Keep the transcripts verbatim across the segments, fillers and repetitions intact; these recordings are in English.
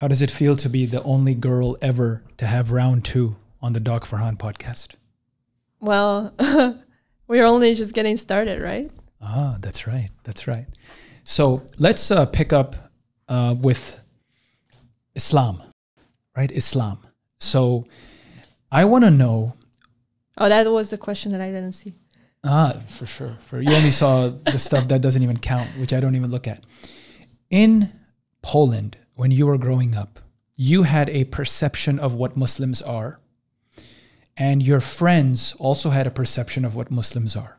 How does it feel to be the only girl ever to have round two on the Doc Farhan podcast? Well, we're only just getting started, right? Ah, that's right. That's right. So let's uh, pick up uh, with Islam, right? Islam. So I want to know. Oh, that was the question that I didn't see. Ah, for sure. For you only saw the stuff that doesn't even count, which I don't even look at. In Poland, when you were growing up, you had a perception of what Muslims are, and your friends also had a perception of what Muslims are.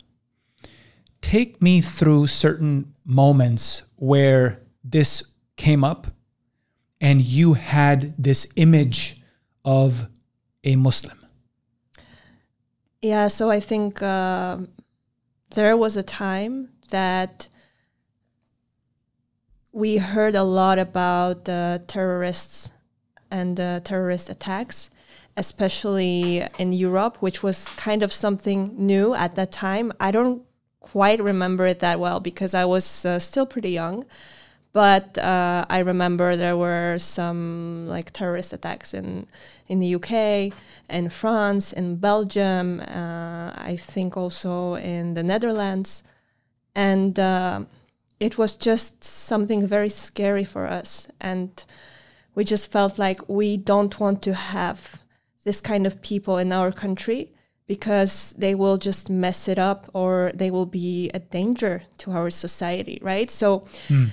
Take me through certain moments where this came up and you had this image of a Muslim. Yeah, so I think uh, there was a time that we heard a lot about uh, terrorists and uh, terrorist attacks, especially in Europe, which was kind of something new at that time. I don't quite remember it that well because I was uh, still pretty young, but uh, I remember there were some like terrorist attacks in in the U K, in France, in Belgium, uh, I think also in the Netherlands, and Uh, it was just something very scary for us. And we just felt like we don't want to have this kind of people in our country because they will just mess it up or they will be a danger to our society, right? So mm.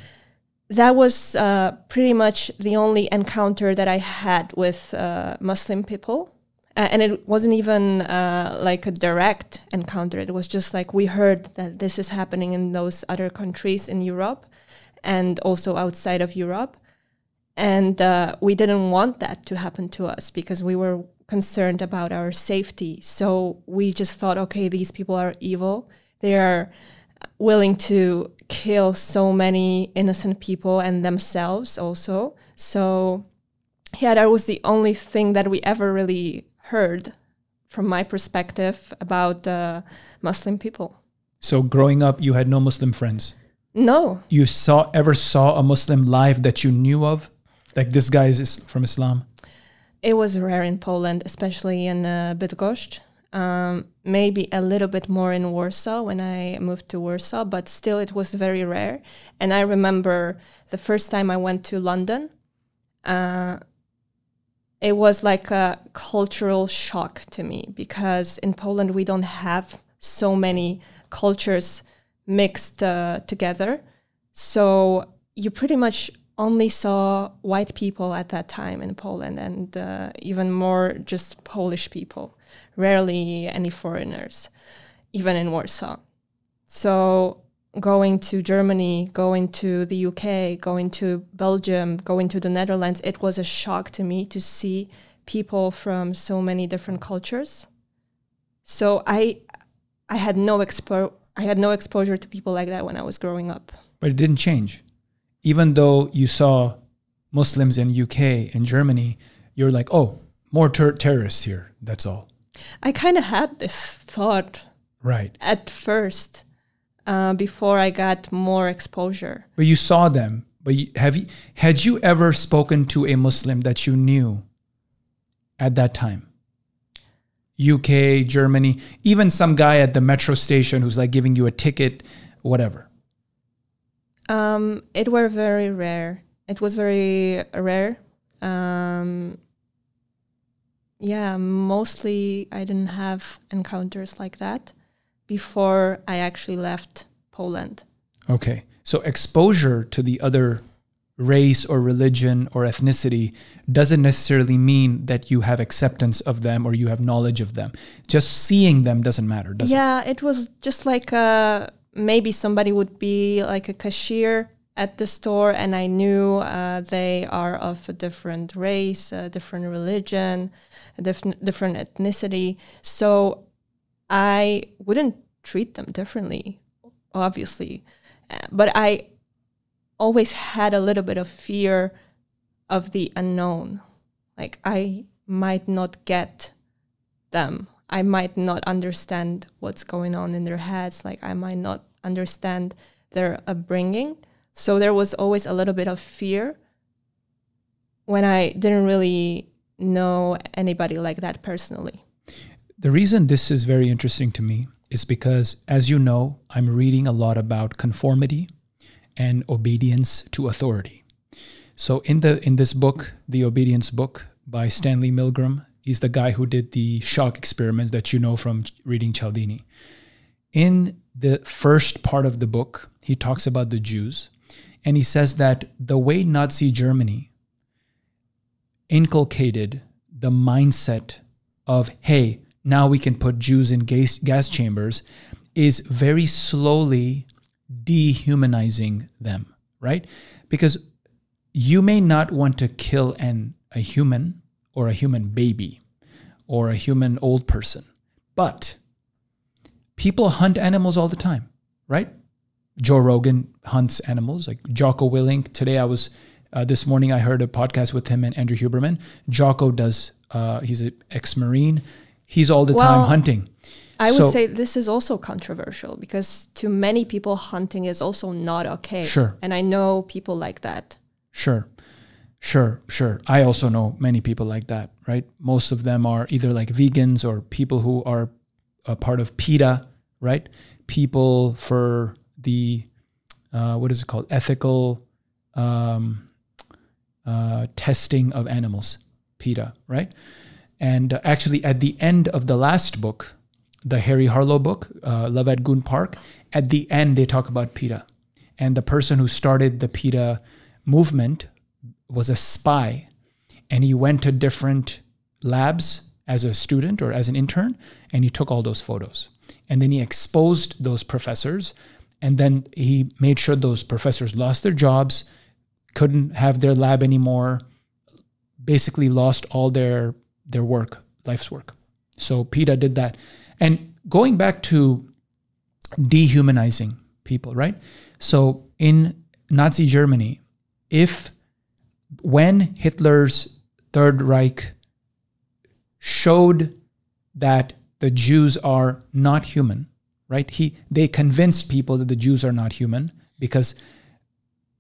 that was uh, pretty much the only encounter that I had with uh, Muslim people. Uh, and it wasn't even uh, like a direct encounter. It was just like we heard that this is happening in those other countries in Europe and also outside of Europe. And uh, we didn't want that to happen to us because we were concerned about our safety. So we just thought, okay, these people are evil. They are willing to kill so many innocent people and themselves also. So yeah, that was the only thing that we ever really heard from my perspective about uh, Muslim people. So growing up, you had no Muslim friends? No. You saw ever saw a Muslim life that you knew of? Like this guy is from Islam? It was rare in Poland, especially in uh, Bydgoszcz. Um, maybe a little bit more in Warsaw when I moved to Warsaw, but still it was very rare. And I remember the first time I went to London, uh, it was like a cultural shock to me because in Poland we don't have so many cultures mixed uh, together. So you pretty much only saw white people at that time in Poland and uh, even more just Polish people, rarely any foreigners, even in Warsaw. So going to Germany, going to the U K, going to Belgium, going to the Netherlands, it was a shock to me to see people from so many different cultures. So I, I had no expo- I had no exposure to people like that when I was growing up. But it didn't change. Even though you saw Muslims in U K and Germany, you're like, oh, more ter- terrorists here, that's all. I kind of had this thought right at first. Uh, before I got more exposure. But you saw them. But you, have you, had you ever spoken to a Muslim that you knew at that time? U K, Germany, even some guy at the metro station who's like giving you a ticket, whatever. Um, it were very rare. It was very rare. Um, yeah, mostly I didn't have encounters like that before I actually left Poland. Okay. So exposure to the other race or religion or ethnicity doesn't necessarily mean that you have acceptance of them or you have knowledge of them. Just seeing them doesn't matter, does it? Yeah, it was just like uh, maybe somebody would be like a cashier at the store and I knew uh, they are of a different race, a different religion, a diff different ethnicity. So I wouldn't treat them differently, obviously, but I always had a little bit of fear of the unknown. Like I might not get them. I might not understand what's going on in their heads. Like I might not understand their upbringing. So there was always a little bit of fear when I didn't really know anybody like that personally. The reason this is very interesting to me is because, as you know, I'm reading a lot about conformity and obedience to authority. So in the in this book, The Obedience Book by Stanley Milgram, he's the guy who did the shock experiments that you know from reading Cialdini. In the first part of the book, he talks about the Jews, and he says that the way Nazi Germany inculcated the mindset of, hey, now we can put Jews in gas, gas chambers, is very slowly dehumanizing them, right? Because you may not want to kill an, a human or a human baby or a human old person, but people hunt animals all the time, right? Joe Rogan hunts animals, like Jocko Willink. Today I was, uh, this morning I heard a podcast with him and Andrew Huberman. Jocko does, uh, he's an ex-Marine. He's all the well, time hunting. I so, would say this is also controversial because to many people, hunting is also not okay. Sure. And I know people like that. Sure, sure, sure. I also know many people like that, right? Most of them are either like vegans or people who are a part of PETA, right? People for the, uh, what is it called? Ethical um, uh, testing of animals, PETA, right? And actually, at the end of the last book, the Harry Harlow book, uh, Love at Goon Park, at the end, they talk about PETA. And the person who started the PETA movement was a spy. And he went to different labs as a student or as an intern, and he took all those photos. And then he exposed those professors. And then he made sure those professors lost their jobs, couldn't have their lab anymore, basically lost all their... their work, life's work. So PETA did that. And going back to dehumanizing people, right? So in Nazi Germany, if, when Hitler's Third Reich showed that the Jews are not human, right? He, they convinced people that the Jews are not human because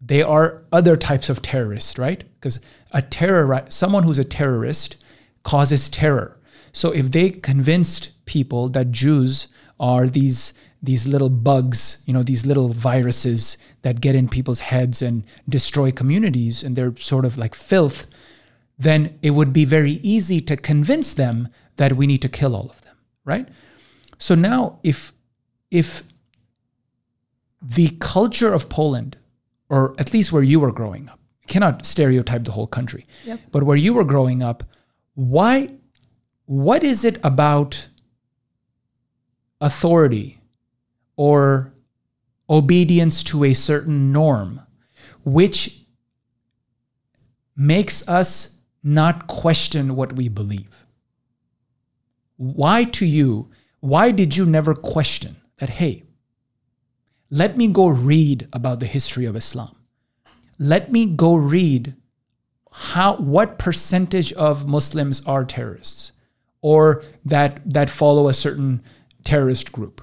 they are other types of terrorists, right? Because a terror, someone who's a terrorist causes terror. So if they convinced people that Jews are these these little bugs, you know, these little viruses that get in people's heads and destroy communities, and they're sort of like filth, then it would be very easy to convince them that we need to kill all of them, right? So now if, if the culture of Poland, or at least where you were growing up, cannot stereotype the whole country, yep. but where you were growing up, Why, what is it about authority or obedience to a certain norm which makes us not question what we believe? Why to you, why did you never question that, hey, let me go read about the history of Islam. Let me go read how, what percentage of Muslims are terrorists or that, that follow a certain terrorist group?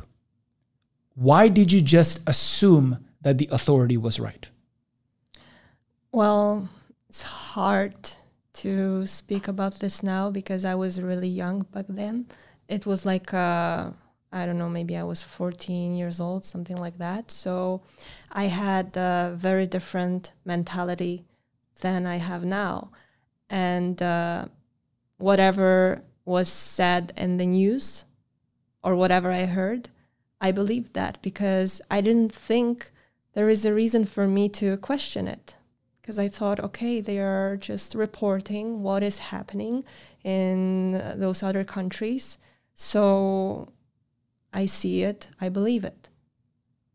Why did you just assume that the authority was right? Well, it's hard to speak about this now because I was really young back then. It was like, uh, I don't know, maybe I was fourteen years old, something like that. So I had a very different mentality than I have now. And uh, whatever was said in the news or whatever I heard, I believed that because I didn't think there is a reason for me to question it. Because I thought, okay, they are just reporting what is happening in those other countries. So I see it, I believe it,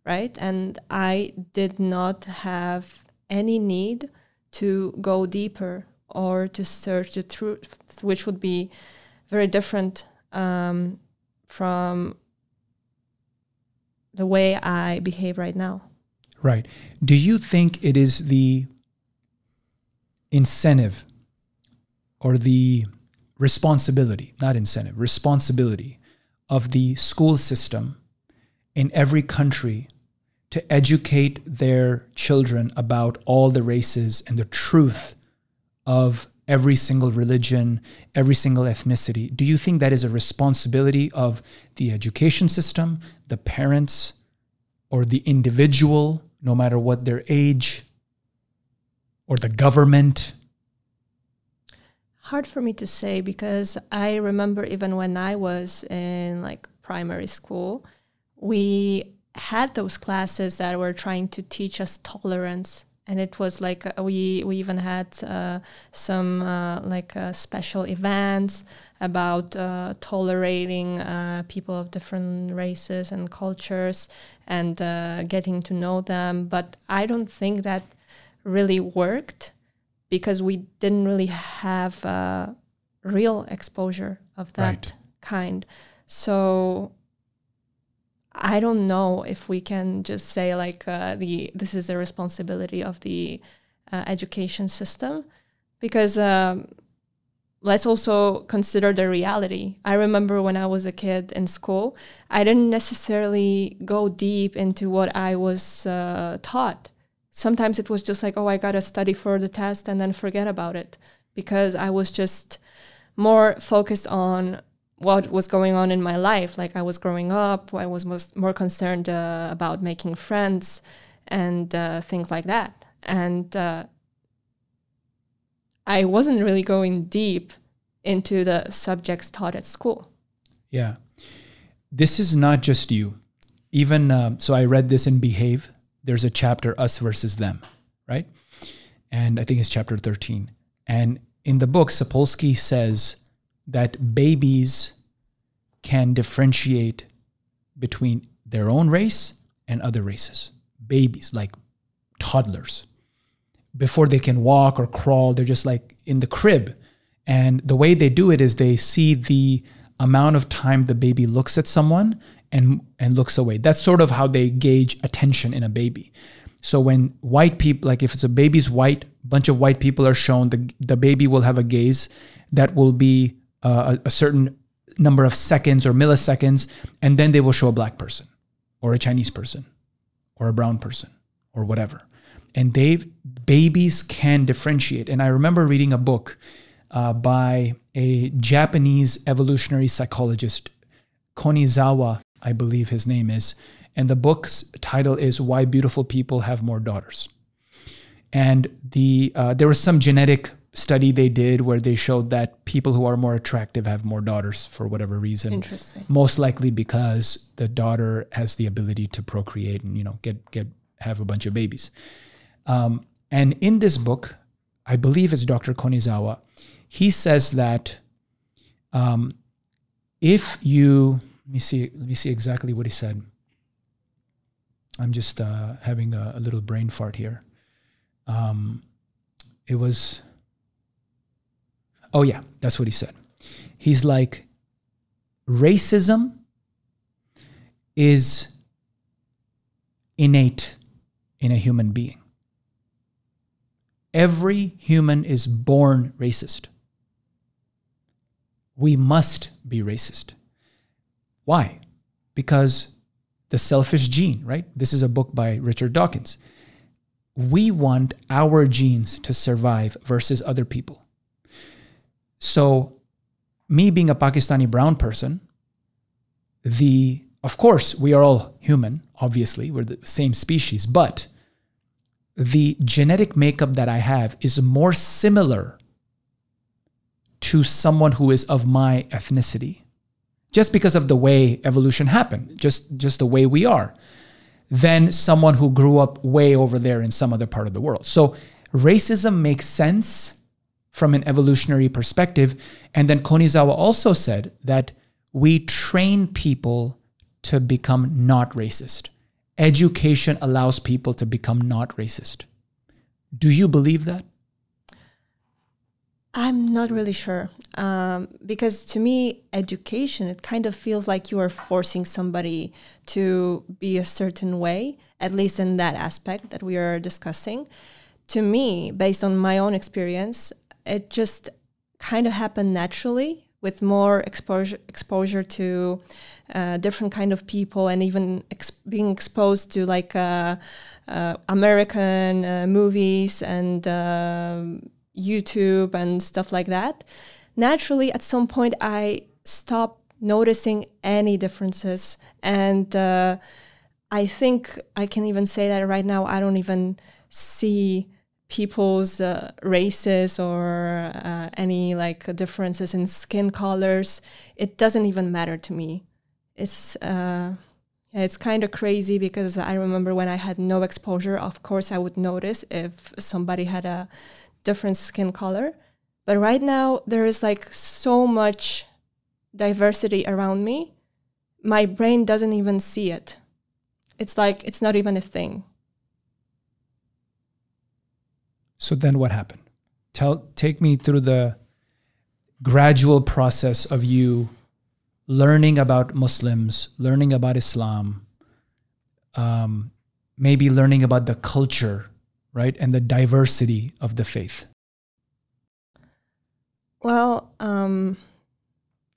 right? And I did not have any need to go deeper or to search the truth, which would be very different um, from the way I behave right now. Right. Do you think it is the incentive or the responsibility, not incentive, responsibility of the school system in every country to educate their children about all the races and the truth of every single religion, every single ethnicity? Do you think that is a responsibility of the education system, the parents, or the individual, no matter what their age, or the government? Hard for me to say, because I remember even when I was in like primary school, we had those classes that were trying to teach us tolerance. And it was like uh, we we even had uh, some uh, like uh, special events about uh, tolerating uh, people of different races and cultures and uh, getting to know them. But I don't think that really worked, because we didn't really have uh, real exposure of that right. kind. So I don't know if we can just say like uh, the this is the responsibility of the uh, education system, because um, let's also consider the reality. I remember when I was a kid in school, I didn't necessarily go deep into what I was uh, taught. Sometimes it was just like, oh, I gotta study for the test and then forget about it, because I was just more focused on what was going on in my life. Like I was growing up, I was most, more concerned uh, about making friends and uh, things like that. And uh, I wasn't really going deep into the subjects taught at school. Yeah. This is not just you. Even, uh, so I read this in Behave. There's a chapter, Us Versus Them, right? And I think it's chapter thirteen. And in the book, Sapolsky says that babies can differentiate between their own race and other races. Babies, like toddlers. Before they can walk or crawl, they're just like in the crib. And the way they do it is they see the amount of time the baby looks at someone and, and looks away. That's sort of how they gauge attention in a baby. So when white people, like if it's a baby's white, bunch of white people are shown, the, the baby will have a gaze that will be Uh, a, a certain number of seconds or milliseconds, and then they will show a black person or a Chinese person or a brown person or whatever. And they've, babies can differentiate. And I remember reading a book uh, by a Japanese evolutionary psychologist, Konizawa, I believe his name is. And the book's title is Why Beautiful People Have More Daughters. And the uh, there was some genetic study they did where they showed that people who are more attractive have more daughters for whatever reason. Interesting. Most likely because the daughter has the ability to procreate and, you know, get, get, have a bunch of babies. Um, and in this book, I believe it's Doctor Konizawa, he says that um, if you, let me see, let me see exactly what he said. I'm just uh, having a, a little brain fart here. Um, it was, oh yeah, that's what he said. He's like, racism is innate in a human being. Every human is born racist. We must be racist. Why? Because the selfish gene, right? This is a book by Richard Dawkins. We want our genes to survive versus other people. So me being a Pakistani brown person, the, of course, we are all human, obviously, we're the same species, but the genetic makeup that I have is more similar to someone who is of my ethnicity, just because of the way evolution happened, just, just the way we are, than someone who grew up way over there in some other part of the world. So racism makes sense from an evolutionary perspective. And then Konizawa also said that we train people to become not racist. Education allows people to become not racist. Do you believe that? I'm not really sure. Um, because to me, education, it kind of feels like you are forcing somebody to be a certain way, at least in that aspect that we are discussing. To me, based on my own experience, it just kind of happened naturally with more exposure exposure to uh, different kind of people, and even ex being exposed to like uh, uh, American uh, movies and uh, YouTube and stuff like that, naturally at some point I stopped noticing any differences. And uh, I think I can even say that right now I don't even see people's uh, races or uh, any like differences in skin colors. It doesn't even matter to me. It's uh, it's kind of crazy, because I remember when I had no exposure, of course I would notice if somebody had a different skin color. But right now there is like so much diversity around me, my brain doesn't even see it. It's like it's not even a thing. So then what happened? Tell, take me through the gradual process of you learning about Muslims, learning about Islam, um, maybe learning about the culture, right? And the diversity of the faith. Well, um,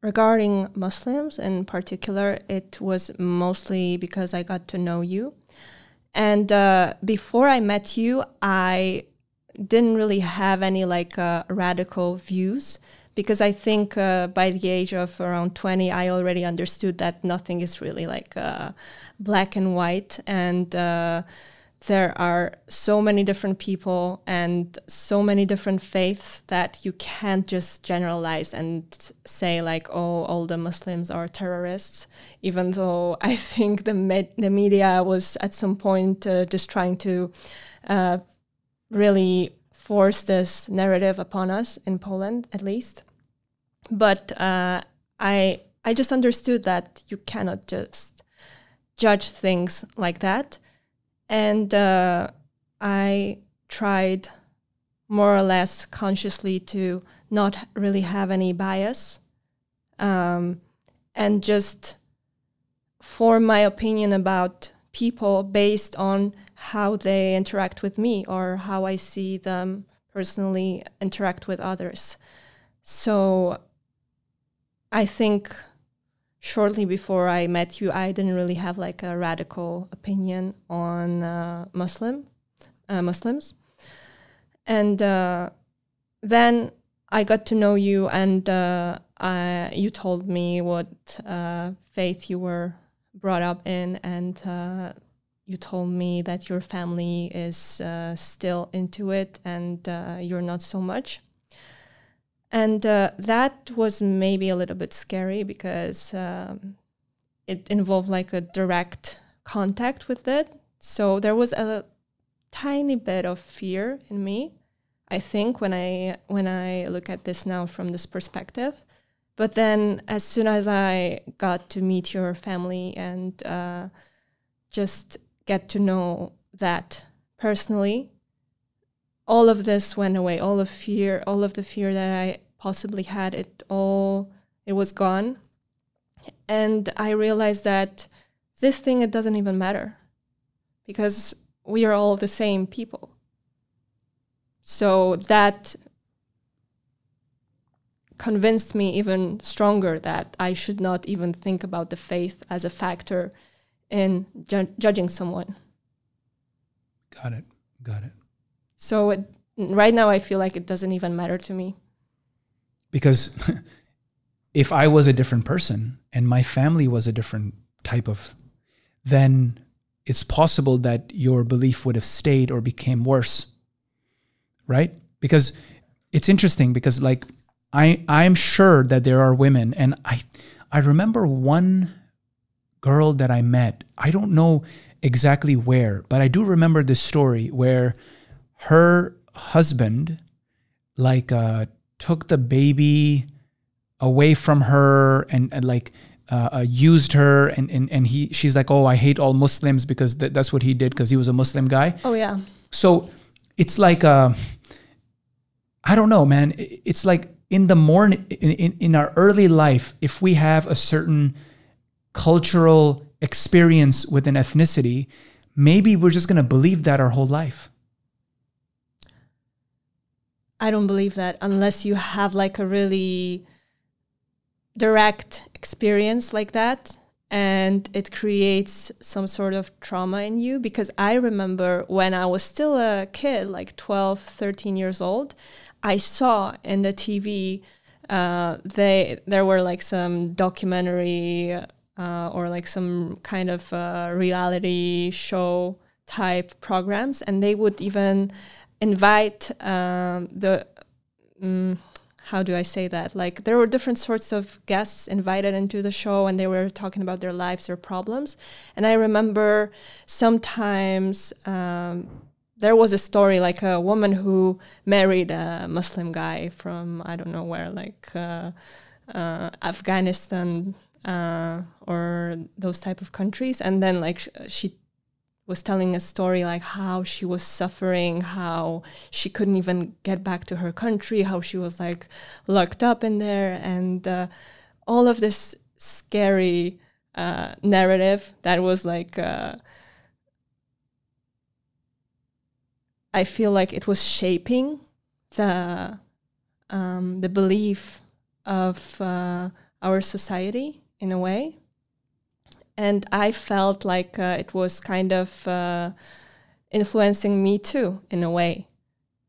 regarding Muslims in particular, it was mostly because I got to know you. And uh, before I met you, I didn't really have any like uh, radical views, because I think uh, by the age of around twenty, I already understood that nothing is really like uh, black and white, and uh, there are so many different people and so many different faiths that you can't just generalize and say like, oh, all the Muslims are terrorists, even though I think the, med the media was at some point uh, just trying to uh, really force this narrative upon us in Poland, at least. But uh, I, I just understood that you cannot just judge things like that. And uh, I tried more or less consciously to not really have any bias um, and just form my opinion about people based on how they interact with me or how I see them personally interact with others. So I think shortly before I met you, I didn't really have like a radical opinion on uh, Muslim, uh, Muslims. And uh, then I got to know you, and uh, I, you told me what uh, faith you were brought up in, and uh, you told me that your family is uh, still into it and uh, you're not so much. And uh, that was maybe a little bit scary, because um, it involved like a direct contact with it. So there was a tiny bit of fear in me, I think, when I, when I look at this now from this perspective. But then as soon as I got to meet your family and uh, just get to know that personally, all of this went away. All of fear, all of the fear that I possibly had, it all, it was gone. And I realized that this thing, it doesn't even matter, because we are all the same people. So that convinced me even stronger that I should not even think about the faith as a factor in ju judging someone. Got it. Got it. So it, right now I feel like it doesn't even matter to me. Because if I was a different person and my family was a different type of, then it's possible that your belief would have stayed or became worse, right? Because it's interesting, because like I, I'm sure that there are women, and I, I remember one girl that I met, I don't know exactly where, but I do remember this story where her husband like uh, took the baby away from her and, and like uh, uh, used her, and, and, and he, she's like, oh, I hate all Muslims, because th that's what he did, because he was a Muslim guy. Oh, yeah. So it's like, uh, I don't know, man. It's like in the morning, in, in, in our early life, if we have a certain cultural experience with an ethnicity, maybe we're just going to believe that our whole life. I don't believe that, unless you have like a really direct experience like that and it creates some sort of trauma in you. Because I remember when I was still a kid, like twelve, thirteen years old, I saw in the T V, uh, they there were like some documentary uh, or like some kind of uh, reality show type programs, and they would even invite um, the um, how do I say that? Like there were different sorts of guests invited into the show, and they were talking about their lives, their problems. And I remember sometimes um, there was a story like a woman who married a Muslim guy from, I don't know where, like uh, uh, Afghanistan uh, or those type of countries. And then like sh she was telling a story like how she was suffering, how she couldn't even get back to her country, how she was like locked up in there, and uh, all of this scary uh, narrative that was like, uh, I feel like it was shaping the, um, the belief of uh, our society in a way. And I felt like uh, it was kind of uh, influencing me too, in a way.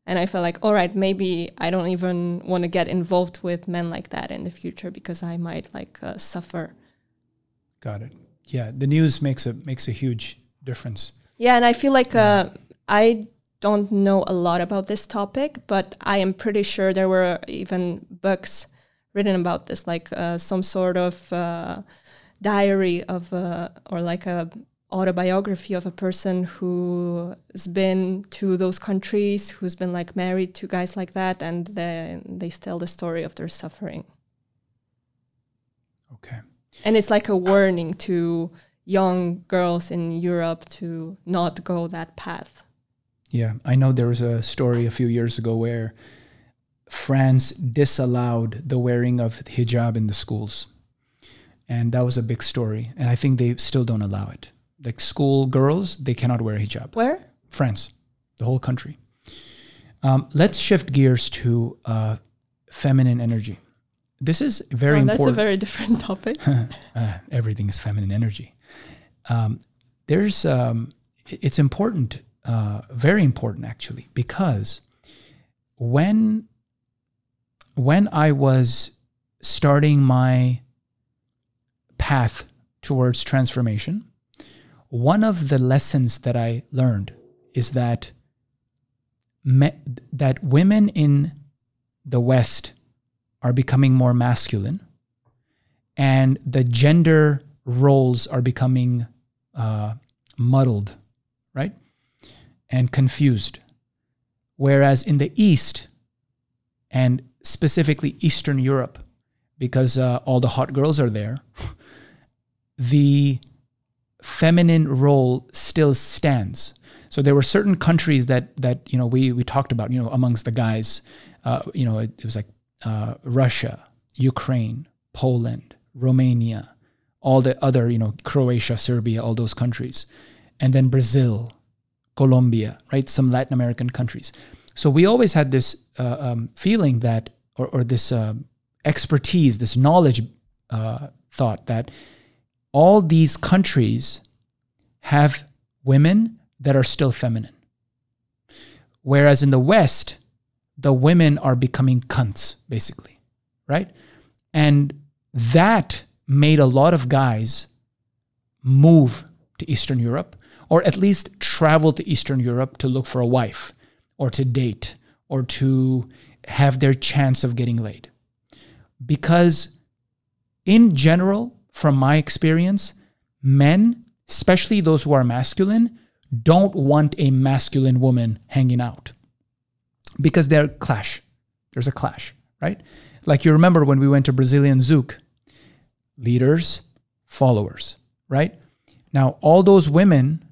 And I felt like, all right, maybe I don't even want to get involved with men like that in the future because I might like uh, suffer. Got it. Yeah, the news makes a makes a huge difference. Yeah, and I feel like uh, I don't know a lot about this topic, but I am pretty sure there were even books written about this, like uh, some sort of Uh, diary of a, or like a autobiography of a person who's been to those countries, who's been like married to guys like that, and then they tell the story of their suffering. Okay. And it's like a warning to young girls in Europe to not go that path. Yeah, I know there was a story a few years ago where France disallowed the wearing of hijab in the schools. And that was a big story. And I think they still don't allow it. Like school girls, they cannot wear hijab. Where? France, the whole country. Um, let's shift gears to uh, feminine energy. This is very oh, that's important. That's a very different topic. uh, everything is feminine energy. Um, there's, um, it's important, uh, very important actually, because when, when I was starting my path towards transformation, one of the lessons that I learned is that me, that women in the West are becoming more masculine, and the gender roles are becoming uh, muddled, right, and confused. Whereas in the East, and specifically Eastern Europe, because uh, all the hot girls are there, the feminine role still stands. So there were certain countries that that you know we we talked about, you know, amongst the guys, uh, you know, it, it was like uh, Russia, Ukraine, Poland, Romania, all the other, you know, Croatia, Serbia, all those countries, and then Brazil, Colombia, right, some Latin American countries. So we always had this uh, um, feeling that, or, or this uh, expertise, this knowledge uh, thought that all these countries have women that are still feminine. Whereas in the West, the women are becoming cunts, basically, right? And that made a lot of guys move to Eastern Europe, or at least travel to Eastern Europe to look for a wife, or to date, or to have their chance of getting laid. Because in general, from my experience, men, especially those who are masculine, don't want a masculine woman hanging out because they're clash. There's a clash, right? Like you remember when we went to Brazilian Zouk, leaders, followers, right? Now, all those women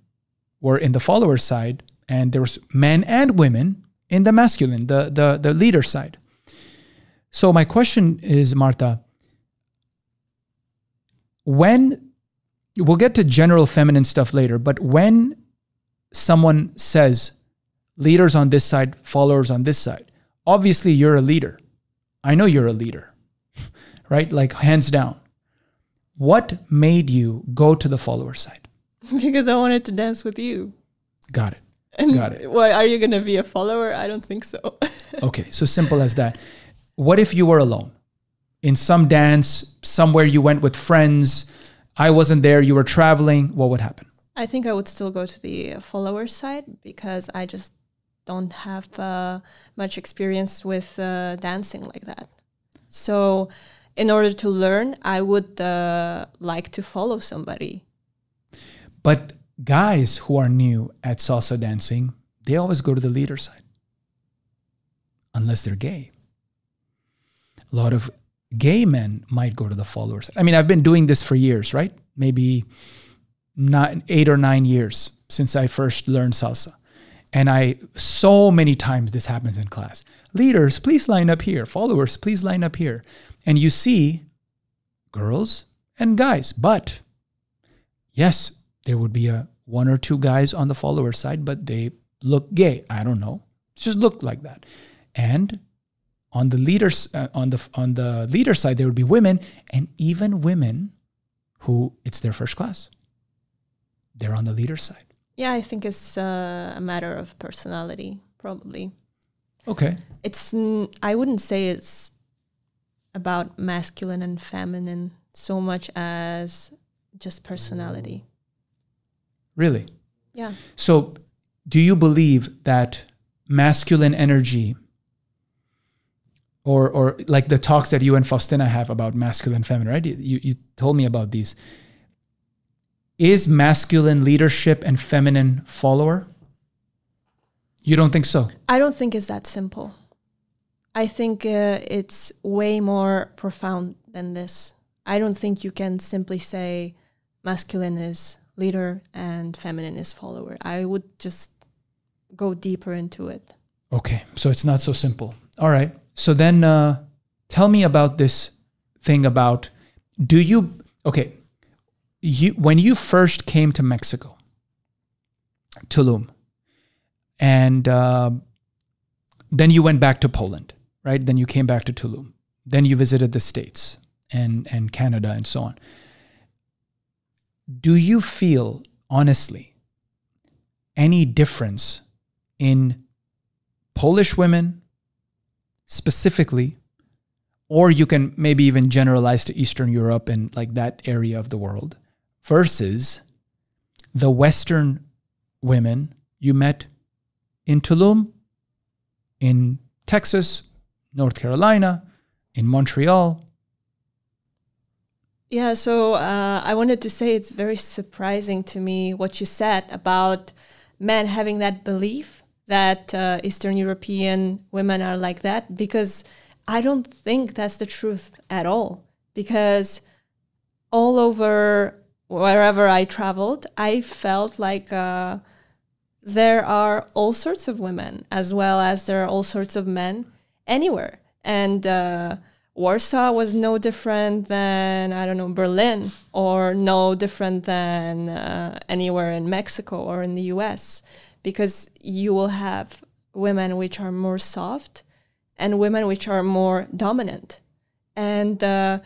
were in the follower side, and there was men and women in the masculine, the, the, the leader side. So my question is, Marta, when, we'll get to general feminine stuff later, but when someone says leaders on this side, followers on this side, obviously you're a leader. I know you're a leader, right? Like hands down. What made you go to the follower side? Because I wanted to dance with you. Got it. And Got it. Why are you going to be a follower? I don't think so. Okay, so simple as that. What if you were alone? In some dance, somewhere you went with friends, I wasn't there, you were traveling, what would happen? I think I would still go to the follower side because I just don't have uh, much experience with uh, dancing like that. So in order to learn, I would uh, like to follow somebody. But guys who are new at salsa dancing, they always go to the leader side. Unless they're gay. A lot of gay men might go to the follower side. I mean, I've been doing this for years, right? Maybe nine, eight or nine years since I first learned salsa. And I, so many times this happens in class. Leaders, please line up here. Followers, please line up here. And you see girls and guys. But yes, there would be a one or two guys on the follower side, but they look gay. I don't know. It just looked like that. And on the leaders, uh, on the on the leader side, there would be women, and even women who it's their first class. They're on the leader side. Yeah, I think it's uh, a matter of personality, probably. Okay. It's n I wouldn't say it's about masculine and feminine so much as just personality. Really? Yeah. So do you believe that masculine energy or, or like the talks that you and Faustina have about masculine, feminine, right? You, you told me about these. Is masculine leadership and feminine follower? You don't think so? I don't think it's that simple. I think uh, it's way more profound than this. I don't think you can simply say masculine is leader and feminine is follower. I would just go deeper into it. Okay, so it's not so simple. All right, so then uh, tell me about this thing about, do you, okay, you when you first came to Mexico, Tulum, and uh, then you went back to Poland, right? Then you came back to Tulum. Then you visited the States and, and Canada and so on. Do you feel, honestly, any difference in Polish women specifically, or you can maybe even generalize to Eastern Europe and like that area of the world, versus the Western women you met in Tulum, in Texas, North Carolina, in Montreal? Yeah, so uh, I wanted to say it's very surprising to me what you said about men having that belief that uh, Eastern European women are like that, because I don't think that's the truth at all. Because all over, wherever I traveled, I felt like uh, there are all sorts of women as well as there are all sorts of men anywhere. And Uh, Warsaw was no different than, I don't know, Berlin, or no different than uh, anywhere in Mexico or in the U S, because you will have women which are more soft and women which are more dominant. And uh,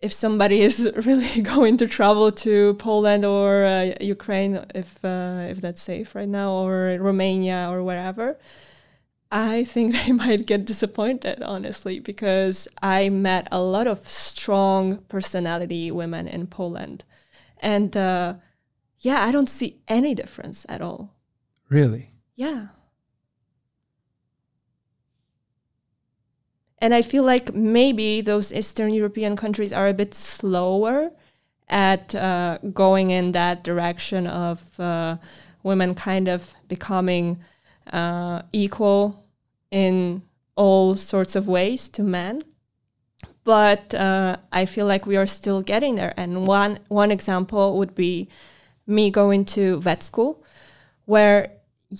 if somebody is really going to travel to Poland or uh, Ukraine, if, uh, if that's safe right now, or Romania or wherever, I think they might get disappointed, honestly, because I met a lot of strong personality women in Poland. And uh, yeah, I don't see any difference at all. Really? Yeah. And I feel like maybe those Eastern European countries are a bit slower at uh, going in that direction of uh, women kind of becoming Uh, equal in all sorts of ways to men, but uh, I feel like we are still getting there. And one one example would be me going to vet school, where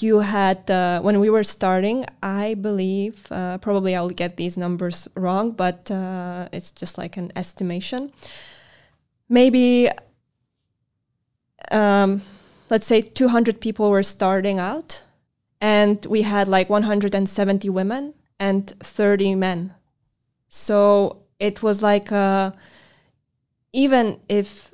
you had uh, when we were starting, I believe uh, probably I'll get these numbers wrong, but uh, it's just like an estimation. Maybe um, let's say two hundred people were starting out. And we had like one hundred seventy women and thirty men. So it was like, uh, even if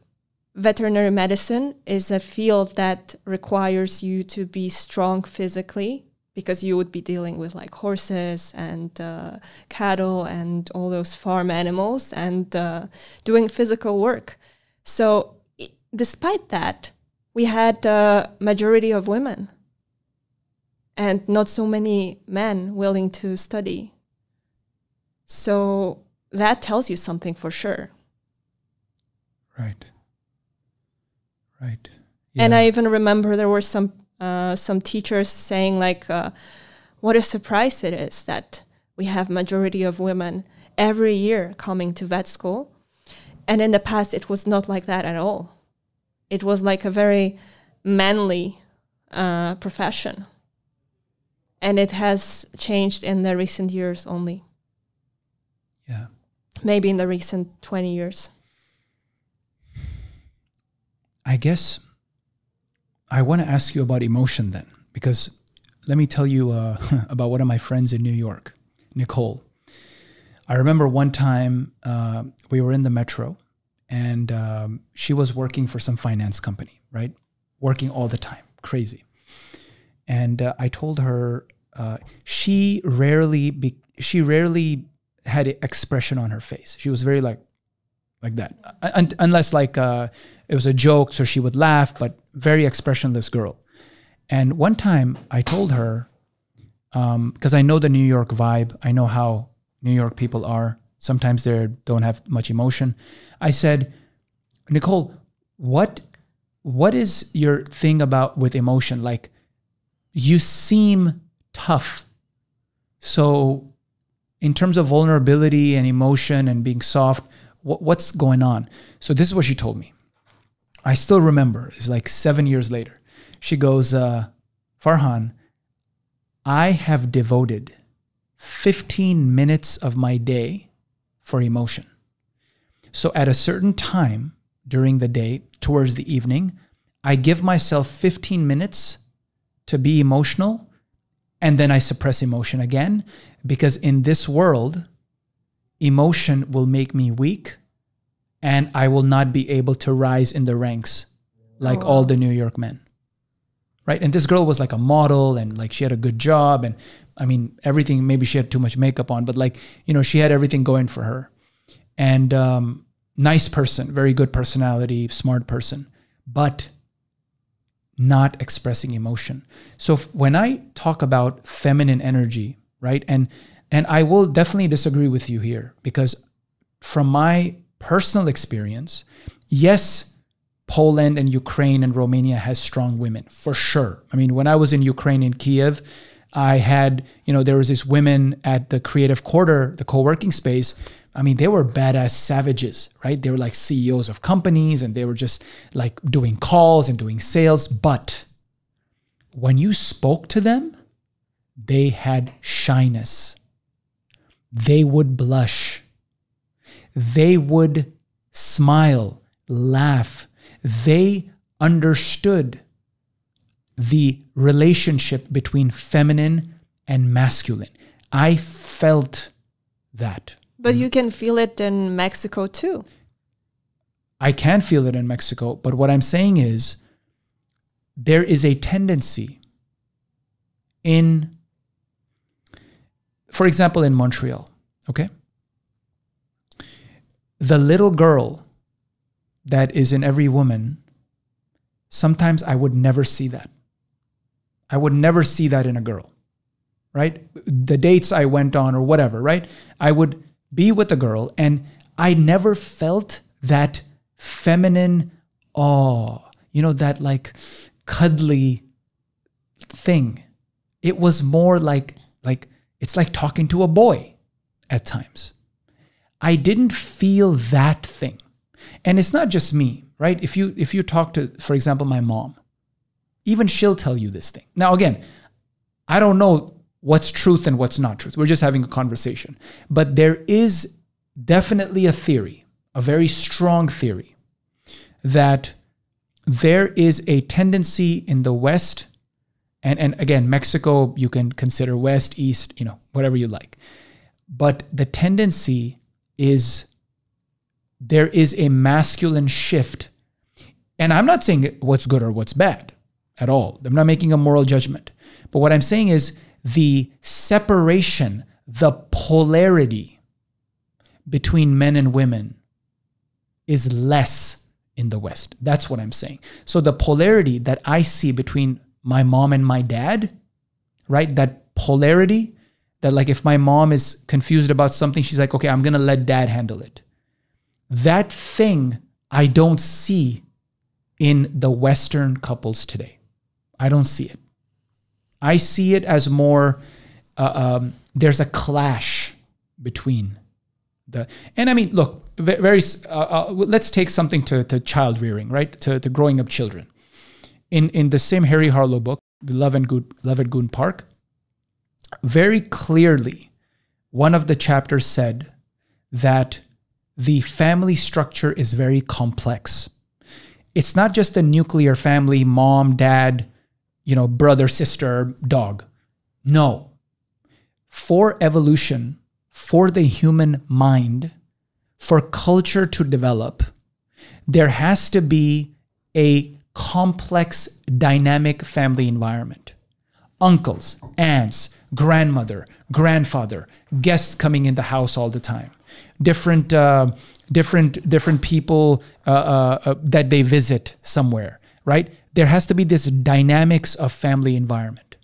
Veterinary medicine is a field that requires you to be strong physically, because you would be dealing with like horses and uh, cattle and all those farm animals and uh, doing physical work. So despite that, we had a majority of women and not so many men willing to study. So that tells you something for sure. Right. Right. Yeah. And I even remember there were some uh, some teachers saying like, uh, what a surprise it is that we have majority of women every year coming to vet school. And in the past, it was not like that at all. It was like a very manly uh, profession. And it has changed in the recent years only. Yeah. Maybe in the recent twenty years. I guess I want to ask you about emotion then, because let me tell you uh, about one of my friends in New York, Nicole. I remember one time uh, we were in the metro and um, she was working for some finance company, right? Working all the time, crazy. And uh, I told her uh, she rarely, be she rarely had an expression on her face. She was very like, like that. Un unless like uh, it was a joke, so she would laugh, but very expressionless girl. And one time I told her, because um, I know the New York vibe, I know how New York people are. Sometimes they don't have much emotion. I said, Nicole, what, what is your thing about with emotion? Like, you seem tough. So in terms of vulnerability and emotion and being soft, what, what's going on? So this is what she told me. I still remember. It's like seven years later. She goes, uh, Farhan, I have devoted fifteen minutes of my day for emotion. So at a certain time during the day, towards the evening, I give myself fifteen minutes to be emotional, and then I suppress emotion again, because in this world, emotion will make me weak and I will not be able to rise in the ranks like oh. all the New York men. Right? And this girl was like a model, and like she had a good job, and I mean, everything, maybe she had too much makeup on, but like, you know, she had everything going for her. And um, nice person, very good personality, smart person, but not expressing emotion. So when I talk about feminine energy, right? And, and I will definitely disagree with you here, because from my personal experience, yes, Poland and Ukraine and Romania has strong women for sure. I mean, when I was in Ukraine, in Kiev, I had, you know, there was this women at the creative quarter, the co-working space. I mean, they were badass savages, right? They were like C E Os of companies, and they were just like doing calls and doing sales. But when you spoke to them, they had shyness. They would blush. They would smile, laugh. They understood the relationship between feminine and masculine. I felt that. But you can feel it in Mexico too. I can feel it in Mexico. But what I'm saying is, there is a tendency in, for example, in Montreal, okay? The little girl that is in every woman, sometimes I would never see that. I would never see that in a girl, right? The dates I went on or whatever, right? I would be with a girl and I never felt that feminine, oh, you know, that like cuddly thing. It was more like, like, it's like talking to a boy at times. I didn't feel that thing. And it's not just me, right? If you, if you talk to, for example, my mom, even she'll tell you this thing. Now, again, I don't know what's truth and what's not truth. We're just having a conversation. But there is definitely a theory, a very strong theory, that there is a tendency in the West, and, and again, Mexico, you can consider West, East, you know, whatever you like. But the tendency is there is a masculine shift And I'm not saying what's good or what's bad at all. I'm not making a moral judgment. But what I'm saying is the separation, the polarity between men and women is less in the West. That's what I'm saying. So the polarity that I see between my mom and my dad, right? That polarity that, like, if my mom is confused about something, she's like, okay, I'm going to let dad handle it. That thing I don't see in the Western couples today. I don't see it. I see it as more, uh, um, there's a clash between the, and I mean, look, very, uh, uh, let's take something to, to child rearing, right? To, to growing up children. In, in the same Harry Harlow book, the Love and Good, Love at Goon Park, very clearly, one of the chapters said that the family structure is very complex. It's not just a nuclear family, mom, dad, you know, brother, sister, dog. No. For evolution, for the human mind, for culture to develop, there has to be a complex, dynamic family environment. Uncles, aunts, grandmother, grandfather, guests coming in the house all the time, different, uh, different, different people uh, uh, uh, that they visit somewhere, right? There has to be this dynamics of family environment.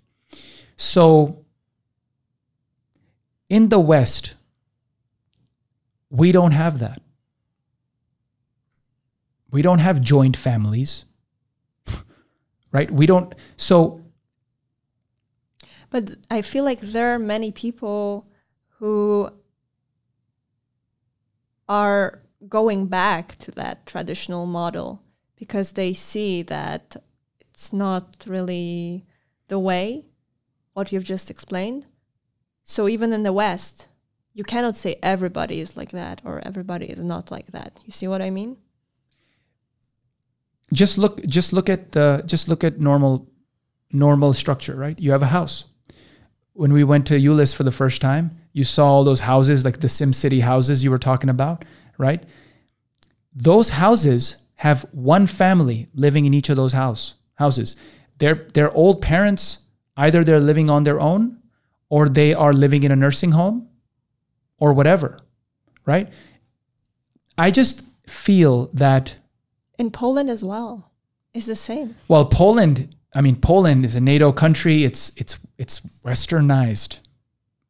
So in the West, we don't have that. We don't have joint families, right? We don't, so... But I feel like there are many people who are going back to that traditional model because they see that it's not really the way, what you've just explained. So even in the West, you cannot say everybody is like that or everybody is not like that. You see what I mean? Just look, just look at the, just look at normal, normal structure, right? You have a house. When we went to U L I S for the first time, you saw all those houses, like the Sim City houses you were talking about, right? Those houses have one family living in each of those house houses. Their, their old parents, either they're living on their own or they are living in a nursing home or whatever, right? I just feel that... In Poland as well, it's the same. Well, Poland... I mean, Poland is a NATO country. It's it's it's westernized.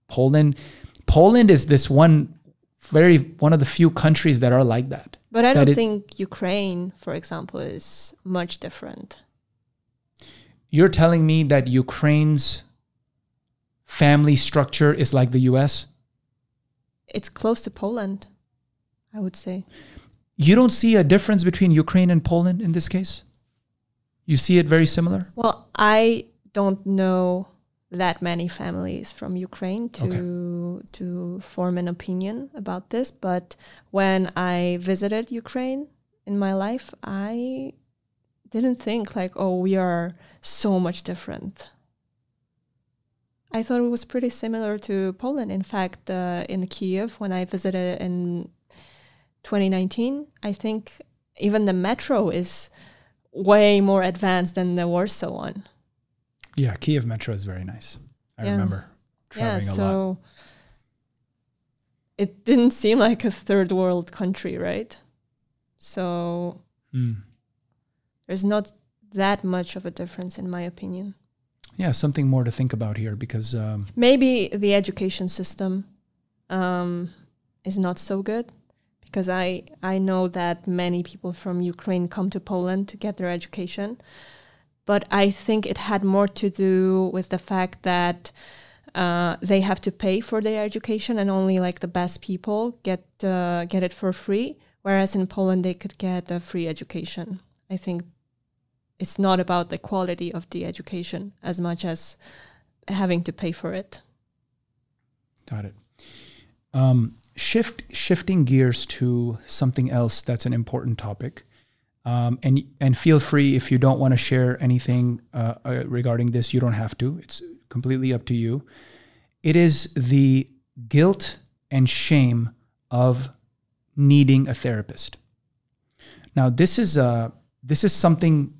Poland, Poland is this one very one of the few countries that are like that. But I that don't it, think Ukraine, for example, is much different. You're telling me that Ukraine's family structure is like the U S? It's close to Poland, I would say. You don't see a difference between Ukraine and Poland in this case? You see it very similar? Well, I don't know that many families from Ukraine to okay. to form an opinion about this, but when I visited Ukraine in my life, I didn't think like, oh, we are so much different. I thought it was pretty similar to Poland. In fact, uh, in Kiev, when I visited in twenty nineteen, I think even the metro is... way more advanced than the Warsaw one. Yeah, Kiev metro is very nice. I yeah. remember traveling yeah, so a lot. It didn't seem like a third world country, right? So mm. there's not that much of a difference in my opinion. Yeah, something more to think about here because... Um, maybe the education system um, is not so good. Because I, I know that many people from Ukraine come to Poland to get their education. But I think it had more to do with the fact that uh, they have to pay for their education and only like the best people get, uh, get it for free. Whereas in Poland, they could get a free education. I think it's not about the quality of the education as much as having to pay for it. Got it. Um, Shift shifting gears to something else that's an important topic, um, and and feel free if you don't want to share anything uh, uh, regarding this. You don't have to. It's completely up to you. It is the guilt and shame of needing a therapist. Now, this is a this is something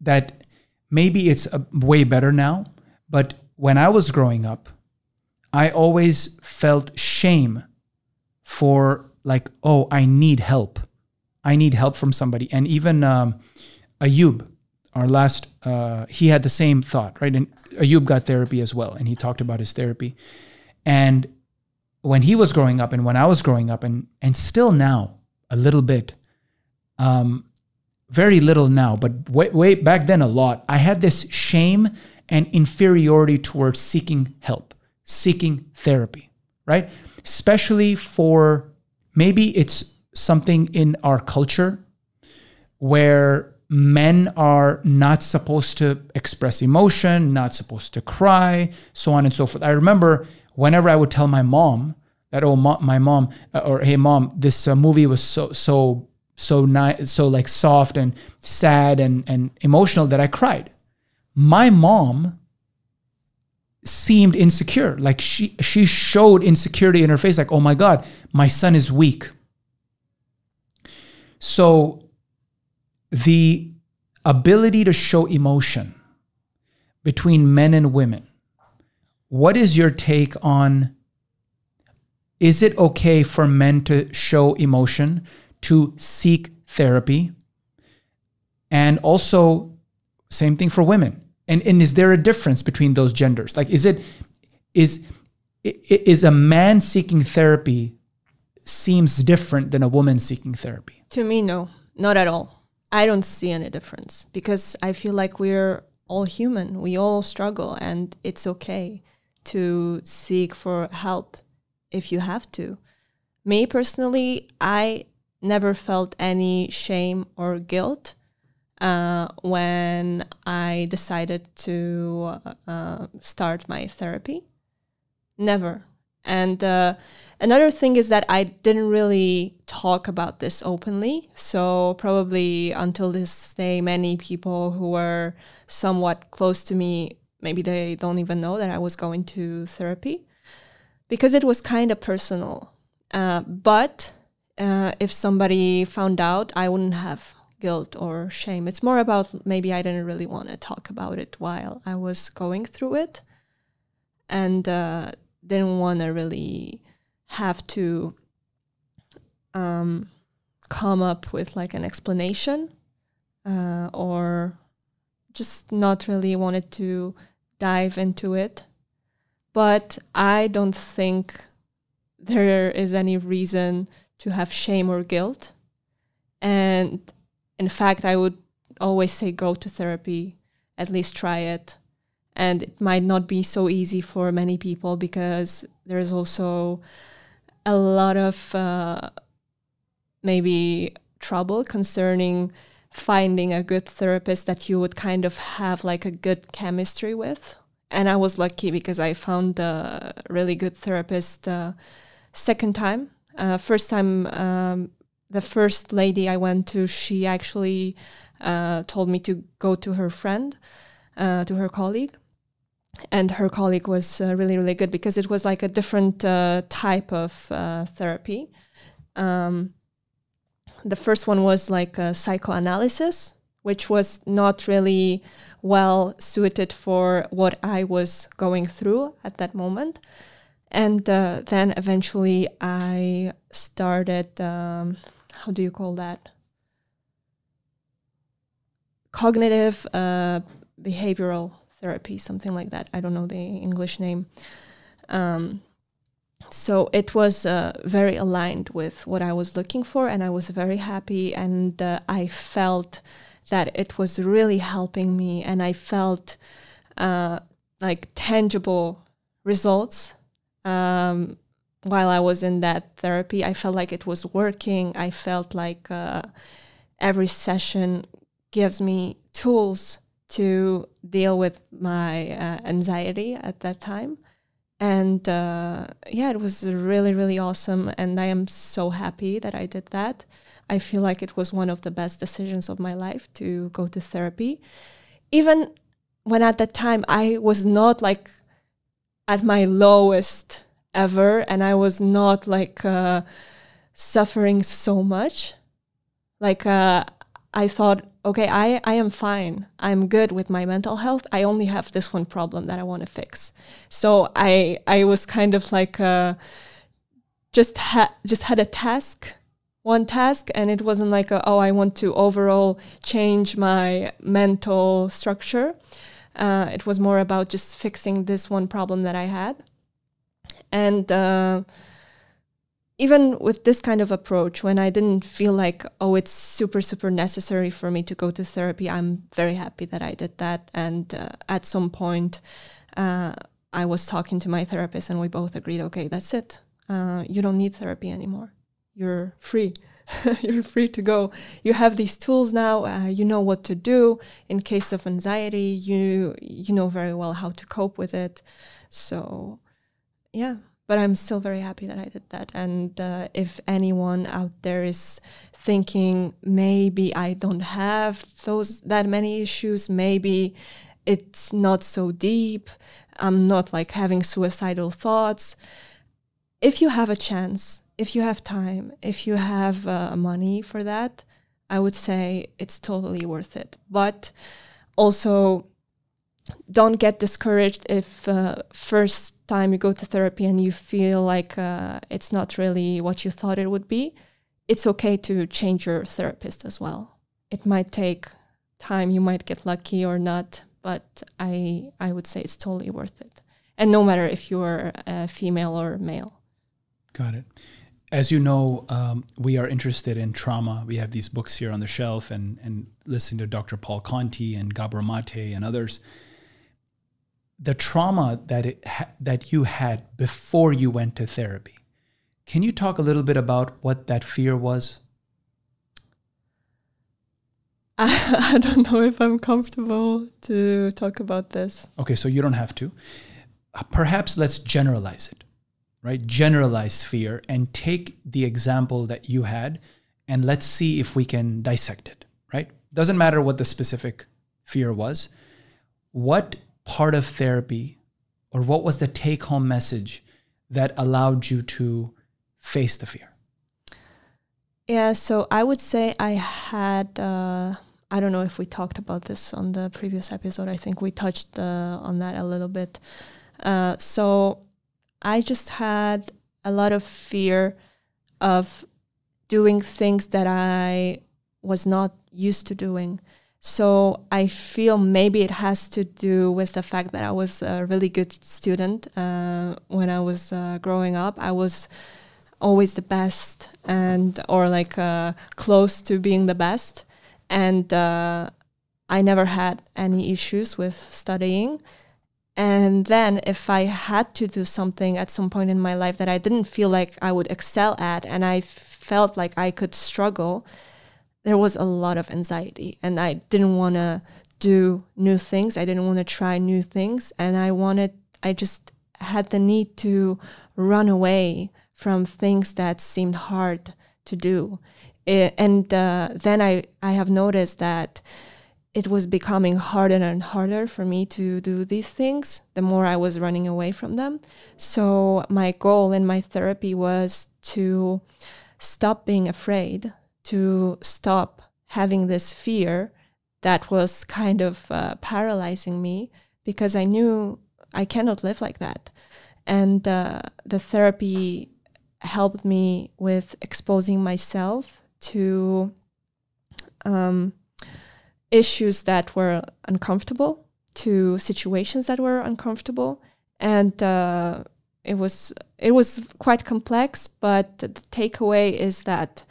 that maybe it's a, way better now, but when I was growing up, I always felt shame for like, oh, I need help. I need help from somebody. And even um, Ayub, our last, uh, he had the same thought, right? And Ayub got therapy as well, and he talked about his therapy. And when he was growing up and when I was growing up, and, and still now, a little bit, um, very little now, but way, way back then a lot, I had this shame and inferiority towards seeking help, seeking therapy, right? Especially for, maybe it's something in our culture where men are not supposed to express emotion, not supposed to cry, so on and so forth. I remember whenever I would tell my mom that, oh, mo my mom, uh, or hey, mom, this uh, movie was so, so, so nice, so like soft and sad and, and emotional that I cried. My mom seemed insecure. Like she, she showed insecurity in her face. Like, oh my God, my son is weak. So the ability to show emotion between men and women, what is your take on, is it okay for men to show emotion, to seek therapy? And also, same thing for women. And, and is there a difference between those genders? Like, is it, is, is a man seeking therapy seems different than a woman seeking therapy? To me, no, not at all. I don't see any difference because I feel like we're all human. We all struggle, and it's okay to seek for help if you have to. Me personally, I never felt any shame or guilt uh, when I decided to uh, start my therapy. Never. And uh, another thing is that I didn't really talk about this openly. So probably until this day, many people who were somewhat close to me, maybe they don't even know that I was going to therapy because it was kind of personal. Uh, but uh, if somebody found out, I wouldn't have guilt or shame. It's more about maybe I didn't really want to talk about it while I was going through it. And uh, didn't want to really have to um, come up with like an explanation uh, or just not really wanted to dive into it. But I don't think there is any reason to have shame or guilt. And in fact, I would always say go to therapy, at least try it. And it might not be so easy for many people because there's also a lot of uh, maybe trouble concerning finding a good therapist that you would kind of have like a good chemistry with. And I was lucky because I found a really good therapist uh, second time. Uh, first time, um, the first lady I went to, she actually uh, told me to go to her friend, uh, to her colleague. And her colleague was uh, really, really good because it was like a different uh, type of uh, therapy. Um, the first one was like a psychoanalysis, which was not really well suited for what I was going through at that moment. And uh, then eventually I started, um, how do you call that? Cognitive uh, behavioral therapy, something like that. I don't know the English name. Um, so it was uh, very aligned with what I was looking for, and I was very happy, and uh, I felt that it was really helping me, and I felt uh, like tangible results um, while I was in that therapy. I felt like it was working. I felt like uh, every session gives me tools to deal with my uh, anxiety at that time. And uh, yeah, it was really, really awesome. And I am so happy that I did that. I feel like it was one of the best decisions of my life to go to therapy. Even when at that time I was not like at my lowest ever, and I was not like uh, suffering so much. Like uh, I thought, okay, I, I am fine. I'm good with my mental health. I only have this one problem that I want to fix. So I I was kind of like a, just ha just had a task, one task, and it wasn't like a, oh, I want to overall change my mental structure. Uh, it was more about just fixing this one problem that I had. And uh, even with this kind of approach, when I didn't feel like, oh, it's super, super necessary for me to go to therapy, I'm very happy that I did that. And uh, at some point, uh, I was talking to my therapist and we both agreed, okay, that's it. Uh, you don't need therapy anymore. You're free. You're free to go. You have these tools now. Uh, you know what to do in case of anxiety. You, you know very well how to cope with it. So, yeah. But I'm still very happy that I did that. And uh, if anyone out there is thinking, maybe I don't have those that many issues, maybe it's not so deep, I'm not like having suicidal thoughts. If you have a chance, if you have time, if you have uh, money for that, I would say it's totally worth it. But also, don't get discouraged if uh, first time you go to therapy and you feel like uh, it's not really what you thought it would be. It's okay to change your therapist as well. It might take time, you might get lucky or not, but I, I would say it's totally worth it. And no matter if you're uh, female or male. Got it. As you know, um, we are interested in trauma. We have these books here on the shelf and, and listening to Doctor Paul Conti and Gabor Mate and others. The trauma that it ha that you had before you went to therapy, can you talk a little bit about what that fear was? I, I don't know if I'm comfortable to talk about this. Okay, so you don't have to. Perhaps let's generalize it, right? Generalize fear and take the example that you had and let's see if we can dissect it, right? Doesn't matter what the specific fear was. What part of therapy, or what was the take-home message that allowed you to face the fear? Yeah, so I would say I had, uh, I don't know if we talked about this on the previous episode, I think we touched uh, on that a little bit. Uh, so I just had a lot of fear of doing things that I was not used to doing. So I feel maybe it has to do with the fact that I was a really good student uh, when I was uh, growing up. I was always the best and or like uh, close to being the best. And uh, I never had any issues with studying. And then if I had to do something at some point in my life that I didn't feel like I would excel at and I felt like I could struggle, there was a lot of anxiety and I didn't want to do new things. I didn't want to try new things. And I wanted, I just had the need to run away from things that seemed hard to do. It, and uh, then I, I have noticed that it was becoming harder and harder for me to do these things, the more I was running away from them. So my goal in my therapy was to stop being afraid, to stop having this fear that was kind of uh, paralyzing me, because I knew I cannot live like that. And uh, the therapy helped me with exposing myself to um, issues that were uncomfortable, to situations that were uncomfortable. And uh, it was, it was quite complex, but the takeaway is that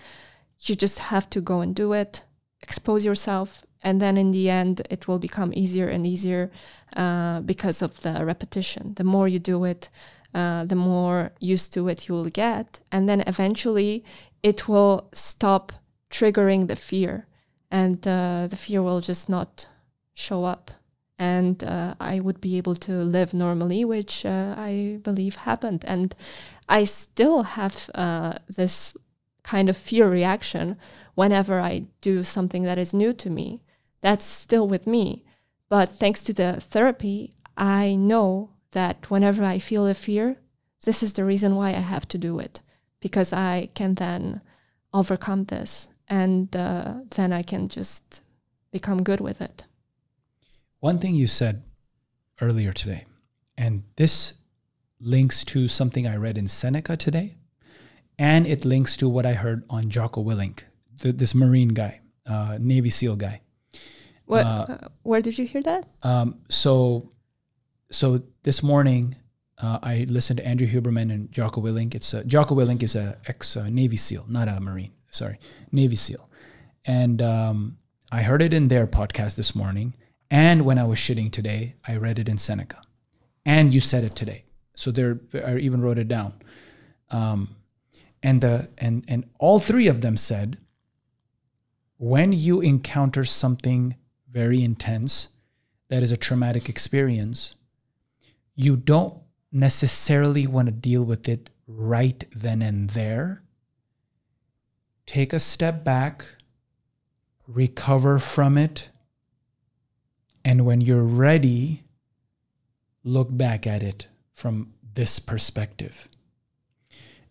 you just have to go and do it, expose yourself, and then in the end, it will become easier and easier uh, because of the repetition. The more you do it, uh, the more used to it you will get. And then eventually, it will stop triggering the fear, and uh, the fear will just not show up. And uh, I would be able to live normally, which uh, I believe happened. And I still have uh, this kind of fear reaction whenever I do something that is new to me. That's still with me. But thanks to the therapy, I know that whenever I feel a fear, this is the reason why I have to do it, because I can then overcome this and uh, then I can just become good with it. One thing you said earlier today, and this links to something I read in Seneca today, and it links to what I heard on Jocko Willink, th this Marine guy, uh, Navy SEAL guy. What? Uh, where did you hear that? Um, so, so this morning, uh, I listened to Andrew Huberman and Jocko Willink. It's a, Jocko Willink is a ex uh, Navy SEAL, not a Marine. Sorry, Navy SEAL, and um, I heard it in their podcast this morning. And when I was shitting today, I read it in Seneca, and you said it today. So there, I even wrote it down. Um, and the and and all three of them said, when you encounter something very intense, that is a traumatic experience, you don't necessarily want to deal with it right then and there. Take a step back, recover from it, and when you're ready, look back at it from this perspective.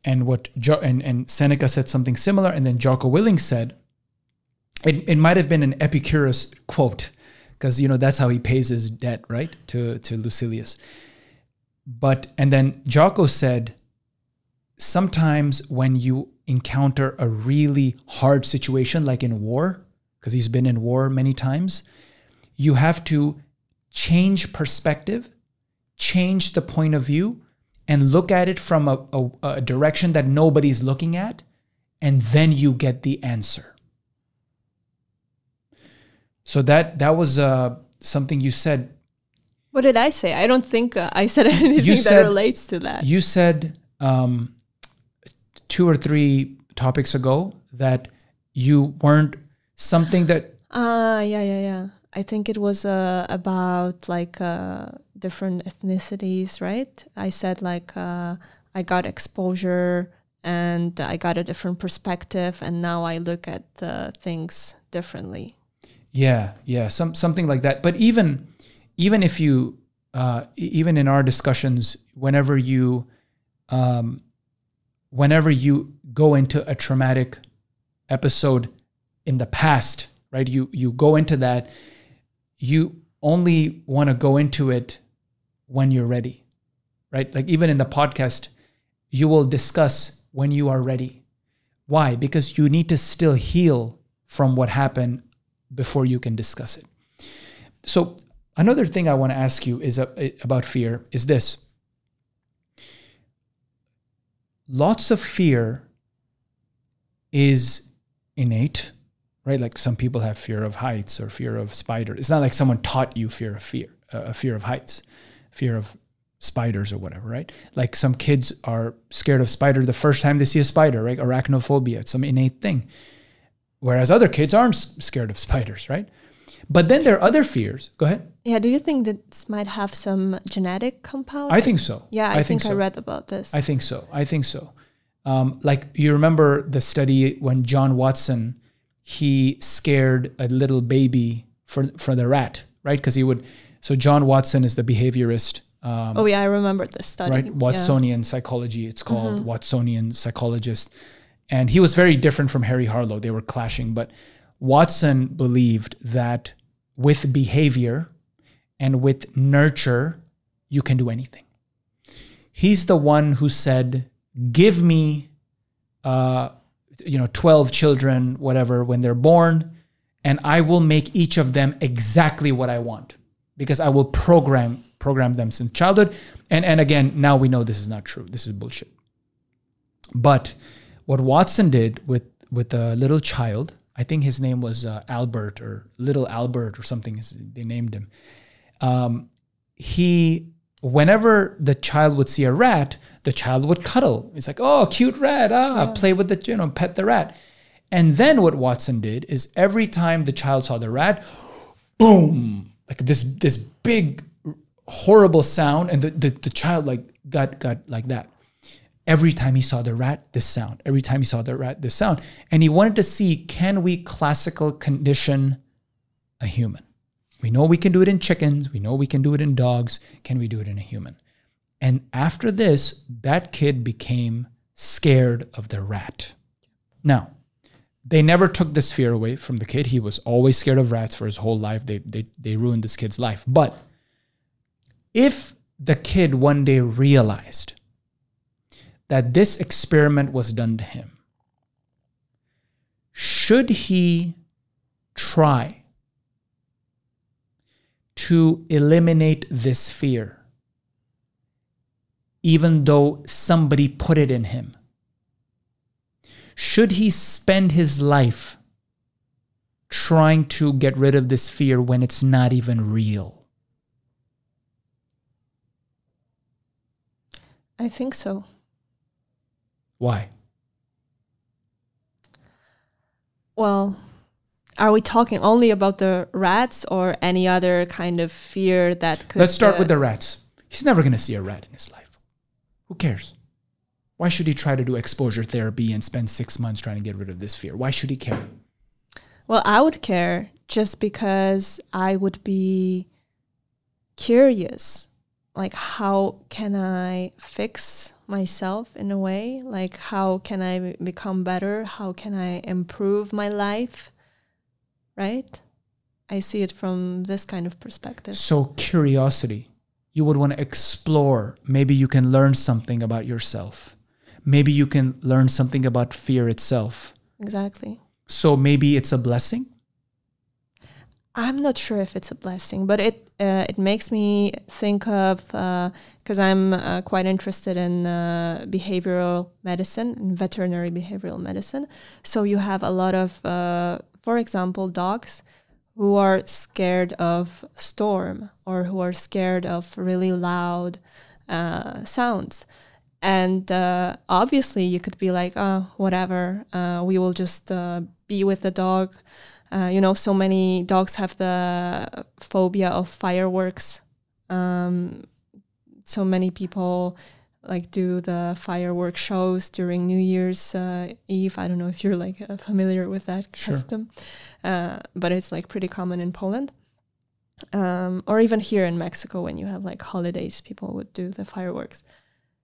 And what jo and, and Seneca said something similar, and then Jocko Willink said, It, it might have been an Epicurus quote, because, you know, that's how he pays his debt, right, to, to Lucilius. But, and then Jocko said, sometimes when you encounter a really hard situation, like in war, because he's been in war many times, you have to change perspective, change the point of view, and look at it from a, a, a direction that nobody's looking at, and then you get the answer. So that that was uh, something you said. What did I say? I don't think uh, I said anything you said, that relates to that. You said um, two or three topics ago that you weren't something that. Ah, uh, yeah, yeah, yeah. I think it was uh, about like uh, different ethnicities, right? I said like uh, I got exposure and I got a different perspective, and now I look at uh, things differently. Yeah, yeah, some something like that. But even, even if you, uh, even in our discussions, whenever you, um, whenever you go into a traumatic episode in the past, right? You you go into that, you only want to go into it when you're ready, right? Like even in the podcast, you will discuss when you are ready. Why? Because you need to still heal from what happened before you can discuss it. So another thing I want to ask you is uh, about fear is this. Lots of fear is innate, right? Like some people have fear of heights or fear of spiders. It's not like someone taught you fear of fear, uh, fear of heights, fear of spiders or whatever, right? Like some kids are scared of spider the first time they see a spider, right? Arachnophobia, it's some innate thing. Whereas other kids aren't scared of spiders, right? But then there are other fears. Go ahead. Yeah, do you think that this might have some genetic compound? I think so. Yeah, I, I think, think so. I read about this. I think so. I think so. Um, like, you remember the study when John Watson, he scared a little baby for, for the rat, right? Because he would... So John Watson is the behaviorist. Um, oh, yeah, I remember this study. Right? Watsonian yeah. psychology. It's called mm-hmm. Watsonian psychologist. And he was very different from Harry Harlow. They were clashing. But Watson believed that with behavior and with nurture, you can do anything. He's the one who said, give me uh, you know, twelve children, whatever, when they're born, and I will make each of them exactly what I want, because I will program, program them since childhood. And, and again, now we know this is not true. This is bullshit. But... what Watson did with, with a little child, I think his name was uh, Albert or Little Albert or something, they named him. Um, he, whenever the child would see a rat, the child would cuddle. It's like, oh, cute rat, ah, yeah. Play with the, you know, pet the rat. And then what Watson did is every time the child saw the rat, boom, like this, this big, horrible sound. And the, the, the child like got, got like that. Every time he saw the rat, this sound. Every time he saw the rat, this sound. And he wanted to see, can we classical condition a human? We know we can do it in chickens. We know we can do it in dogs. Can we do it in a human? And after this, that kid became scared of the rat. Now, They never took this fear away from the kid. He was always scared of rats for his whole life. They, they, they ruined this kid's life. But if the kid one day realized that this experiment was done to him, should he try to eliminate this fear, even though somebody put it in him? Should he spend his life trying to get rid of this fear when it's not even real? I think so. Why? Well, are we talking only about the rats or any other kind of fear that could... Let's start uh, with the rats. He's never going to see a rat in his life. Who cares? Why should he try to do exposure therapy and spend six months trying to get rid of this fear? Why should he care? Well, I would care just because I would be curious. Like, how can I fix myself in a way? Like, how can I become better? How can I improve my life? Right? I see it from this kind of perspective. So curiosity. You would want to explore. Maybe you can learn something about yourself. Maybe you can learn something about fear itself. Exactly. So maybe it's a blessing? I'm not sure if it's a blessing, but it uh, it makes me think of, because uh, I'm uh, quite interested in uh, behavioral medicine, and veterinary behavioral medicine. So you have a lot of, uh, for example, dogs who are scared of storm or who are scared of really loud uh, sounds. And uh, obviously you could be like, oh, whatever, uh, we will just uh, be with the dog. Uh, you know, so many dogs have the phobia of fireworks. Um, so many people like do the firework shows during New Year's uh, Eve. I don't know if you're like uh, familiar with that custom, sure. uh, but it's like pretty common in Poland. Um, or even here in Mexico, when you have like holidays, people would do the fireworks.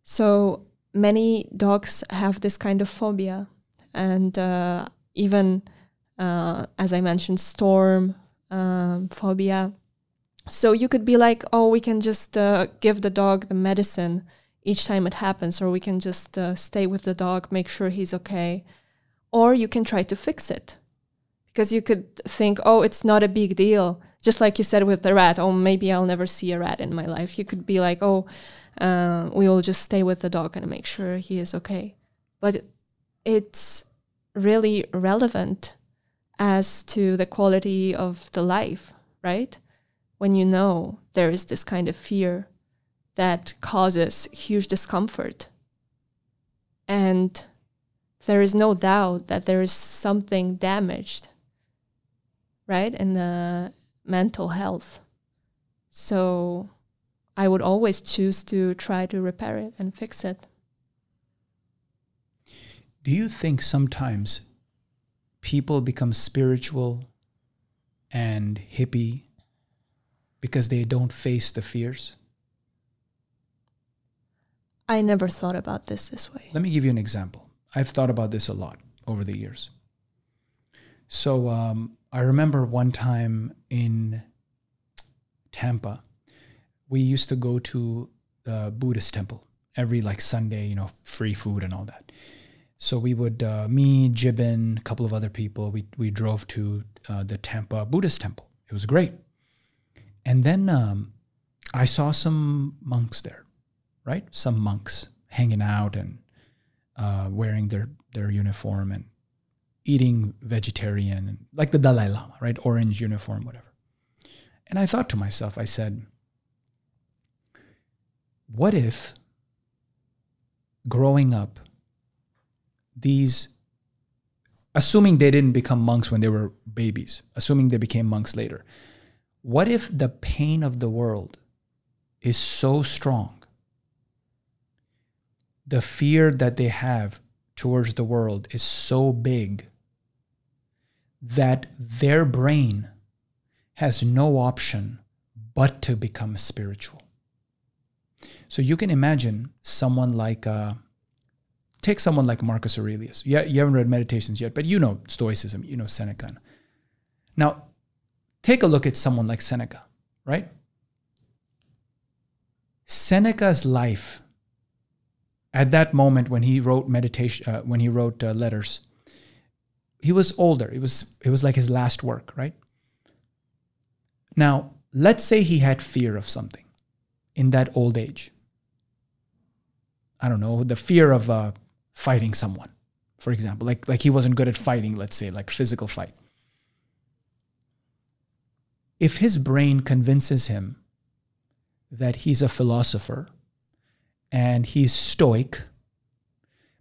So many dogs have this kind of phobia. And uh, even, uh, as I mentioned, storm um, phobia. So you could be like, oh, we can just uh, give the dog the medicine each time it happens, or we can just uh, stay with the dog, make sure he's okay. Or you can try to fix it, because you could think, oh, it's not a big deal. Just like you said with the rat, oh, maybe I'll never see a rat in my life. You could be like, oh, uh, we will just stay with the dog and make sure he is okay. But it's really relevant as to the quality of the life, right? When you know there is this kind of fear that causes huge discomfort. And there is no doubt that there is something damaged, right, in the mental health. So I would always choose to try to repair it and fix it. Do you think sometimes people become spiritual and hippie because they don't face the fears? I never thought about this this way. Let me give you an example. I've thought about this a lot over the years. So um, I remember one time in Tampa, we used to go to the Buddhist temple every like Sunday, you know, free food and all that. So we would, uh, me, Jibin, a couple of other people, we, we drove to uh, the Tampa Buddhist temple. It was great. And then um, I saw some monks there. Right? Some monks hanging out and uh, wearing their, their uniform and eating vegetarian, like the Dalai Lama, right? Orange uniform, whatever. And I thought to myself, I said, what if growing up, these, assuming they didn't become monks when they were babies, assuming they became monks later, what if the pain of the world is so strong, the fear that they have towards the world is so big that their brain has no option but to become spiritual? So you can imagine someone like uh, take someone like Marcus Aurelius. Yeah, you haven't read Meditations yet, but you know Stoicism, you know Seneca. Now, take a look at someone like Seneca, right? Seneca's life at that moment when he wrote meditation, uh, when he wrote uh, letters, he was older. It was it was like his last work, right? Now, let's say he had fear of something in that old age. I don't know, the fear of uh, fighting someone, for example. Like, like he wasn't good at fighting, let's say, like physical fight. If his brain convinces him that he's a philosopher and he's stoic,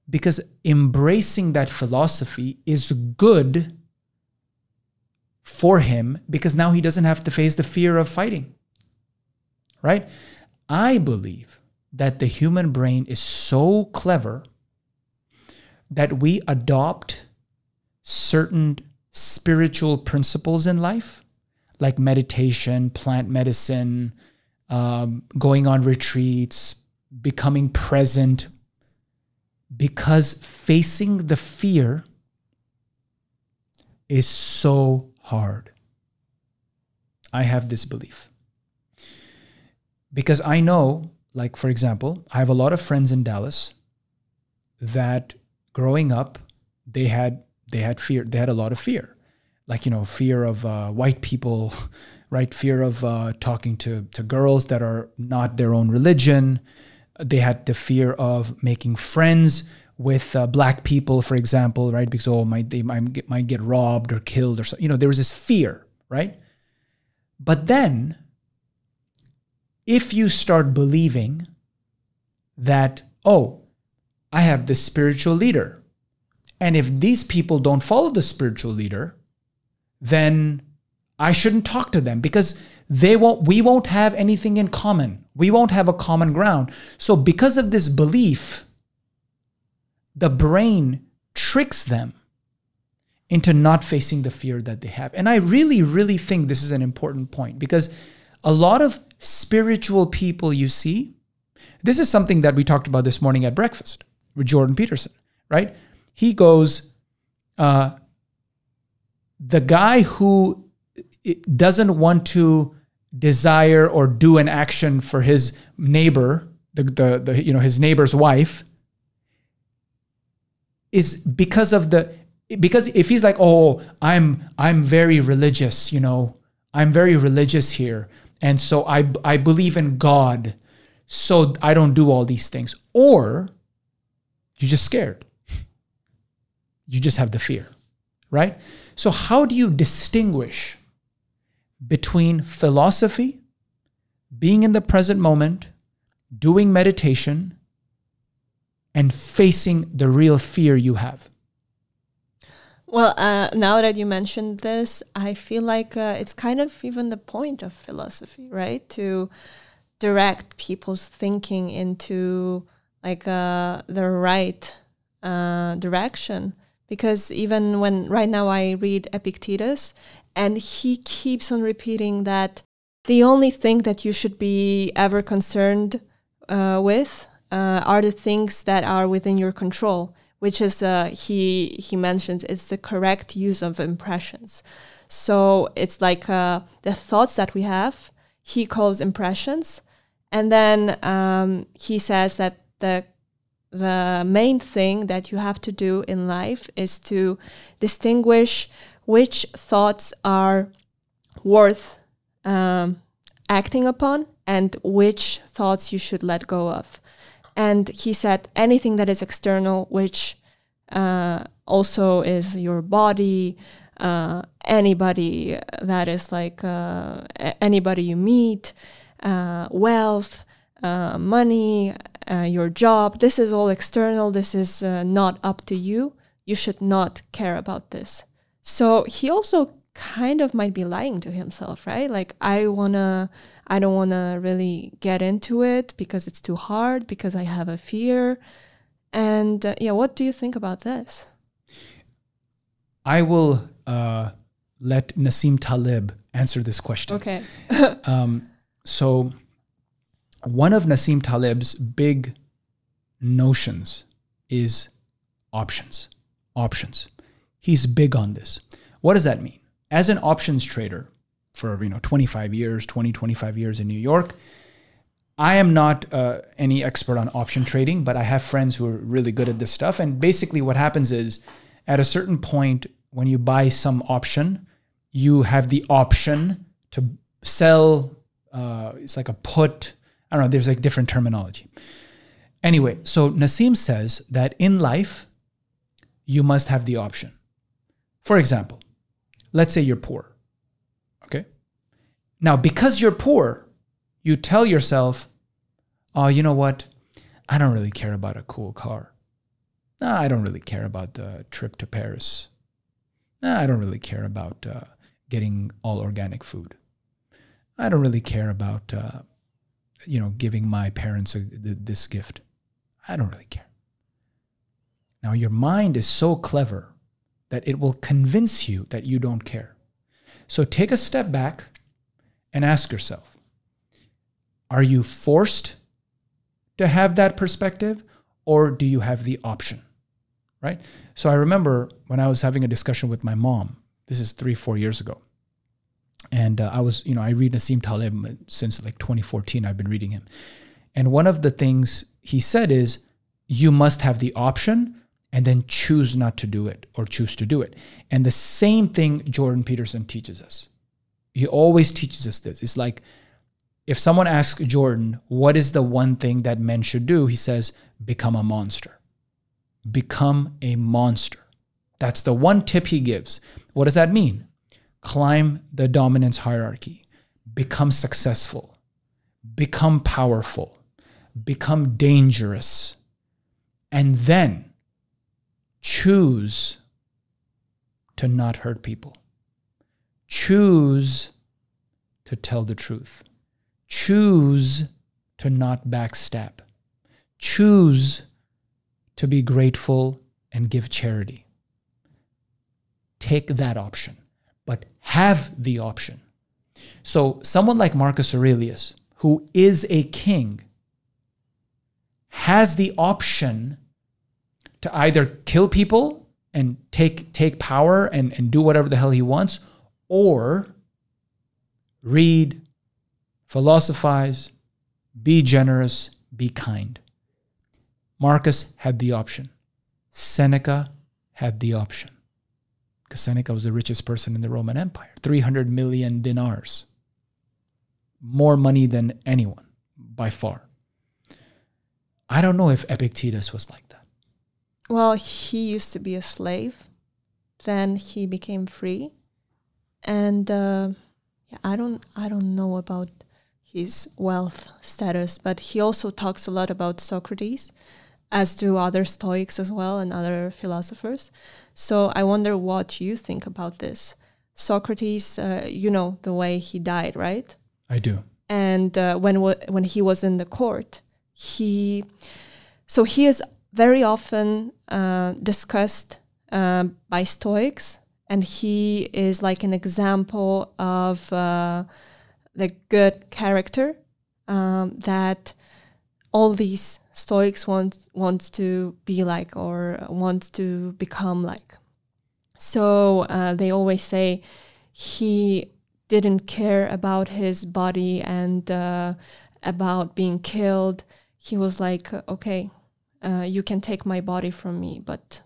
because embracing that philosophy is good for him, because now he doesn't have to face the fear of fighting, right? I believe that the human brain is so clever that we adopt certain spiritual principles in life, like meditation, plant medicine, um, going on retreats, becoming present, because facing the fear is so hard. I have this belief. Because I know, like, for example, I have a lot of friends in Dallas that growing up, they had, they had fear. They had a lot of fear. Like, you know, fear of uh, white people, right? Fear of uh, talking to, to girls that are not their own religion. They had the fear of making friends with uh, black people, for example, right? Because, oh, might, they might get, might get robbed or killed or something. You know, there was this fear, right? But then, if you start believing that, oh, I have this spiritual leader, and if these people don't follow the spiritual leader, then I shouldn't talk to them because they won't, we won't have anything in common. We won't have a common ground. So because of this belief, the brain tricks them into not facing the fear that they have. And I really, really think this is an important point, because a lot of spiritual people you see, this is something that we talked about this morning at breakfast with Jordan Peterson, right? He goes, uh, the guy who doesn't want to desire or do an action for his neighbor, the, the, the you know, his neighbor's wife, is because of the, because if he's like, oh, I'm, I'm very religious, you know, I'm very religious here. And so I, I believe in God, so I don't do all these things. Or you're just scared. You just have the fear, right? So how do you distinguish between philosophy, being in the present moment, doing meditation, and facing the real fear you have? Well, uh, now that you mentioned this, I feel like uh, it's kind of even the point of philosophy, right? To direct people's thinking into like uh, the right uh, direction. Because even when right now I read Epictetus, and he keeps on repeating that the only thing that you should be ever concerned uh, with uh, are the things that are within your control, which is, uh, he, he mentions, it's the correct use of impressions. So it's like uh, the thoughts that we have, he calls impressions. And then um, he says that the, the main thing that you have to do in life is to distinguish which thoughts are worth um, acting upon and which thoughts you should let go of. And he said anything that is external, which uh, also is your body, uh, anybody that is like uh, anybody you meet, uh, wealth, uh, money, uh, your job. This is all external. This is uh, not up to you. You should not care about this. So he also kind of might be lying to himself, right? Like, I wanna, I don't wanna really get into it because it's too hard, because I have a fear. And uh, yeah, what do you think about this? I will uh, let Nassim Taleb answer this question. Okay. um, so one of Nassim Taleb's big notions is options, options. He's big on this. What does that mean? As an options trader for, you know, twenty-five years, twenty, twenty-five years in New York, I am not uh, any expert on option trading, but I have friends who are really good at this stuff. And basically what happens is at a certain point, when you buy some option, you have the option to sell. Uh, it's like a put. I don't know. There's like different terminology. Anyway, so Nassim says that in life, you must have the option. For example, let's say you're poor. Okay. Now, because you're poor, you tell yourself, oh, you know what? I don't really care about a cool car. No, I don't really care about the trip to Paris. No, I don't really care about uh, getting all organic food. I don't really care about, uh, you know, giving my parents a, th this gift. I don't really care. Now, your mind is so clever that it will convince you that you don't care. So take a step back and ask yourself, are you forced to have that perspective or do you have the option, right? So I remember when I was having a discussion with my mom, this is three, four years ago. And uh, I was, you know, I read Nassim Taleb since like twenty fourteen, I've been reading him. And one of the things he said is, you must have the option and then choose not to do it or choose to do it. And the same thing Jordan Peterson teaches us. He always teaches us this. It's like, if someone asks Jordan, what is the one thing that men should do? He says, become a monster. Become a monster. That's the one tip he gives. What does that mean? Climb the dominance hierarchy, become successful, become powerful, become dangerous, and then choose to not hurt people. Choose to tell the truth. Choose to not backstab. Choose to be grateful and give charity. Take that option. But have the option. So someone like Marcus Aurelius, who is a king, has the option to either kill people and take, take power and, and do whatever the hell he wants, or read, philosophize, be generous, be kind. Marcus had the option. Seneca had the option. Seneca was the richest person in the Roman Empire, three hundred million dinars, more money than anyone by far. I don't know if Epictetus was like that. Well, he used to be a slave, then he became free, and uh, yeah, I don't, I don't know about his wealth status, but he also talks a lot about Socrates, as do other Stoics as well and other philosophers. So I wonder what you think about this. Socrates, uh, you know the way he died, right? I do. And uh, when when he was in the court, he so he is very often uh, discussed uh, by Stoics, and he is like an example of uh, the good character um, that all these Stoics want wants to be like or wants to become like. So uh, they always say he didn't care about his body and uh, about being killed. He was like, okay, uh, you can take my body from me, but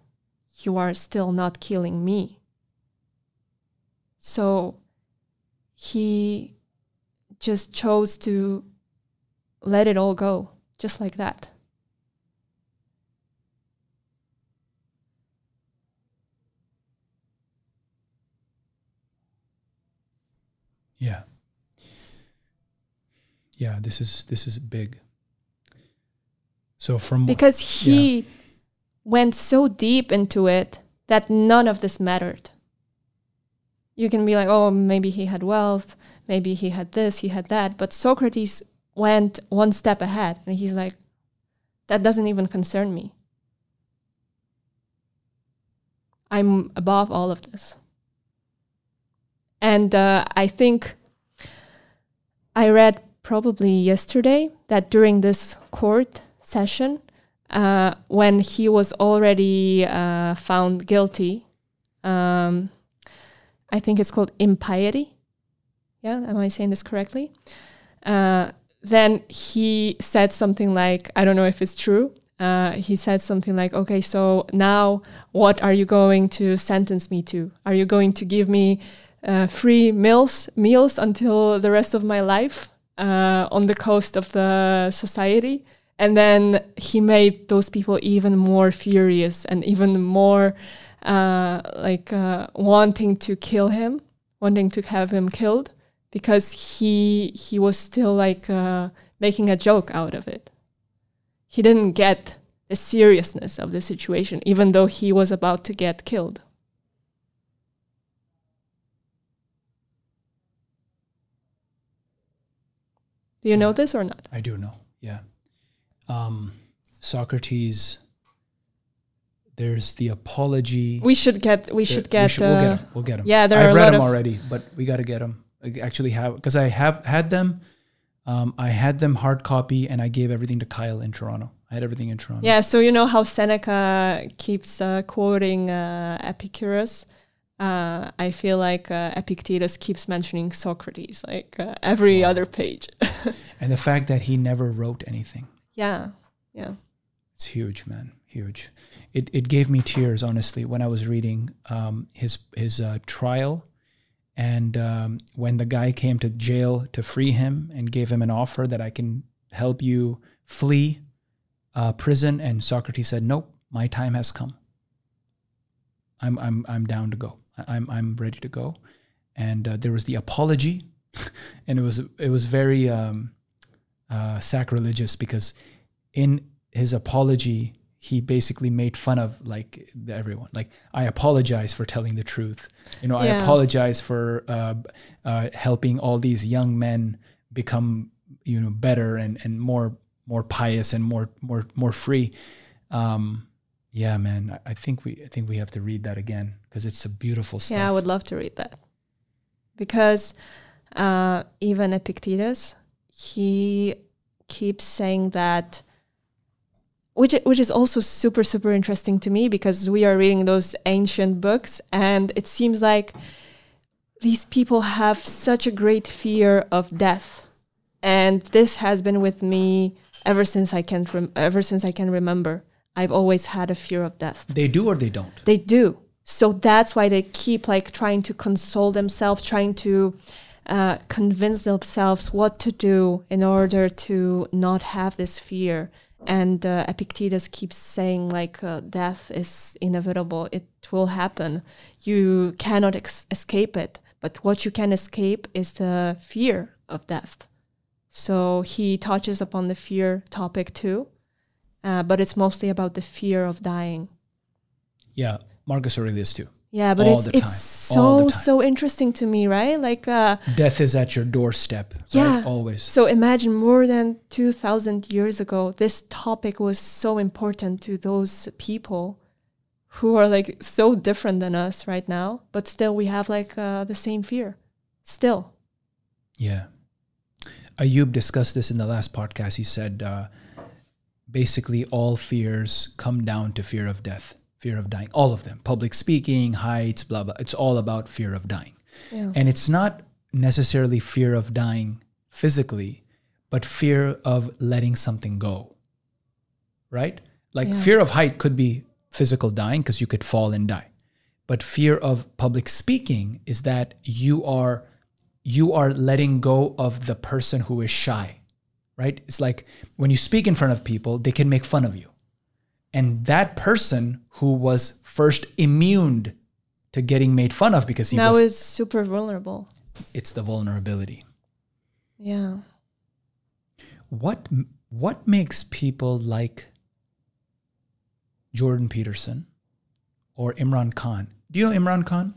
you are still not killing me. So he just chose to let it all go, just like that. Yeah. Yeah, this is this is big. So from because he yeah. went so deep into it that none of this mattered. You can be like, oh, maybe he had wealth, maybe he had this, he had that, but Socrates went one step ahead and he's like, that doesn't even concern me. I'm above all of this. And uh, I think I read probably yesterday that during this court session, uh, when he was already uh, found guilty. Um, I think it's called impiety. Yeah, am I saying this correctly? Uh, then he said something like, I don't know if it's true, uh, he said something like, okay, so now what are you going to sentence me to? Are you going to give me uh, free meals, meals until the rest of my life uh, on the coast of the society? And then he made those people even more furious and even more uh, like uh, wanting to kill him, wanting to have him killed. Because he he was still like uh, making a joke out of it. He didn't get the seriousness of the situation, even though he was about to get killed. Do you know this or not? I do know, yeah. Um, Socrates, there's the apology. We should get, we should get, we should, uh, we'll get him, we'll get him. Yeah, there I've are a read lot them of already, but we got to get him. Actually have, because I have had them, um, I had them hard copy, and I gave everything to Kyle in Toronto. I had everything in Toronto. Yeah, so you know how Seneca keeps uh, quoting uh, Epicurus? Uh, I feel like uh, Epictetus keeps mentioning Socrates, like uh, every wow. other page. And the fact that he never wrote anything. Yeah, yeah. It's huge, man, huge. It, it gave me tears, honestly, when I was reading um, his, his uh, trial. And um, when the guy came to jail to free him and gave him an offer that I can help you flee uh, prison, and Socrates said, "Nope, my time has come. I'm I'm I'm down to go. I'm I'm ready to go." And uh, there was the apology, and it was it was very um, uh, sacrilegious, because in his apology he basically made fun of like everyone. Like, I apologize for telling the truth. You know, yeah. I apologize for uh, uh, helping all these young men become, you know, better and and more more pious and more more more free. Um, yeah, man. I think we I think we have to read that again, because it's a beautiful stuff. Yeah, I would love to read that, because uh, even Epictetus, he keeps saying that. Which, which is also super, super interesting to me, because we are reading those ancient books and it seems like these people have such a great fear of death. And this has been with me ever since I can rem ever since I can remember. I've always had a fear of death. They do or they don't? They do. So that's why they keep like trying to console themselves, trying to uh, convince themselves what to do in order to not have this fear. And uh, Epictetus keeps saying, like, uh, death is inevitable. It will happen. You cannot ex escape it. But what you can escape is the fear of death. So he touches upon the fear topic too. Uh, but it's mostly about the fear of dying. Yeah, Marcus Aurelius too. Yeah, but All it's, the it's time. so, All the time. so interesting to me, right? Like uh, death is at your doorstep, yeah, right? Always. So imagine more than two thousand years ago, this topic was so important to those people who are like so different than us right now, but still we have like uh, the same fear, still. Yeah. Ayub discussed this in the last podcast. He said, uh, basically all fears come down to fear of death. Fear of dying, all of them, public speaking, heights, blah, blah. It's all about fear of dying. Yeah. And it's not necessarily fear of dying physically, but fear of letting something go, right? Like, yeah. Fear of height could be physical dying, because you could fall and die. But fear of public speaking is that you are, you are letting go of the person who is shy, right? It's like when you speak in front of people, they can make fun of you. And that person who was first immune to getting made fun of, because he now was... Now is super vulnerable. It's the vulnerability. Yeah. What, what makes people like Jordan Peterson or Imran Khan? Do you know Imran Khan?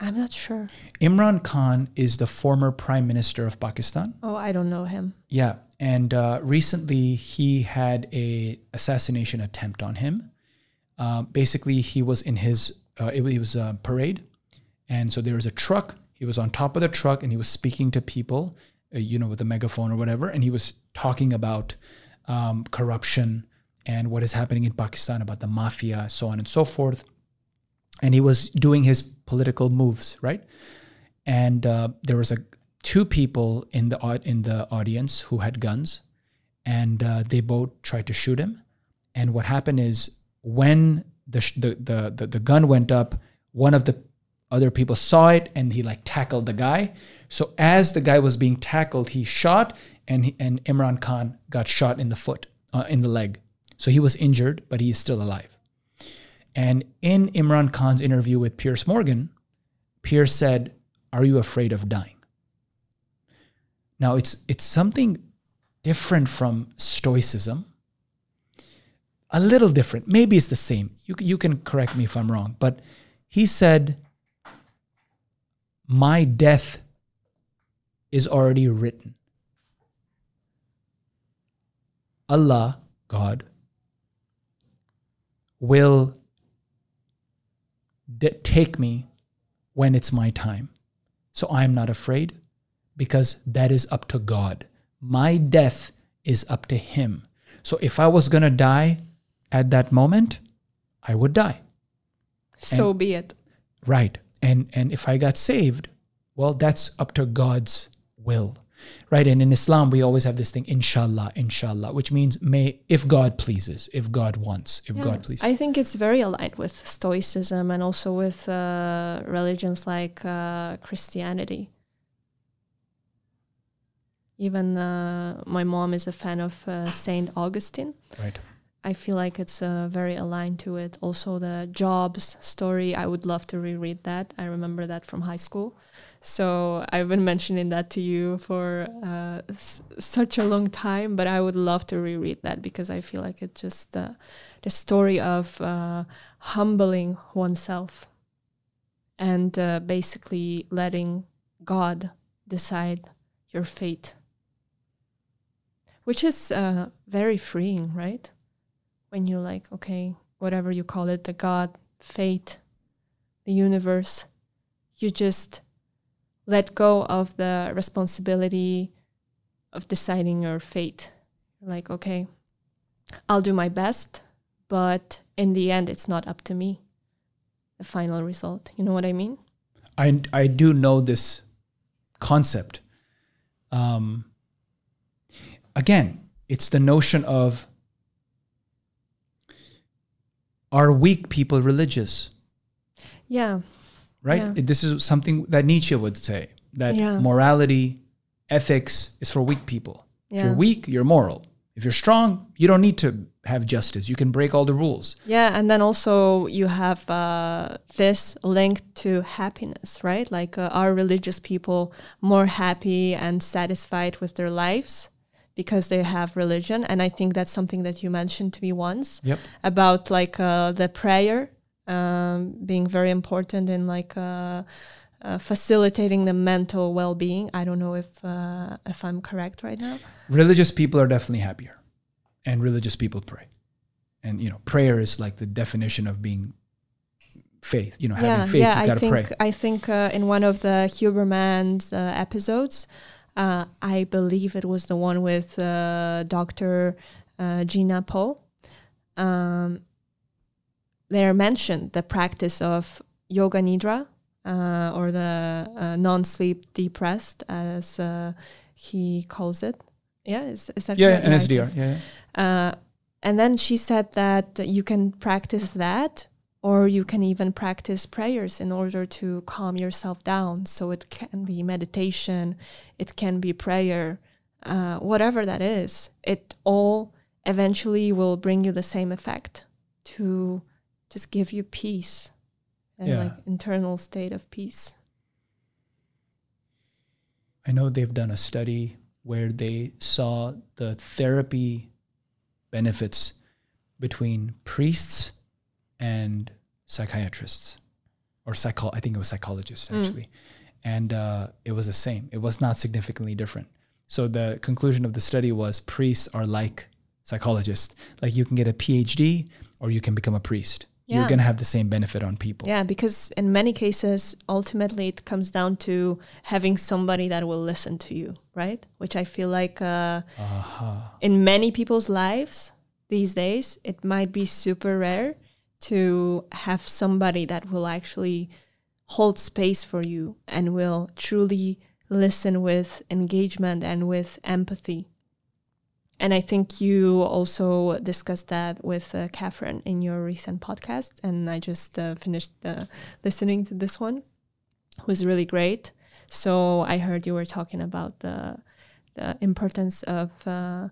I'm not sure. Imran Khan is the former prime minister of Pakistan. Oh, I don't know him. Yeah. And uh, recently, he had a assassination attempt on him. Uh, basically, he was in his, uh, it, it was a parade. And so there was a truck. He was on top of the truck and he was speaking to people, uh, you know, with a megaphone or whatever. And he was talking about um, corruption and what is happening in Pakistan about the mafia, so on and so forth. And he was doing his political moves, right? And uh, there was a two people in the in the audience who had guns, and uh, they both tried to shoot him. And what happened is, when the the, the the the gun went up, one of the other people saw it, and he like tackled the guy. So as the guy was being tackled, he shot, and he, and Imran Khan got shot in the foot, uh, in the leg. So he was injured, but he is still alive. And in Imran Khan's interview with Piers Morgan, Piers said, "Are you afraid of dying?" Now it's it's something different from stoicism. A little different. Maybe it's the same. You, you can correct me if I'm wrong. But he said, my death is already written. Allah, God, will take me when it's my time. So I'm not afraid, because that is up to God. My death is up to Him. So if I was going to die at that moment, I would die. So and, be it. Right. And and if I got saved, well, that's up to God's will. Right. And in Islam, we always have this thing, inshallah, inshallah, which means may, if God pleases, if God wants, if yeah, God pleases. I think it's very aligned with Stoicism and also with uh, religions like uh, Christianity. Even uh, my mom is a fan of uh, Saint Augustine. Right. I feel like it's uh, very aligned to it. Also, the Job's story, I would love to reread that. I remember that from high school. So I've been mentioning that to you for uh, s such a long time, but I would love to reread that, because I feel like it's just uh, the story of uh, humbling oneself and uh, basically letting God decide your fate, which is uh, very freeing, right? When you're like, okay, whatever you call it, the God, fate, the universe, you just let go of the responsibility of deciding your fate. Like, okay, I'll do my best, but in the end, it's not up to me, the final result. You know what I mean? I, I do know this concept. Um, again, it's the notion of, are weak people religious? Yeah. Right? Yeah. This is something that Nietzsche would say, that yeah. morality, ethics is for weak people. Yeah. If you're weak, you're moral. If you're strong, you don't need to have justice. You can break all the rules. Yeah, and then also you have uh, this link to happiness, right? Like, uh, are religious people more happy and satisfied with their lives because they have religion? And I think that's something that you mentioned to me once, yep, about like uh, the prayer um, being very important in like uh, uh, facilitating the mental well-being. I don't know if, uh, if I'm correct right now. Religious people are definitely happier, and religious people pray. And, you know, prayer is like the definition of being faith, you know, yeah, having faith, yeah, you gotta I think, pray. I think uh, in one of the Huberman's uh, episodes, Uh, I believe it was the one with uh, Doctor Uh, Gina Poe. Um, they mentioned the practice of yoga nidra, uh, or the uh, non-sleep deep rest, as uh, he calls it. Yeah, is, is that yeah, correct? Yeah, N S D R. Yeah. Uh, and then she said that you can practice that, or you can even practice prayers in order to calm yourself down. So it can be meditation, it can be prayer, uh, whatever that is. It all eventually will bring you the same effect, to just give you peace and yeah. like internal state of peace. I know they've done a study where they saw the therapy benefits between priests and psychiatrists, or psycho I think it was psychologists actually. Mm. And uh, it was the same. It was not significantly different. So the conclusion of the study was, priests are like psychologists. Like, you can get a P H D or you can become a priest. Yeah. You're going to have the same benefit on people. Yeah, because in many cases, ultimately it comes down to having somebody that will listen to you, right? Which I feel like uh, uh-huh. in many people's lives, these days, it might be super rare to have somebody that will actually hold space for you and will truly listen with engagement and with empathy. And I think you also discussed that with uh, Catherine in your recent podcast. And I just uh, finished uh, listening to this one. It was really great. So I heard you were talking about the, the importance of uh,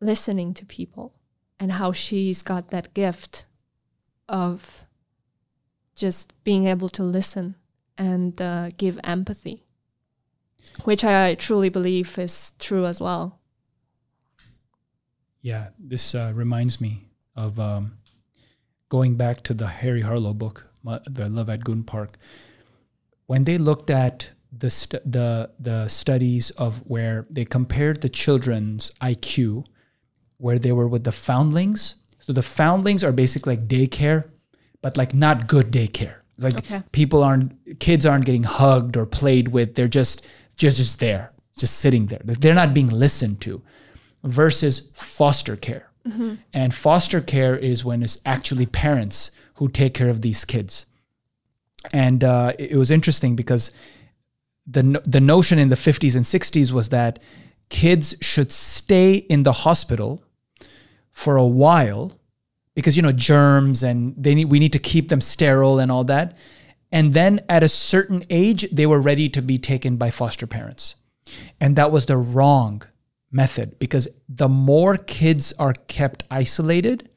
listening to people and how she's got that gift of just being able to listen and uh, give empathy, which I truly believe is true as well. Yeah, this uh, reminds me of um, going back to the Harry Harlow book, The Love at Goon Park. When they looked at the, st the, the studies of where they compared the children's I Q, where they were with the foundlings. So the foundlings are basically like daycare, but like not good daycare. It's like okay. people aren't, kids aren't getting hugged or played with. They're just, just, just there, just sitting there. They're not being listened to. Versus foster care. Mm-hmm. And foster care is when it's actually parents who take care of these kids. And uh, it, it was interesting because the, no, the notion in the fifties and sixties was that kids should stay in the hospital for a while because, you know, germs and they need, we need to keep them sterile and all that. And then at a certain age, they were ready to be taken by foster parents. And that was the wrong method, because the more kids are kept isolated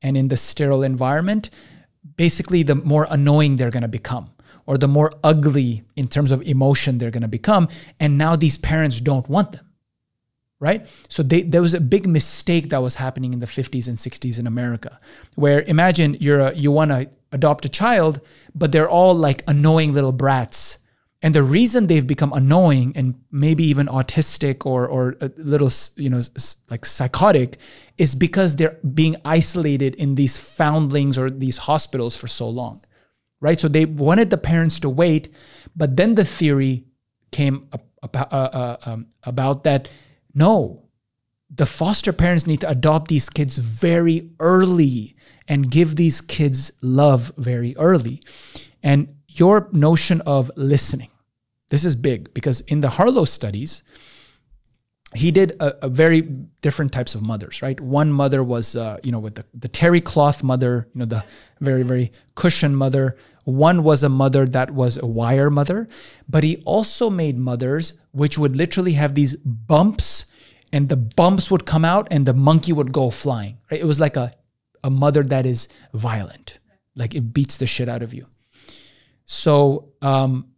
and in the sterile environment, basically the more annoying they're going to become, or the more ugly in terms of emotion they're going to become. And now these parents don't want them, right? So they, there was a big mistake that was happening in the fifties and sixties in America, where imagine you're a, you want to adopt a child, but they're all like annoying little brats. And the reason they've become annoying and maybe even autistic or, or a little, you know, like psychotic is because they're being isolated in these foundlings or these hospitals for so long, right? So they wanted the parents to wait, but then the theory came about, uh, uh, um, about that, no, the foster parents need to adopt these kids very early and give these kids love very early. And your notion of listening, this is big, because in the Harlow studies, he did a, a very different types of mothers, right? One mother was, uh, you know, with the, the terry cloth mother, you know, the very, very cushion mother. One was a mother that was a wire mother, but he also made mothers which would literally have these bumps, and the bumps would come out and the monkey would go flying, right? It was like a, a mother that is violent, like it beats the shit out of you. So um,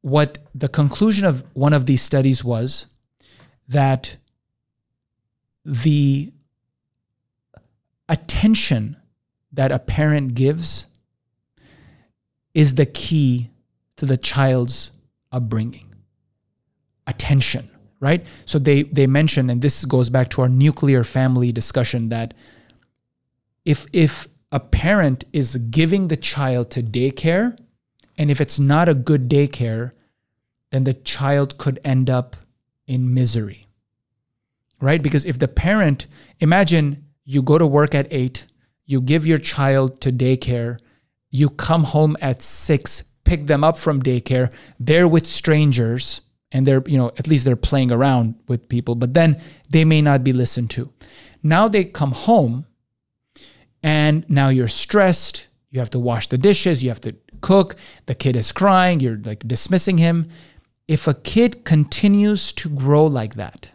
what the conclusion of one of these studies was that the attention that a parent gives is the key to the child's upbringing. Attention, right? So they, they mentioned, and this goes back to our nuclear family discussion, that if, if a parent is giving the child to daycare, and if it's not a good daycare, then the child could end up in misery, right? Because if the parent, imagine you go to work at eight, you give your child to daycare, you come home at six, pick them up from daycare, they're with strangers, and they're, you know, at least they're playing around with people, but then they may not be listened to. Now they come home, and now you're stressed, you have to wash the dishes, you have to cook, the kid is crying, you're like dismissing him. If a kid continues to grow like that,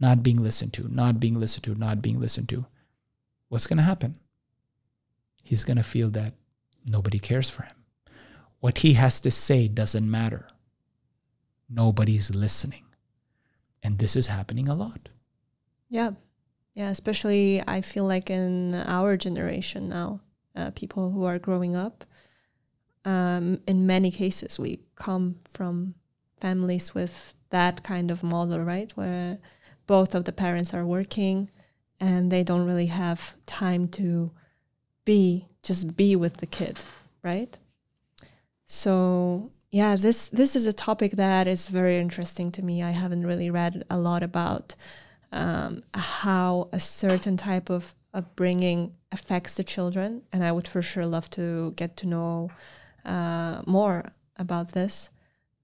not being listened to, not being listened to, not being listened to, what's going to happen? He's going to feel that nobody cares for him. What he has to say doesn't matter. Nobody's listening. And this is happening a lot. Yeah. Yeah, especially I feel like in our generation now, uh, people who are growing up, Um, in many cases, we come from families with that kind of model, right? Where both of the parents are working and they don't really have time to be, just be with the kid, right? So yeah, this, this is a topic that is very interesting to me. I haven't really read a lot about um, how a certain type of upbringing affects the children. And I would for sure love to get to know uh, more about this.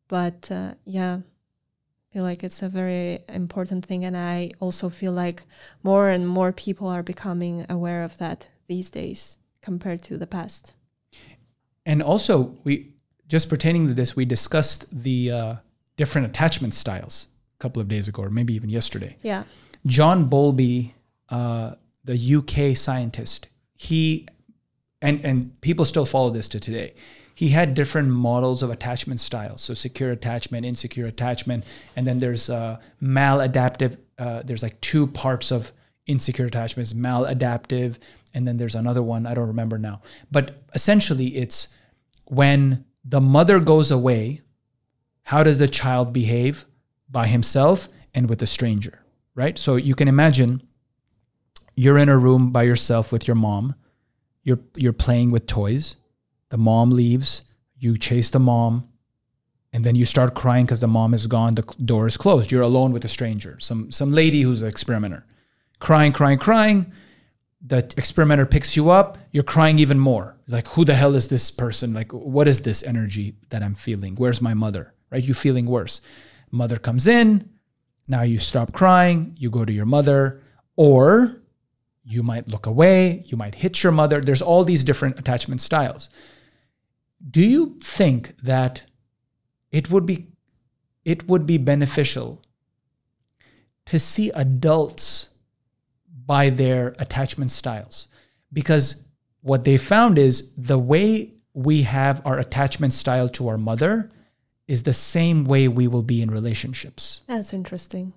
But uh, yeah, I feel like it's a very important thing. And I also feel like more and more people are becoming aware of that these days compared to the past. And also, we just pertaining to this, we discussed the uh, different attachment styles a couple of days ago, or maybe even yesterday. Yeah. John Bowlby, uh, the U K scientist, he, and, and people still follow this to today, he had different models of attachment styles. So secure attachment, insecure attachment, and then there's uh, maladaptive, uh, there's like two parts of insecure attachments, maladaptive, and then there's another one, I don't remember now. But essentially it's when the mother goes away, how does the child behave by himself and with a stranger, right? So you can imagine you're in a room by yourself with your mom, you're, you're playing with toys, the mom leaves, you chase the mom, and then you start crying because the mom is gone, the door is closed, you're alone with a stranger, some, some lady who's an experimenter. Crying, crying, crying, the experimenter picks you up, you're crying even more. Like, who the hell is this person? Like, what is this energy that I'm feeling? Where's my mother, right? You're feeling worse. Mother comes in, now you stop crying, you go to your mother, or you might look away, you might hit your mother. There's all these different attachment styles. Do you think that it would be, it would be beneficial to see adults by their attachment styles? Because what they found is the way we have our attachment style to our mother is the same way we will be in relationships. That's interesting.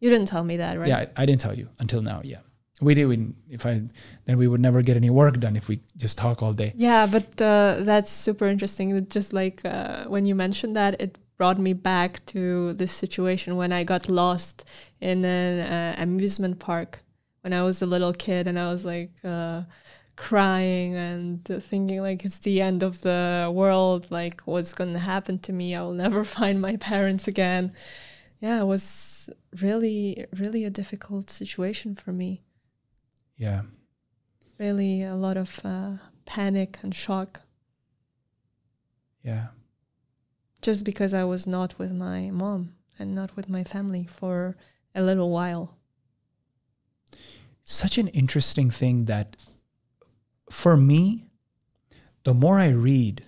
You didn't tell me that, right? Yeah, I didn't tell you until now, yeah. We didn't, if I, then we would never get any work done if we just talk all day. Yeah, but uh, that's super interesting. Just like uh, when you mentioned that, it brought me back to this situation when I got lost in an uh, amusement park when I was a little kid, and I was like uh, crying and thinking like it's the end of the world, like what's going to happen to me? I'll never find my parents again. Yeah, it was really, really a difficult situation for me. Yeah. Really a lot of uh, panic and shock. Yeah. Just because I was not with my mom and not with my family for a little while. Such an interesting thing that for me, the more I read,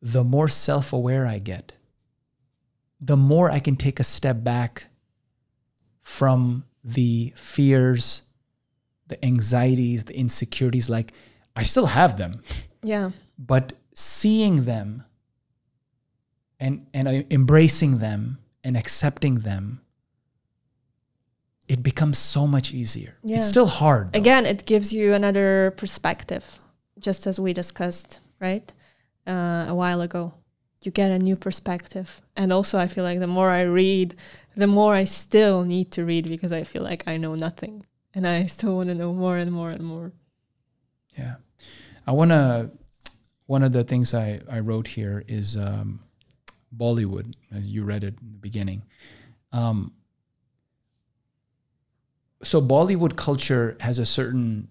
the more self-aware I get, the more I can take a step back from the fears, the anxieties, the insecurities. Like I still have them. Yeah. But seeing them and, and embracing them and accepting them, it becomes so much easier. Yeah. It's still hard, though. Again, it gives you another perspective, just as we discussed, right? Uh, a while ago. You get a new perspective. And also I feel like the more I read, the more I still need to read, because I feel like I know nothing and I still want to know more and more and more. Yeah. I want to, one of the things I, I wrote here is um, Bollywood, as you read it in the beginning. Um, So Bollywood culture has a certain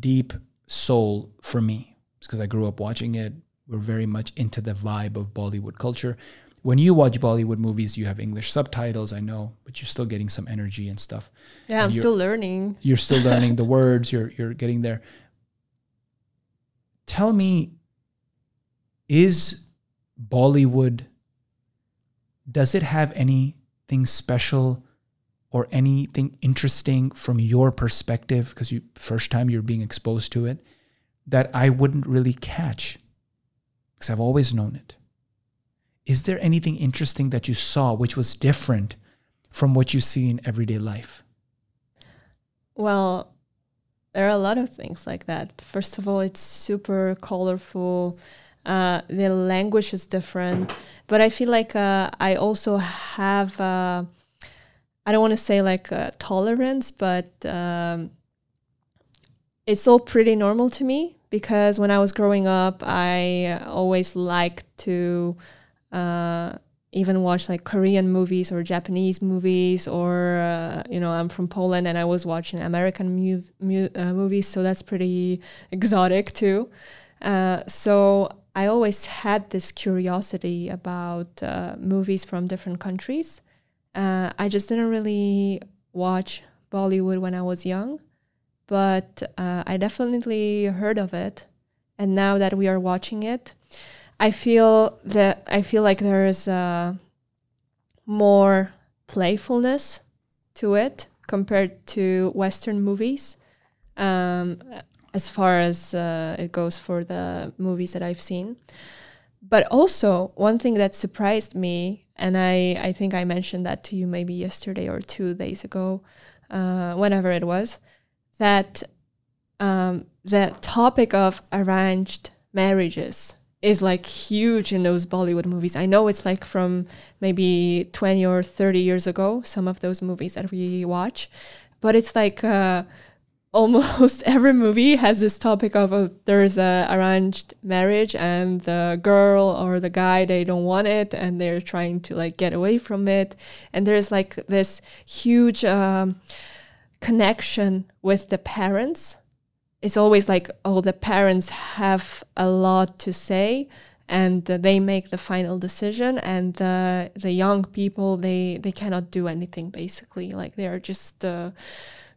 deep soul for me. It's because I grew up watching it. We're very much into the vibe of Bollywood culture. When you watch Bollywood movies, you have English subtitles, I know, but you're still getting some energy and stuff. Yeah, and I'm still learning. You're still learning the words. You're, you're getting there. Tell me, is Bollywood, does it have anything special or anything interesting from your perspective, because you first time you're being exposed to it, that I wouldn't really catch, because I've always known it? Is there anything interesting that you saw which was different from what you see in everyday life? Well, there are a lot of things like that. First of all, it's super colorful. Uh, the language is different. But I feel like uh, I also have... Uh, I don't want to say like uh, tolerance, but um, it's all pretty normal to me, because when I was growing up, I always liked to uh, even watch like Korean movies or Japanese movies, or uh, you know, I'm from Poland and I was watching American mu mu uh, movies, so that's pretty exotic too. Uh, so I always had this curiosity about uh, movies from different countries. Uh, I just didn't really watch Bollywood when I was young, but uh, I definitely heard of it. And now that we are watching it, I feel that I feel like there is uh, more playfulness to it compared to Western movies, um, as far as uh, it goes for the movies that I've seen. But also, one thing that surprised me, and I, I think I mentioned that to you maybe yesterday or two days ago, uh, whenever it was, that um, the topic of arranged marriages is like huge in those Bollywood movies. I know it's like from maybe twenty or thirty years ago, some of those movies that we watch, but it's like uh, almost every movie has this topic of uh, there's a arranged marriage and the girl or the guy, they don't want it and they're trying to like get away from it. And there's like this huge um, connection with the parents. It's always like, oh, the parents have a lot to say and uh, they make the final decision, and uh, the young people, they, they cannot do anything, basically. Like they are just, uh,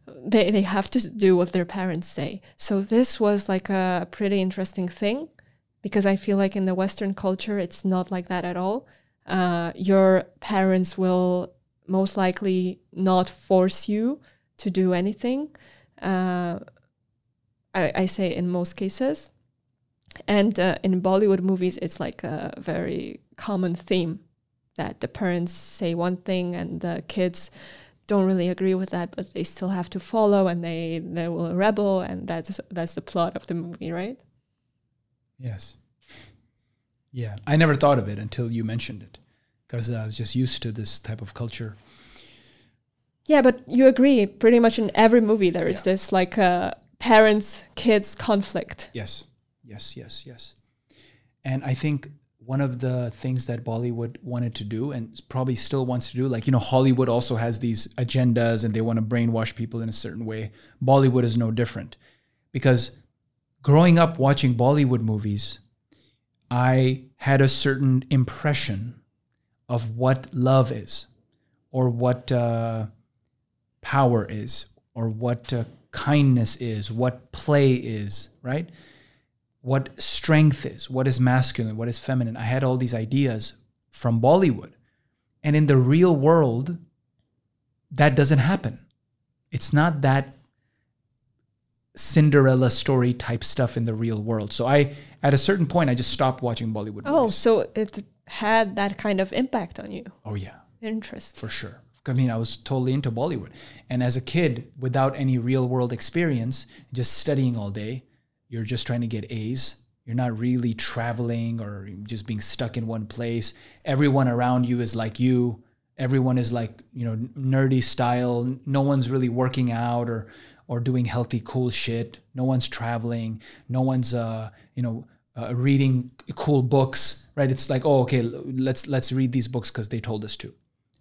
they, they have to do what their parents say. So this was like a pretty interesting thing, because I feel like in the Western culture, it's not like that at all. Uh, your parents will most likely not force you to do anything. Uh, I, I say in most cases. And uh, in Bollywood movies, it's like a very common theme that the parents say one thing and the kids don't really agree with that, but they still have to follow, and they, they will rebel, and that's, that's the plot of the movie, right? Yes. Yeah, I never thought of it until you mentioned it, because I was just used to this type of culture. Yeah, but you agree, pretty much in every movie there is yeah. this like... Uh, parents, kids, conflict. Yes, yes, yes, yes. And I think one of the things that Bollywood wanted to do, and probably still wants to do, like, you know, Hollywood also has these agendas and they want to brainwash people in a certain way. Bollywood is no different. Because growing up watching Bollywood movies, I had a certain impression of what love is, or what uh, power is, or what... Uh, kindness is, what play is, right? What strength is, what is masculine, what is feminine. I had all these ideas from Bollywood. And in the real world, that doesn't happen. It's not that Cinderella story type stuff in the real world. So I, at a certain point, I just stopped watching Bollywood movies. Oh, so it had that kind of impact on you. Oh, yeah. Interest. For sure. I mean, I was totally into Bollywood. And as a kid, without any real world experience, just studying all day, you're just trying to get A's. You're not really traveling or just being stuck in one place. Everyone around you is like you. Everyone is like, you know, nerdy style. No one's really working out or or doing healthy, cool shit. No one's traveling. No one's, uh, you know, uh, reading cool books, right? It's like, oh, okay, let's, let's read these books because they told us to.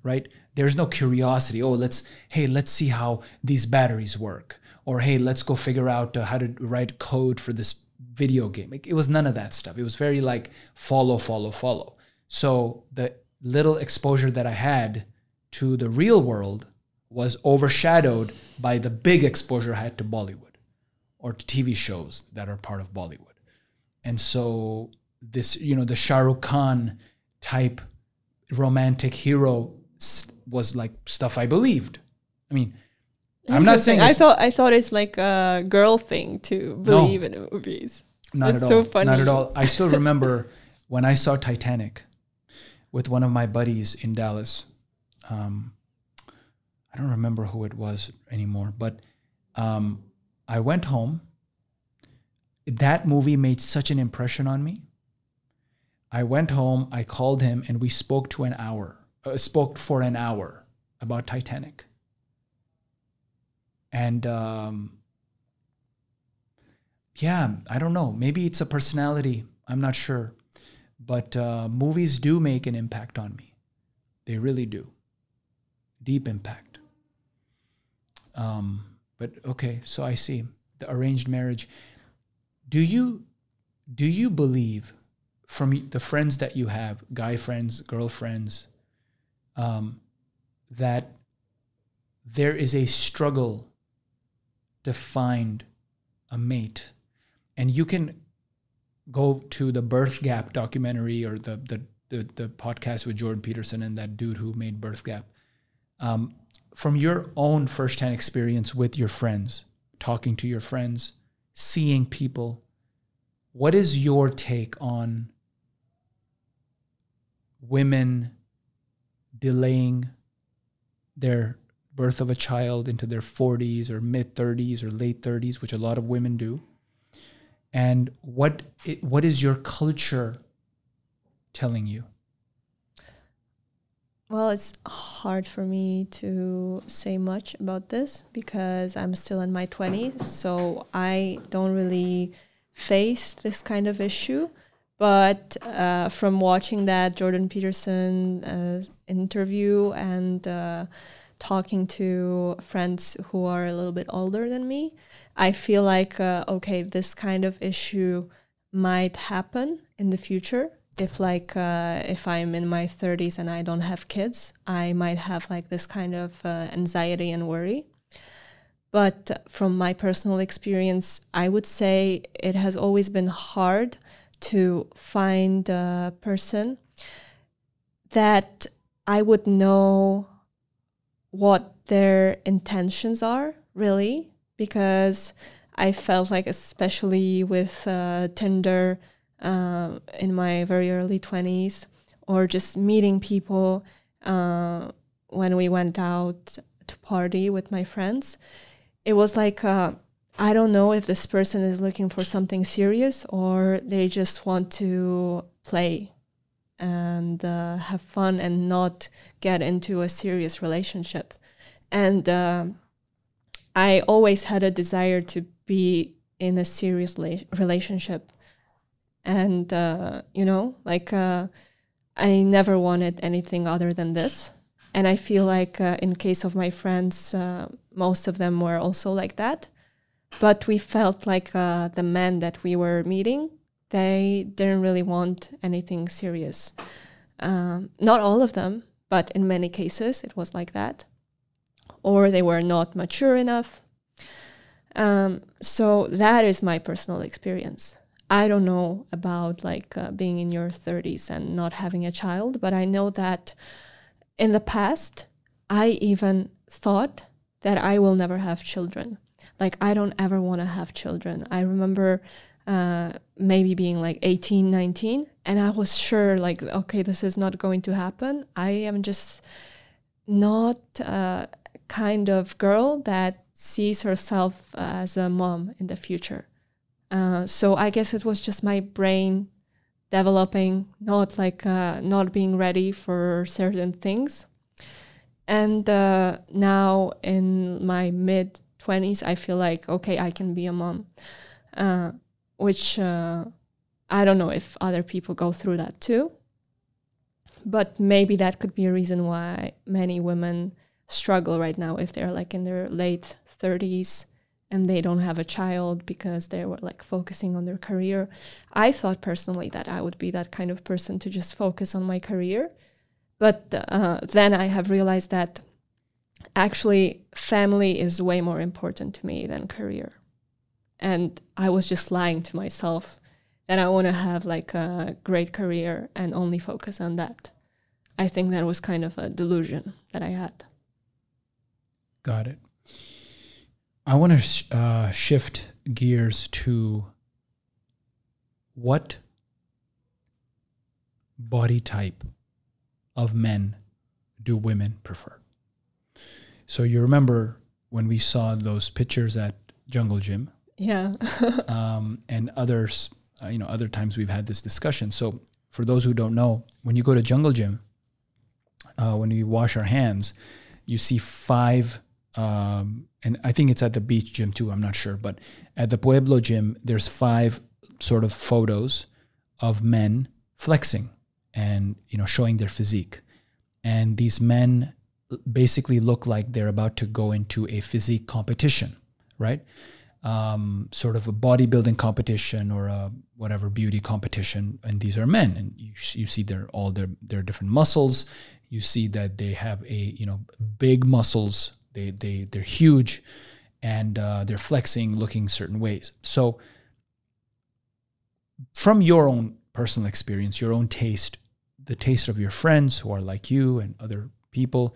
Right? There's no curiosity. Oh, let's, hey, let's see how these batteries work. Or, hey, let's go figure out uh, how to write code for this video game. It, it was none of that stuff. It was very like follow, follow, follow. So the little exposure that I had to the real world was overshadowed by the big exposure I had to Bollywood or to T V shows that are part of Bollywood. And so this, you know, the Shah Rukh Khan type romantic hero was like stuff I believed. I mean, I'm not saying I thought I thought it's like a girl thing to believe no, in movies. Not That's at all. So funny. Not at all. I still remember when I saw Titanic with one of my buddies in Dallas. Um, I don't remember who it was anymore, but um, I went home. That movie made such an impression on me. I went home. I called him, and we spoke to an hour. Uh, spoke for an hour about Titanic. And um, yeah, I don't know. Maybe it's a personality. I'm not sure. But uh, movies do make an impact on me. They really do. Deep impact. Um, but okay, so I see. The arranged marriage. Do you, do you believe from the friends that you have, guy friends, girlfriends, um, that there is a struggle to find a mate? And you can go to the Birth Gap documentary or the, the, the, the podcast with Jordan Peterson and that dude who made Birth Gap. Um, from your own firsthand experience with your friends, talking to your friends, seeing people, what is your take on women delaying their birth of a child into their forties or mid thirties or late thirties, which a lot of women do? And what it, what is your culture telling you? Well, it's hard for me to say much about this because I'm still in my twenties, so I don't really face this kind of issue. But uh, from watching that Jordan Peterson uh, interview and uh, talking to friends who are a little bit older than me, I feel like, uh, okay, this kind of issue might happen in the future. If like, uh, if I'm in my thirties and I don't have kids, I might have like this kind of uh, anxiety and worry. But from my personal experience, I would say it has always been hard to find a person that I would know what their intentions are, really, because I felt like, especially with uh, Tinder uh, in my very early twenties, or just meeting people uh, when we went out to party with my friends, it was like, uh, I don't know if this person is looking for something serious or they just want to play and uh, have fun and not get into a serious relationship. And uh, I always had a desire to be in a serious relationship. And, uh, you know, like uh, I never wanted anything other than this. And I feel like uh, in case of my friends, uh, most of them were also like that. But we felt like uh, the men that we were meeting, they didn't really want anything serious. Um, not all of them, but in many cases it was like that. Or they were not mature enough. Um, so that is my personal experience. I don't know about like uh, being in your thirties and not having a child, but I know that in the past, I even thought that I will never have children. Like, I don't ever want to have children. I remember uh, maybe being like eighteen, nineteen, and I was sure like, okay, this is not going to happen. I am just not a kind of girl that sees herself as a mom in the future. Uh, so I guess it was just my brain developing, not like uh, not being ready for certain things. And uh, now in my mid twenties, I feel like, okay, I can be a mom, uh, which uh, I don't know if other people go through that too. But maybe that could be a reason why many women struggle right now if they're like in their late thirties and they don't have a child because they were like focusing on their career. I thought personally that I would be that kind of person to just focus on my career. But uh, then I have realized that actually family is way more important to me than career. And I was just lying to myself that I want to have like a great career and only focus on that. I think that was kind of a delusion that I had. Got it. I want to sh uh, shift gears to what body type of men do women prefer? So you remember when we saw those pictures at Jungle Gym? Yeah. um, and others, uh, you know, other times we've had this discussion. So for those who don't know, when you go to Jungle Gym, uh, when we wash our hands, you see five... Um, and I think it's at the beach gym too, I'm not sure, but at the Pueblo gym, there's five sort of photos of men flexing and, you know, showing their physique. And these men basically look like they're about to go into a physique competition, right? Um, sort of a bodybuilding competition or a whatever beauty competition. And these are men, and you, you see their, all their, their different muscles. You see that they have a, you know, big muscles. They, they, they're huge, and uh, they're flexing, looking certain ways. So from your own personal experience, your own taste, the taste of your friends who are like you and other people,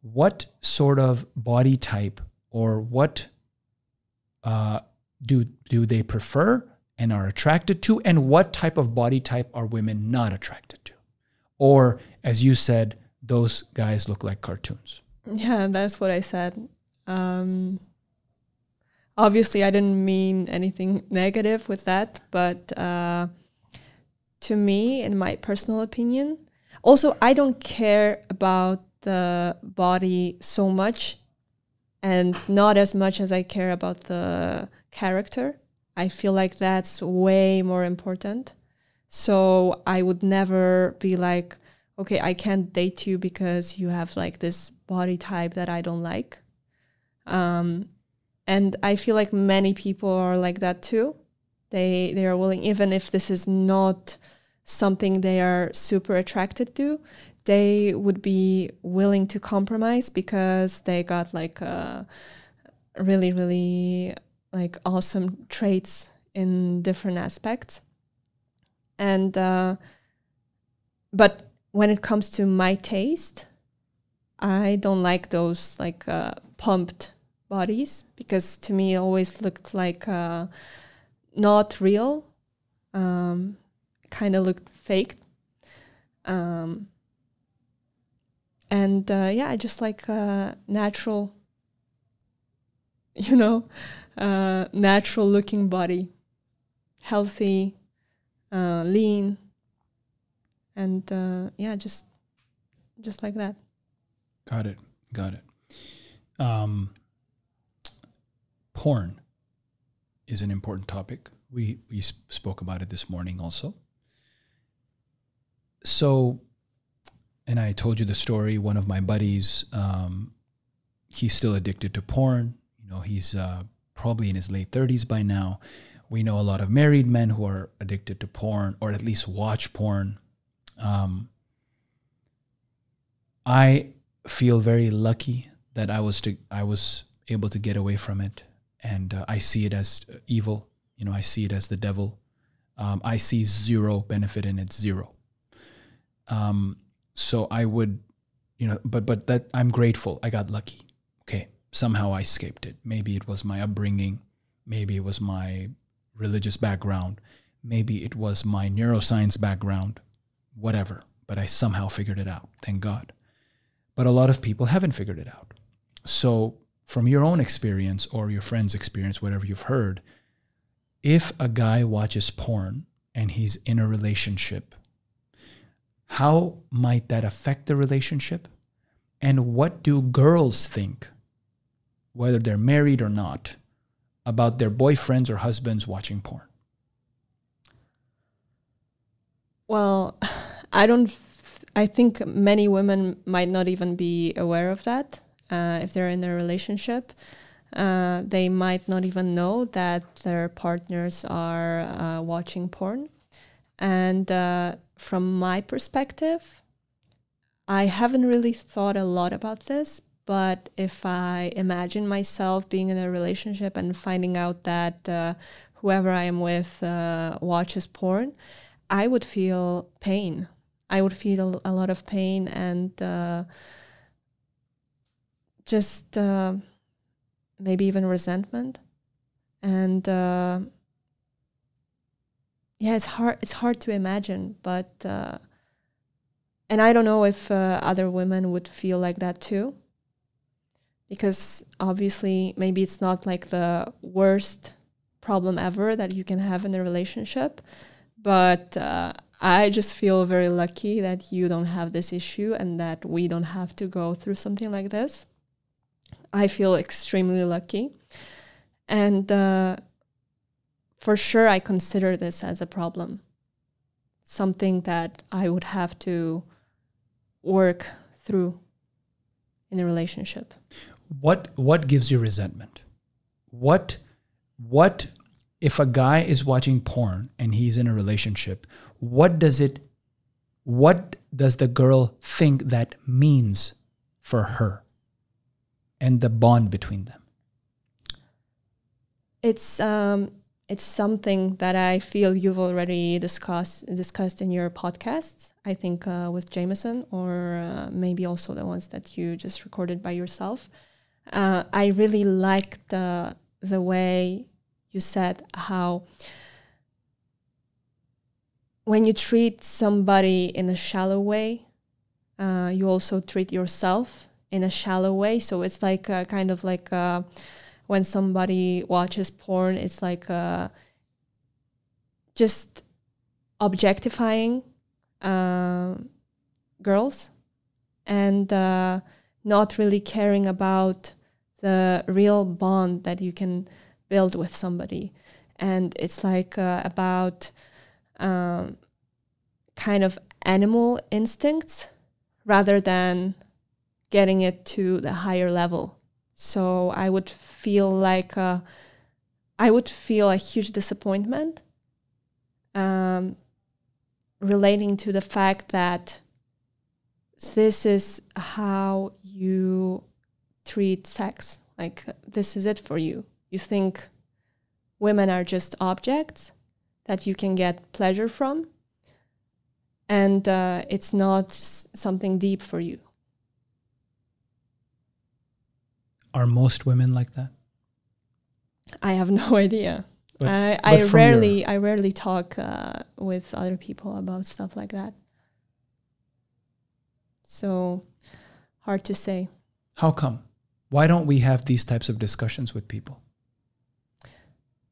what sort of body type or what uh, do, do they prefer and are attracted to? And what type of body type are women not attracted to? Or, as you said, those guys look like cartoons. Yeah, that's what I said. Um, obviously, I didn't mean anything negative with that, but uh, to me, in my personal opinion, also, I don't care about the body so much, and not as much as I care about the character. I feel like that's way more important. So I would never be like, okay, I can't date you because you have like this body type that I don't like. Um, and I feel like many people are like that too. They, they are willing, even if this is not something they are super attracted to, they would be willing to compromise because they got like a really, really like awesome traits in different aspects. And, uh, but when it comes to my taste, I don't like those like uh, pumped bodies, because to me it always looked like uh, not real. Um, kind of looked fake. Um, and uh, yeah, I just like uh, natural, you know, uh, natural looking body, healthy, uh, lean. And uh, yeah, just, just like that. Got it. Got it. Um, porn is an important topic. We, we spoke about it this morning also. So, and I told you the story, one of my buddies, um, he's still addicted to porn. You know, he's uh, probably in his late thirties by now. We know a lot of married men who are addicted to porn, or at least watch porn. Um, I feel very lucky that I was to, I was able to get away from it. And uh, I see it as evil. You know, I see it as the devil. Um, I see zero benefit in it, zero. Um, so I would, you know, but, but that I'm grateful. I got lucky. Okay. Somehow I escaped it. Maybe it was my upbringing. Maybe it was my religious background. Maybe it was my neuroscience background, whatever, but I somehow figured it out. Thank God. But a lot of people haven't figured it out. So from your own experience or your friend's experience, whatever you've heard, if a guy watches porn and he's in a relationship, how might that affect the relationship? And what do girls think, whether they're married or not, about their boyfriends or husbands watching porn? Well, I don't, I think many women might not even be aware of that. Uh, if they're in a relationship, uh, they might not even know that their partners are uh, watching porn. And uh, from my perspective, I haven't really thought a lot about this, but if I imagine myself being in a relationship and finding out that uh, whoever I am with uh, watches porn, I would feel pain. I would feel a lot of pain and uh, just uh, maybe even resentment. And uh, yeah, it's hard. It's hard to imagine, but uh, and I don't know if uh, other women would feel like that too, because obviously maybe it's not like the worst problem ever that you can have in a relationship. But uh, I just feel very lucky that you don't have this issue and that we don't have to go through something like this. I feel extremely lucky, and Uh, for sure, I consider this as a problem, something that I would have to work through in a relationship. What what gives you resentment? What what if a guy is watching porn and he's in a relationship, what does it what does the girl think that means for her and the bond between them? It's um it's something that I feel you've already discussed discussed in your podcast, I think uh, with Jameson, or uh, maybe also the ones that you just recorded by yourself. Uh, I really liked the, the way you said how when you treat somebody in a shallow way, uh, you also treat yourself in a shallow way. So it's like a, kind of like... A, when somebody watches porn, it's like uh, just objectifying uh, girls and uh, not really caring about the real bond that you can build with somebody. And it's like uh, about um, kind of animal instincts rather than getting it to the higher level. So I would feel like uh, I would feel a huge disappointment um, relating to the fact that this is how you treat sex. Like, this is it for you. You think women are just objects that you can get pleasure from, and uh, it's not something deep for you. Are most women like that? I have no idea. But, I, but I rarely your... I rarely talk uh, with other people about stuff like that. So hard to say. How come? Why don't we have these types of discussions with people?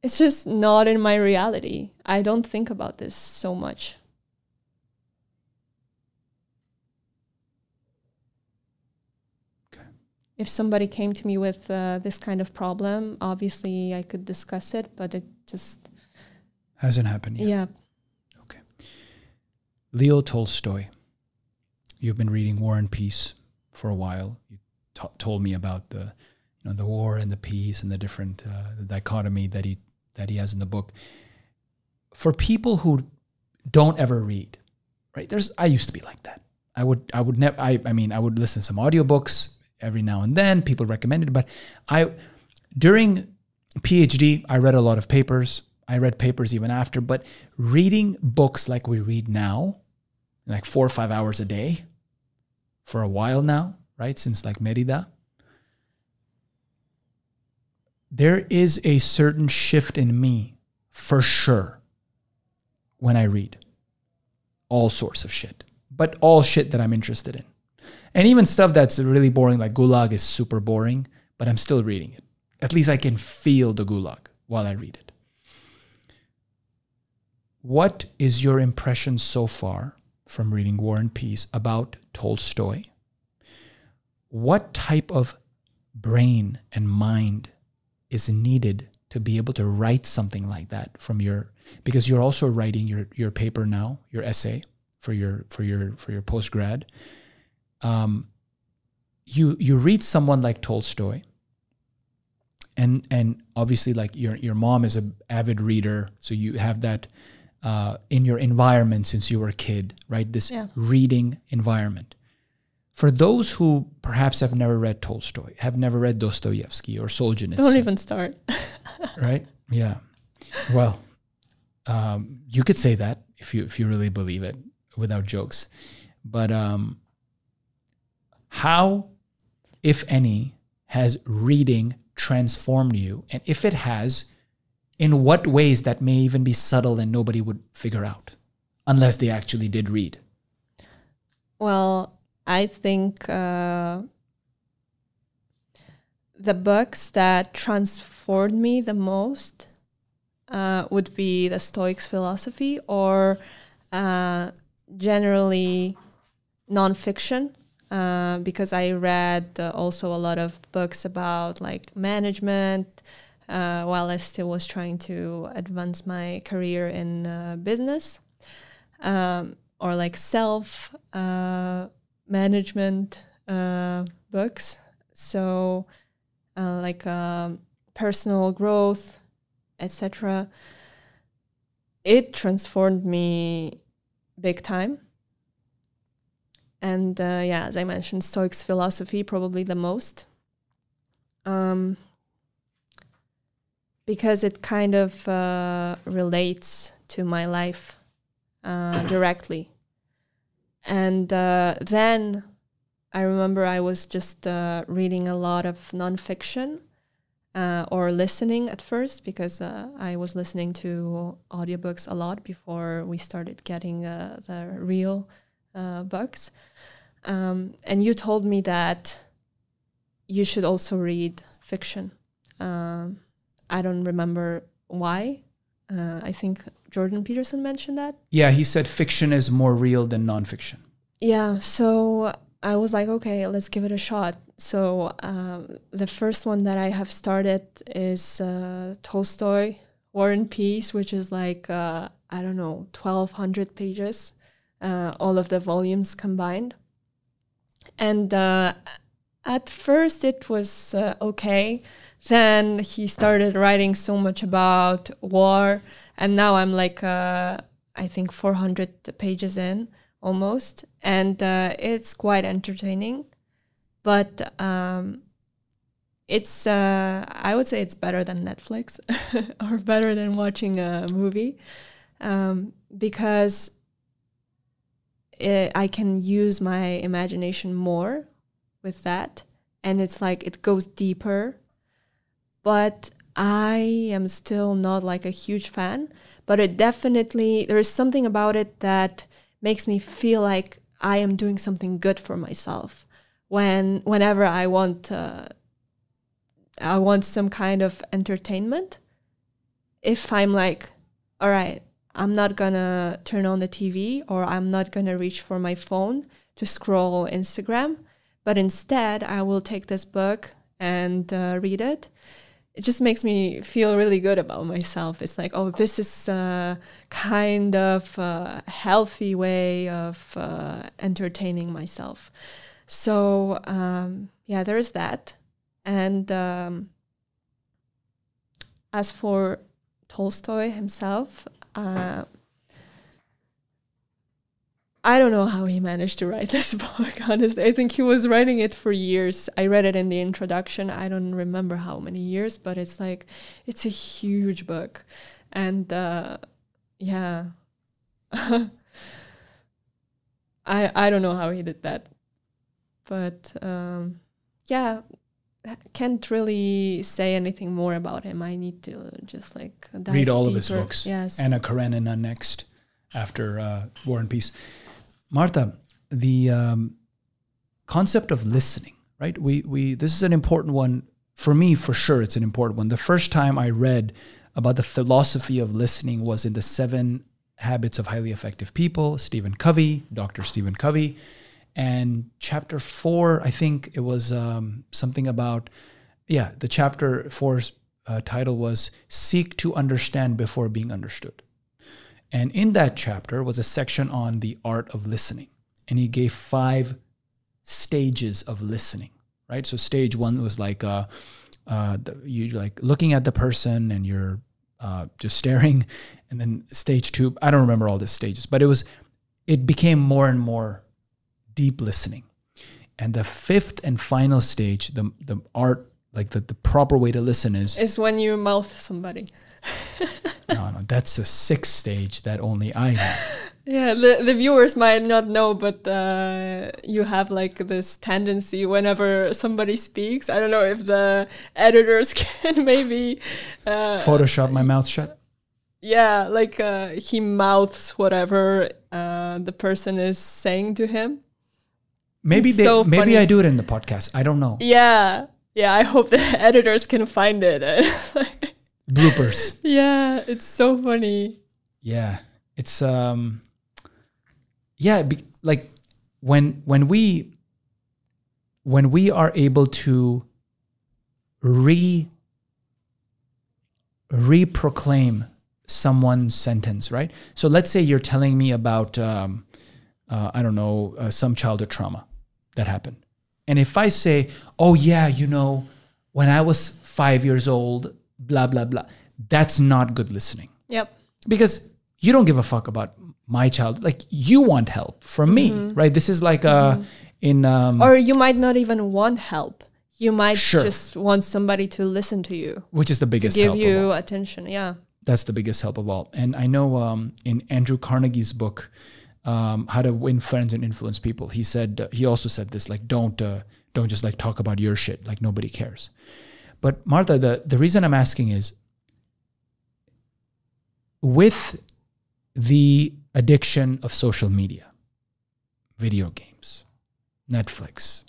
It's just not in my reality. I don't think about this so much. If somebody came to me with uh, this kind of problem, obviously I could discuss it, but it just... hasn't happened yet. Yeah. Okay. Leo Tolstoy. You've been reading War and Peace for a while. You t told me about the, you know, the war and the peace and the different uh, the dichotomy that he, that he has in the book. For people who don't ever read, right? There's, I used to be like that. I would, I would never, I, I mean, I would listen to some audiobooks every now and then, people recommended it. But I, during PhD, I read a lot of papers. I read papers even after, but reading books like we read now, like four or five hours a day for a while now, right? Since like Merida, there is a certain shift in me for sure when I read all sorts of shit, but all shit that I'm interested in. And even stuff that's really boring, like Gulag is super boring, but I'm still reading it. At least I can feel the Gulag while I read it. What is your impression so far from reading War and Peace about Tolstoy? What type of brain and mind is needed to be able to write something like that from your, because you're also writing your, your paper now, your essay for your, for your, for your postgrad. Um, you, you read someone like Tolstoy and, and obviously like your, your mom is an avid reader. So you have that, uh, in your environment since you were a kid, right? This yeah. reading environment. For those who perhaps have never read Tolstoy, have never read Dostoevsky or Solzhenitsyn. Don't even start. Right? Yeah. Well, um, you could say that if you, if you really believe it without jokes, but, um, how, if any, has reading transformed you? And if it has, in what ways that may even be subtle and nobody would figure out, unless they actually did read? Well, I think uh, the books that transformed me the most uh, would be the Stoics' philosophy or uh, generally nonfiction. Uh, because I read uh, also a lot of books about like management uh, while I still was trying to advance my career in uh, business um, or like self uh, management uh, books. So uh, like um, personal growth, et cetera. It transformed me big time. And uh, yeah, as I mentioned, Stoics' philosophy probably the most. Um, because it kind of uh, relates to my life uh, directly. And uh, then I remember I was just uh, reading a lot of nonfiction uh, or listening at first, because uh, I was listening to audiobooks a lot before we started getting uh, the real uh, books. Um, and you told me that you should also read fiction. Um, I don't remember why. Uh, I think Jordan Peterson mentioned that. Yeah, he said fiction is more real than nonfiction. Yeah, so I was like, okay, let's give it a shot. So um, the first one that I have started is uh, Tolstoy, War and Peace, which is like, uh, I don't know, twelve hundred pages, uh, all of the volumes combined. And uh, at first it was uh, okay. Then he started writing so much about war. And now I'm like, uh, I think four hundred pages in almost. And uh, it's quite entertaining. But um, it's, uh, I would say it's better than Netflix or better than watching a movie. Um, because it, I can use my imagination more with that. And it's like, it goes deeper. But I am still not like a huge fan, but it definitely, there is something about it that makes me feel like I am doing something good for myself. When, whenever I want, uh, I want some kind of entertainment, if I'm like, all right, I'm not gonna turn on the T V or I'm not gonna reach for my phone to scroll Instagram, but instead I will take this book and uh, read it. It just makes me feel really good about myself. It's like, oh, this is a kind of a healthy way of uh, entertaining myself. So, um, yeah, there is that. And um, as for Tolstoy himself, uh, I don't know how he managed to write this book, honestly. I think he was writing it for years. I read it in the introduction. I don't remember how many years, but it's like, it's a huge book. And uh, yeah, I, I don't know how he did that. But um, yeah, I can't really say anything more about him. I need to just like dive read all deeper. Of his books. Yes. Anna Karenina next after uh, War and Peace. Marta, the um, concept of listening, right? We, we, this is an important one. For me, for sure, it's an important one. The first time I read about the philosophy of listening was in the Seven Habits of Highly Effective People, Stephen Covey, Doctor Stephen Covey. And chapter four, I think it was um, something about, yeah, the chapter four's uh, title was Seek to Understand Before Being Understood. And in that chapter was a section on the art of listening. And he gave five stages of listening, right? So stage one was like, uh, uh, the, you're like looking at the person and you're uh, just staring. And then stage two, I don't remember all the stages, but it was, it became more and more deep listening. And the fifth and final stage, the, the art, like the, the proper way to listen is... is when you mouth somebody. No, no, that's a sixth stage that only I know. Yeah, the, the viewers might not know, but uh, you have like this tendency whenever somebody speaks. I don't know if the editors can maybe... Uh, Photoshop my mouth shut? Yeah, like uh, he mouths whatever uh, the person is saying to him. Maybe they, so maybe funny. I do it in the podcast. I don't know. Yeah, yeah, I hope the editors can find it. Bloopers. Yeah, it's so funny. Yeah, it's um yeah, be, like when when we when we are able to re re-proclaim someone's sentence, right? So let's say you're telling me about um uh, I don't know, uh, some childhood trauma, that happened. And if I say, oh yeah, you know, when I was five years old, blah, blah, blah, that's not good listening. Yep. Because you don't give a fuck about my child. Like, you want help from me, mm-hmm. right? This is like mm-hmm. uh, in... Um, or you might not even want help. You might sure. just want somebody to listen to you. Which is the biggest help of all. Give you attention, yeah. That's the biggest help of all. And I know um, in Andrew Carnegie's book, um, How to Win Friends and Influence People, he said, uh, he also said this, like, don't uh, don't just like talk about your shit, like nobody cares. But Martha, the, the reason I'm asking is, with the addiction of social media, video games, Netflix,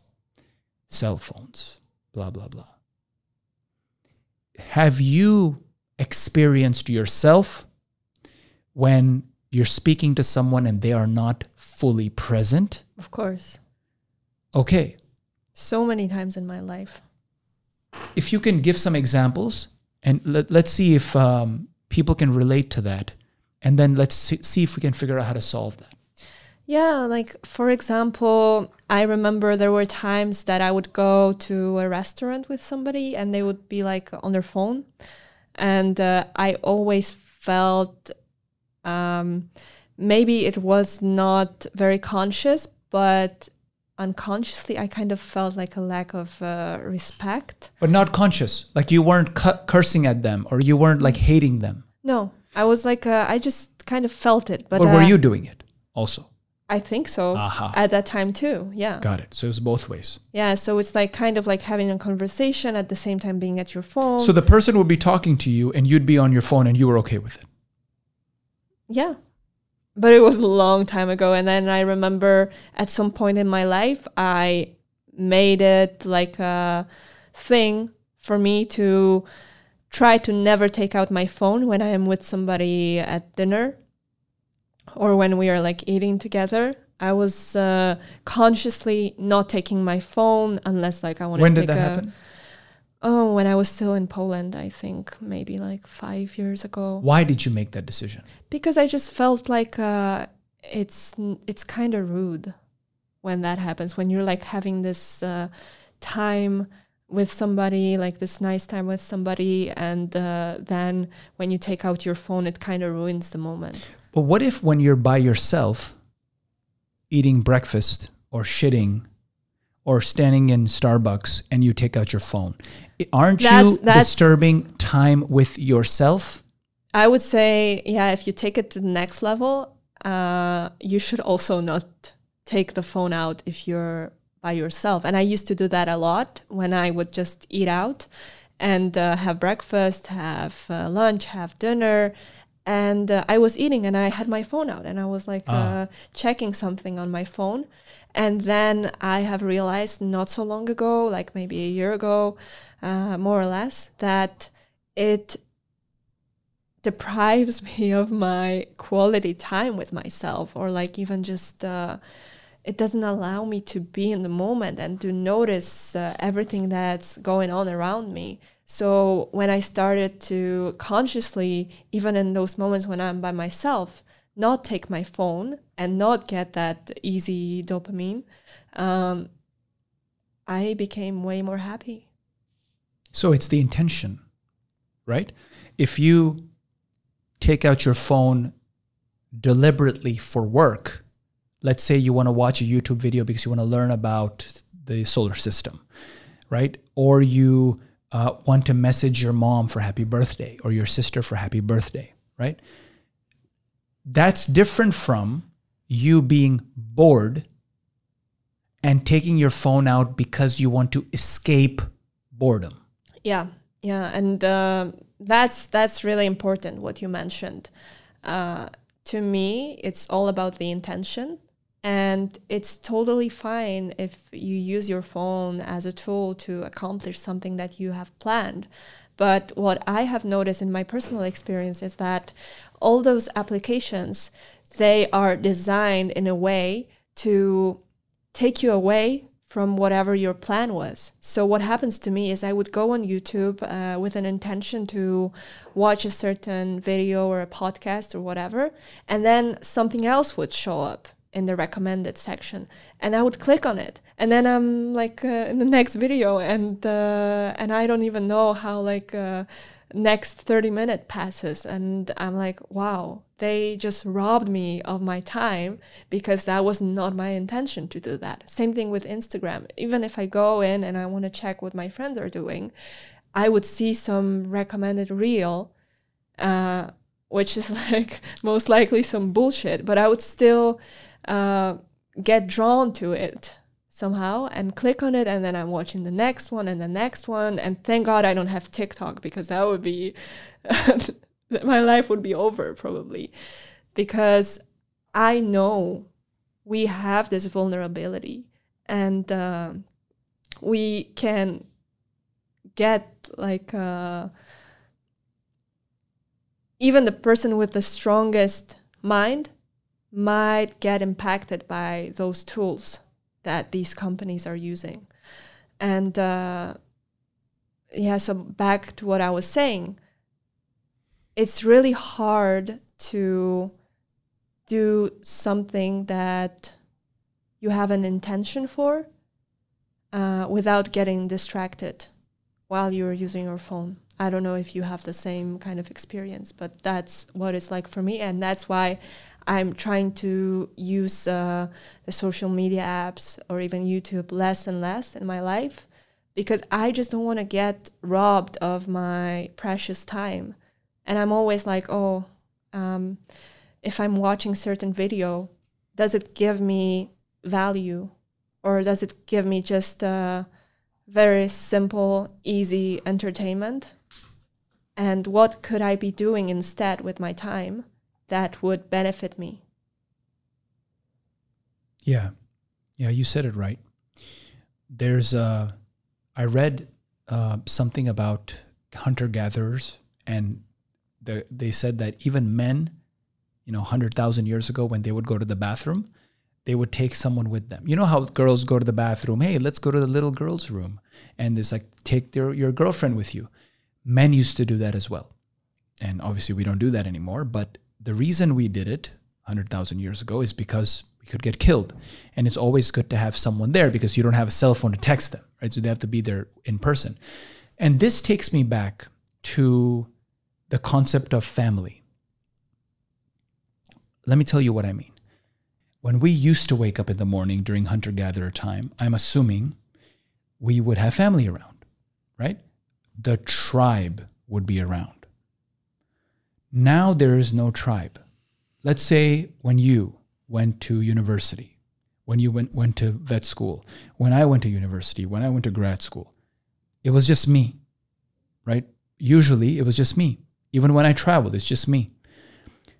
cell phones, blah, blah, blah, have you experienced yourself when you're speaking to someone and they are not fully present? Of course. Okay. So many times in my life. If you can give some examples, and let, let's see if um, people can relate to that. And then let's see if we can figure out how to solve that. Yeah, like, for example, I remember there were times that I would go to a restaurant with somebody and they would be like on their phone. And uh, I always felt um, maybe it was not very conscious, but unconsciously I kind of felt like a lack of uh, respect. But not conscious, like you weren't cu cursing at them or you weren't like hating them. No, I was like, uh, I just kind of felt it. But, but were uh, you doing it also? I think so. Aha. At that time too. Yeah. Got it. So it was both ways. Yeah. So it's like kind of like having a conversation at the same time being at your phone. So the person would be talking to you and you'd be on your phone and you were okay with it. Yeah. But it was a long time ago. And then I remember at some point in my life, I made it like a thing for me to try to never take out my phone when I am with somebody at dinner. Or when we are like eating together, I was uh, consciously not taking my phone unless like I wanted to take a... When did that happen? Oh, when I was still in Poland, I think maybe like five years ago. Why did you make that decision? Because I just felt like uh, it's it's kind of rude when that happens. When you're like having this uh, time with somebody, like this nice time with somebody, and uh, then when you take out your phone, it kind of ruins the moment. But what if when you're by yourself, eating breakfast or shitting or standing in Starbucks and you take out your phone? Aren't that's, you that's, disturbing time with yourself? I would say, yeah, if you take it to the next level, uh, you should also not take the phone out if you're by yourself. And I used to do that a lot when I would just eat out and uh, have breakfast, have uh, lunch, have dinner. And uh, I was eating and I had my phone out and I was like uh. Uh, checking something on my phone. And then I have realized not so long ago, like maybe a year ago, uh, more or less, that it deprives me of my quality time with myself, or like even just uh, it doesn't allow me to be in the moment and to notice uh, everything that's going on around me. So when I started to consciously, even in those moments when I'm by myself, not take my phone and not get that easy dopamine, um, I became way more happy. So it's the intention, right? If you take out your phone deliberately for work, let's say you want to watch a YouTube video because you want to learn about the solar system, right? Or you... Uh, want to message your mom for happy birthday or your sister for happy birthday, right? That's different from you being bored and taking your phone out because you want to escape boredom. Yeah, yeah, and uh, that's that's really important what you mentioned. Uh, to me, it's all about the intention. And it's totally fine if you use your phone as a tool to accomplish something that you have planned. But what I have noticed in my personal experience is that all those applications, they are designed in a way to take you away from whatever your plan was. So what happens to me is I would go on YouTube uh, with an intention to watch a certain video or a podcast or whatever, and then something else would show up. in the recommended section, and I would click on it, and then I'm like uh, in the next video, and uh, and I don't even know how like uh, next thirty minute passes, and I'm like, wow, they just robbed me of my time, because that was not my intention to do that. Same thing with Instagram. Even if I go in and I want to check what my friends are doing, I would see some recommended reel, uh, which is like most likely some bullshit, but I would still uh, get drawn to it somehow and click on it, and then I'm watching the next one and the next one. And thank God I don't have TikTok, because that would be, my life would be over probably, because I know we have this vulnerability, and uh, we can get like uh, even the person with the strongest mind might get impacted by those tools that these companies are using. And uh, yeah, so back to what I was saying, it's really hard to do something that you have an intention for uh, without getting distracted while you're using your phone. I don't know if you have the same kind of experience, but that's what it's like for me. And that's why I'm trying to use uh, the social media apps or even YouTube less and less in my life, because I just don't want to get robbed of my precious time. And I'm always like, oh, um, if I'm watching certain video, does it give me value, or does it give me just uh, very simple, easy entertainment? And what could I be doing instead with my time that would benefit me? Yeah. Yeah, you said it right. There's uh, I read uh, something about hunter-gatherers, and the, they said that even men, you know, one hundred thousand years ago, when they would go to the bathroom, they would take someone with them. You know how girls go to the bathroom, hey, let's go to the little girl's room. And it's like, take their, your girlfriend with you. Men used to do that as well. And obviously we don't do that anymore. But the reason we did it one hundred thousand years ago is because we could get killed. And it's always good to have someone there, because you don't have a cell phone to text them, right? So they have to be there in person. And this takes me back to the concept of family. Let me tell you what I mean. When we used to wake up in the morning during hunter-gatherer time, I'm assuming we would have family around, right? The tribe would be around. Now there is no tribe. Let's say when you went to university, when you went, went to vet school, when I went to university, when I went to grad school, it was just me, right? Usually it was just me. Even when I traveled, it's just me.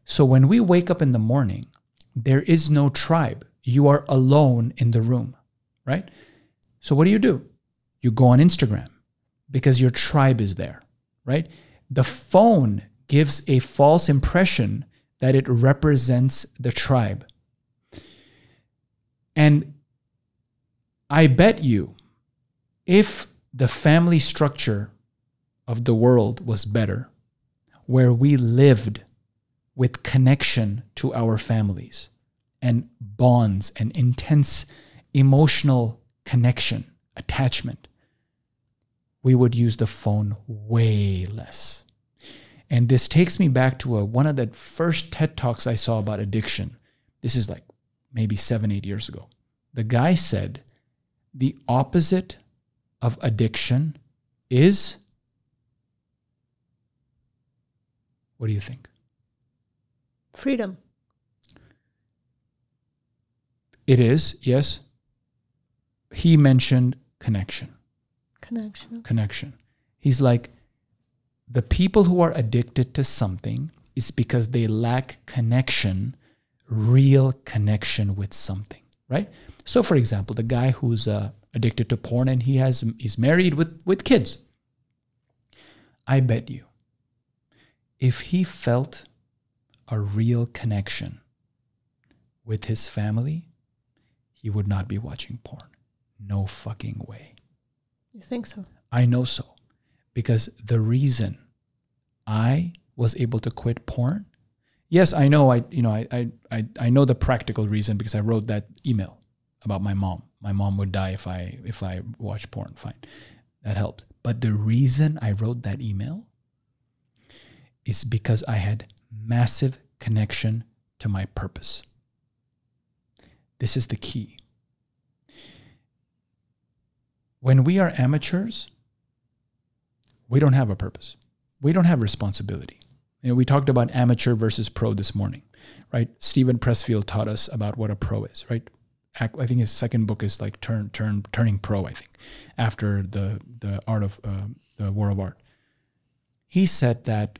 So when we wake up in the morning, there is no tribe. You are alone in the room, right? So what do you do? You go on Instagram, because your tribe is there, right? The phone gives a false impression that it represents the tribe. And I bet you, if the family structure of the world was better, where we lived with connection to our families and bonds and intense emotional connection, attachment, we would use the phone way less. And this takes me back to a, one of the first TED Talks I saw about addiction. This is like maybe seven, eight years ago. The guy said, the opposite of addiction is, what do you think? Freedom. It is, yes. He mentioned connection. Connection. Connection. He's like, the people who are addicted to something is because they lack connection, real connection with something, right? So for example, the guy who's uh, addicted to porn, and he has, he's married with, with kids. I bet you, if he felt a real connection with his family, he would not be watching porn. No fucking way. You think so? I know so. Because the reason I was able to quit porn Yes, I know. I, you know, I, I, I know the practical reason because I wrote that email about my mom. My mom would die if I, if I watched porn. Fine. That helped. But the reason I wrote that email is because I had massive connection to my purpose. This is the key. When we are amateurs, we don't have a purpose. We don't have responsibility. You know, we talked about amateur versus pro this morning, right? Stephen Pressfield taught us about what a pro is, right? I think his second book is like turn, turn, Turning Pro, I think, after the, the, art of, uh, the War of Art. He said that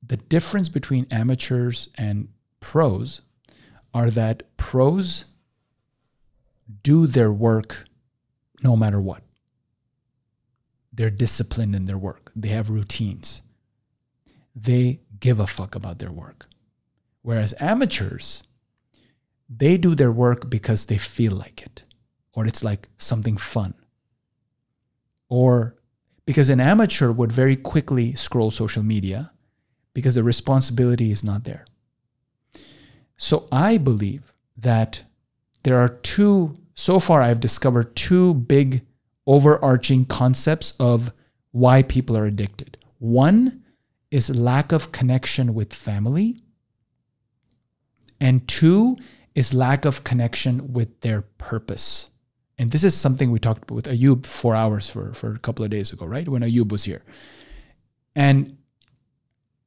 the difference between amateurs and pros are that pros do their work no matter what. They're disciplined in their work. They have routines. They give a fuck about their work. Whereas amateurs, they do their work because they feel like it, or it's like something fun. Or because an amateur would very quickly scroll social media because the responsibility is not there. So I believe that there are two, so far I've discovered two big overarching concepts of why people are addicted. One is lack of connection with family, and two is lack of connection with their purpose. And this is something we talked about with Ayub four hours for, for a couple of days ago, right? When Ayub was here. And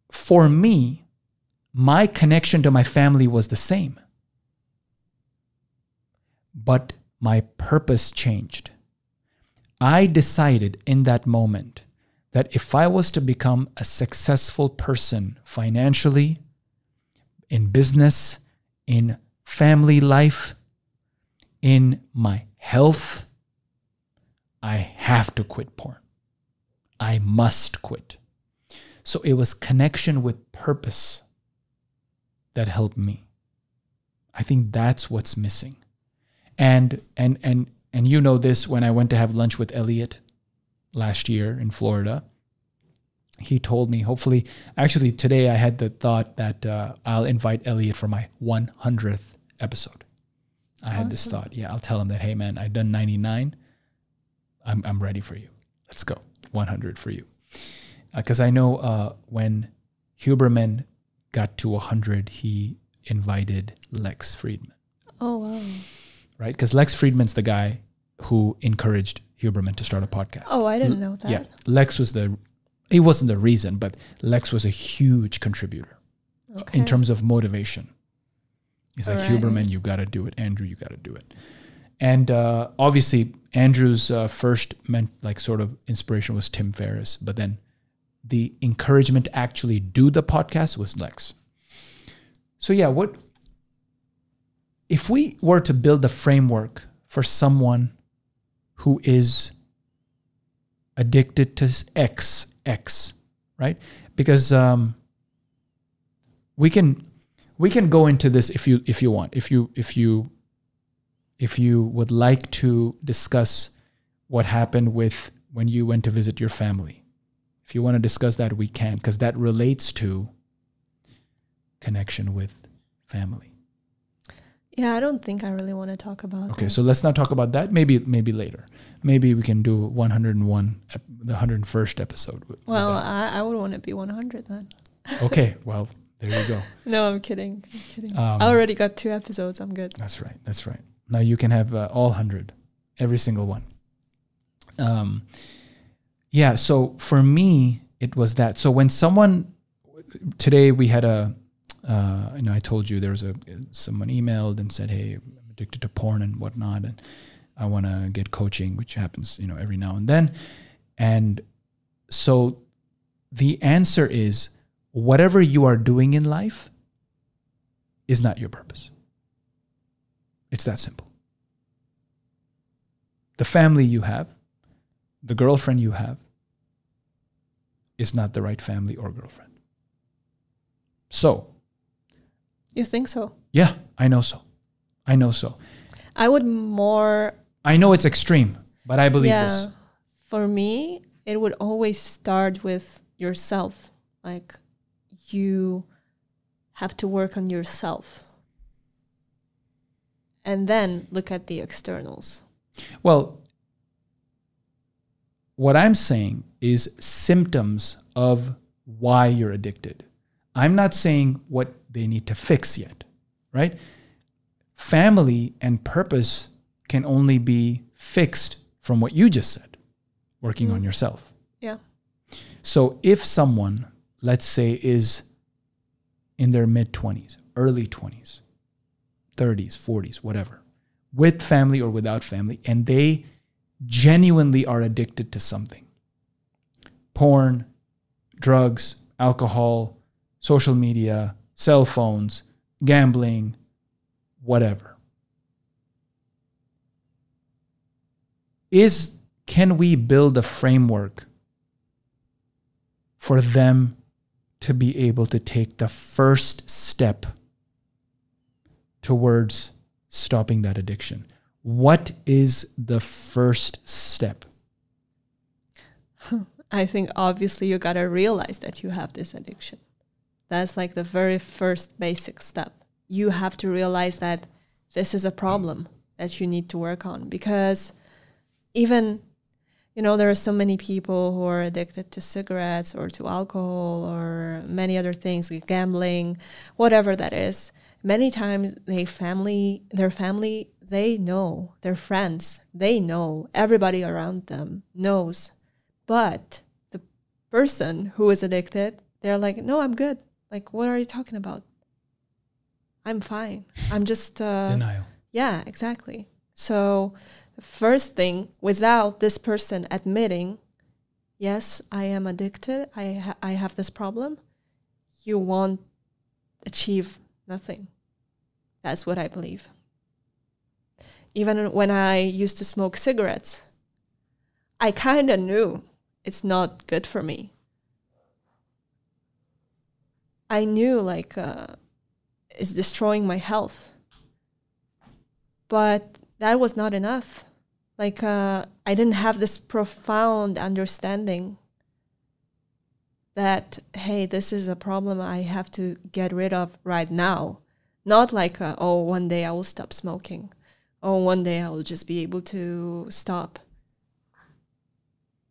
for me, my connection to my family was the same, but my purpose changed. I decided in that moment that if I was to become a successful person financially, in business, in family life, in my health, I have to quit porn. I must quit. So it was connection with purpose that helped me. I think that's what's missing. And, and, and, and you know this, when I went to have lunch with Elliot last year in Florida, he told me, hopefully, actually today I had the thought that uh, I'll invite Elliot for my one hundredth episode. I awesome. had this thought. Yeah, I'll tell him that, hey man, I've done ninety-nine. I'm, I'm ready for you. Let's go. one hundred for you. Because uh, I know uh, when Huberman got to one hundred, he invited Lex Friedman. Oh, wow. Right? Because Lex Friedman's the guy who encouraged Huberman to start a podcast. Oh, I didn't know that. Yeah. Lex was the, he wasn't the reason, but Lex was a huge contributor okay. in terms of motivation. He's All like, right. Huberman, you got to do it. Andrew, you got to do it. And uh, obviously, Andrew's uh, first meant like sort of inspiration was Tim Ferriss, but then the encouragement to actually do the podcast was Lex. So yeah, what... If we were to build a framework for someone who is addicted to X, X, right? Because um, we can we can go into this if you if you want. If you if you if you would like to discuss what happened with when you went to visit your family. If you want to discuss that, we can, because that relates to connection with family. Yeah, I don't think I really want to talk about Okay, that. So let's not talk about that. Maybe maybe later. Maybe we can do one hundred and one, the one hundred and first episode. With, well, with I, I would want to be one hundred then. Okay, well, there you go. No, I'm kidding. I'm kidding. Um, I already got two episodes. I'm good. That's right. That's right. Now you can have uh, all one hundred, every single one. Um, yeah, so for me, it was that. So when someone, today we had a, Uh, you know, I told you there was a someone emailed and said, "Hey, I'm addicted to porn and whatnot, and I want to get coaching," which happens, you know, every now and then. And so, the answer is whatever you are doing in life is not your purpose. It's that simple. The family you have, the girlfriend you have, is not the right family or girlfriend. So. You think so? Yeah, I know so. I know so. I would more... I know it's extreme, but I believe yeah, this. For me, it would always start with yourself. Like, you have to work on yourself and then look at the externals. Well, what I'm saying is symptoms of why you're addicted. I'm not saying what they need to fix yet, right? Family and purpose can only be fixed from what you just said, working mm. on yourself. Yeah. So if someone, let's say, is in their mid twenties, early twenties, thirties, forties, whatever, with family or without family, and they genuinely are addicted to something, porn, drugs, alcohol, social media, cell phones, gambling, whatever. Is, can we build a framework for them to be able to take the first step towards stopping that addiction? What is the first step? I think obviously you gotta realize that you have this addiction. That's like the very first basic step. You have to realize that this is a problem that you need to work on, because even, you know, there are so many people who are addicted to cigarettes or to alcohol or many other things, like gambling, whatever that is. Many times they family, their family, they know, their friends, they know, everybody around them knows. But the person who is addicted, they're like, no, I'm good. Like, what are you talking about? I'm fine. I'm just... Uh, denial. Yeah, exactly. So the first thing, without this person admitting, yes, I am addicted, I, ha I have this problem, you won't achieve nothing. That's what I believe. Even when I used to smoke cigarettes, I kind of knew it's not good for me. I knew, like, uh, it's destroying my health. But that was not enough. Like, uh, I didn't have this profound understanding that, hey, this is a problem I have to get rid of right now. Not like, uh, oh, one day I will stop smoking. Oh, one day I will just be able to stop.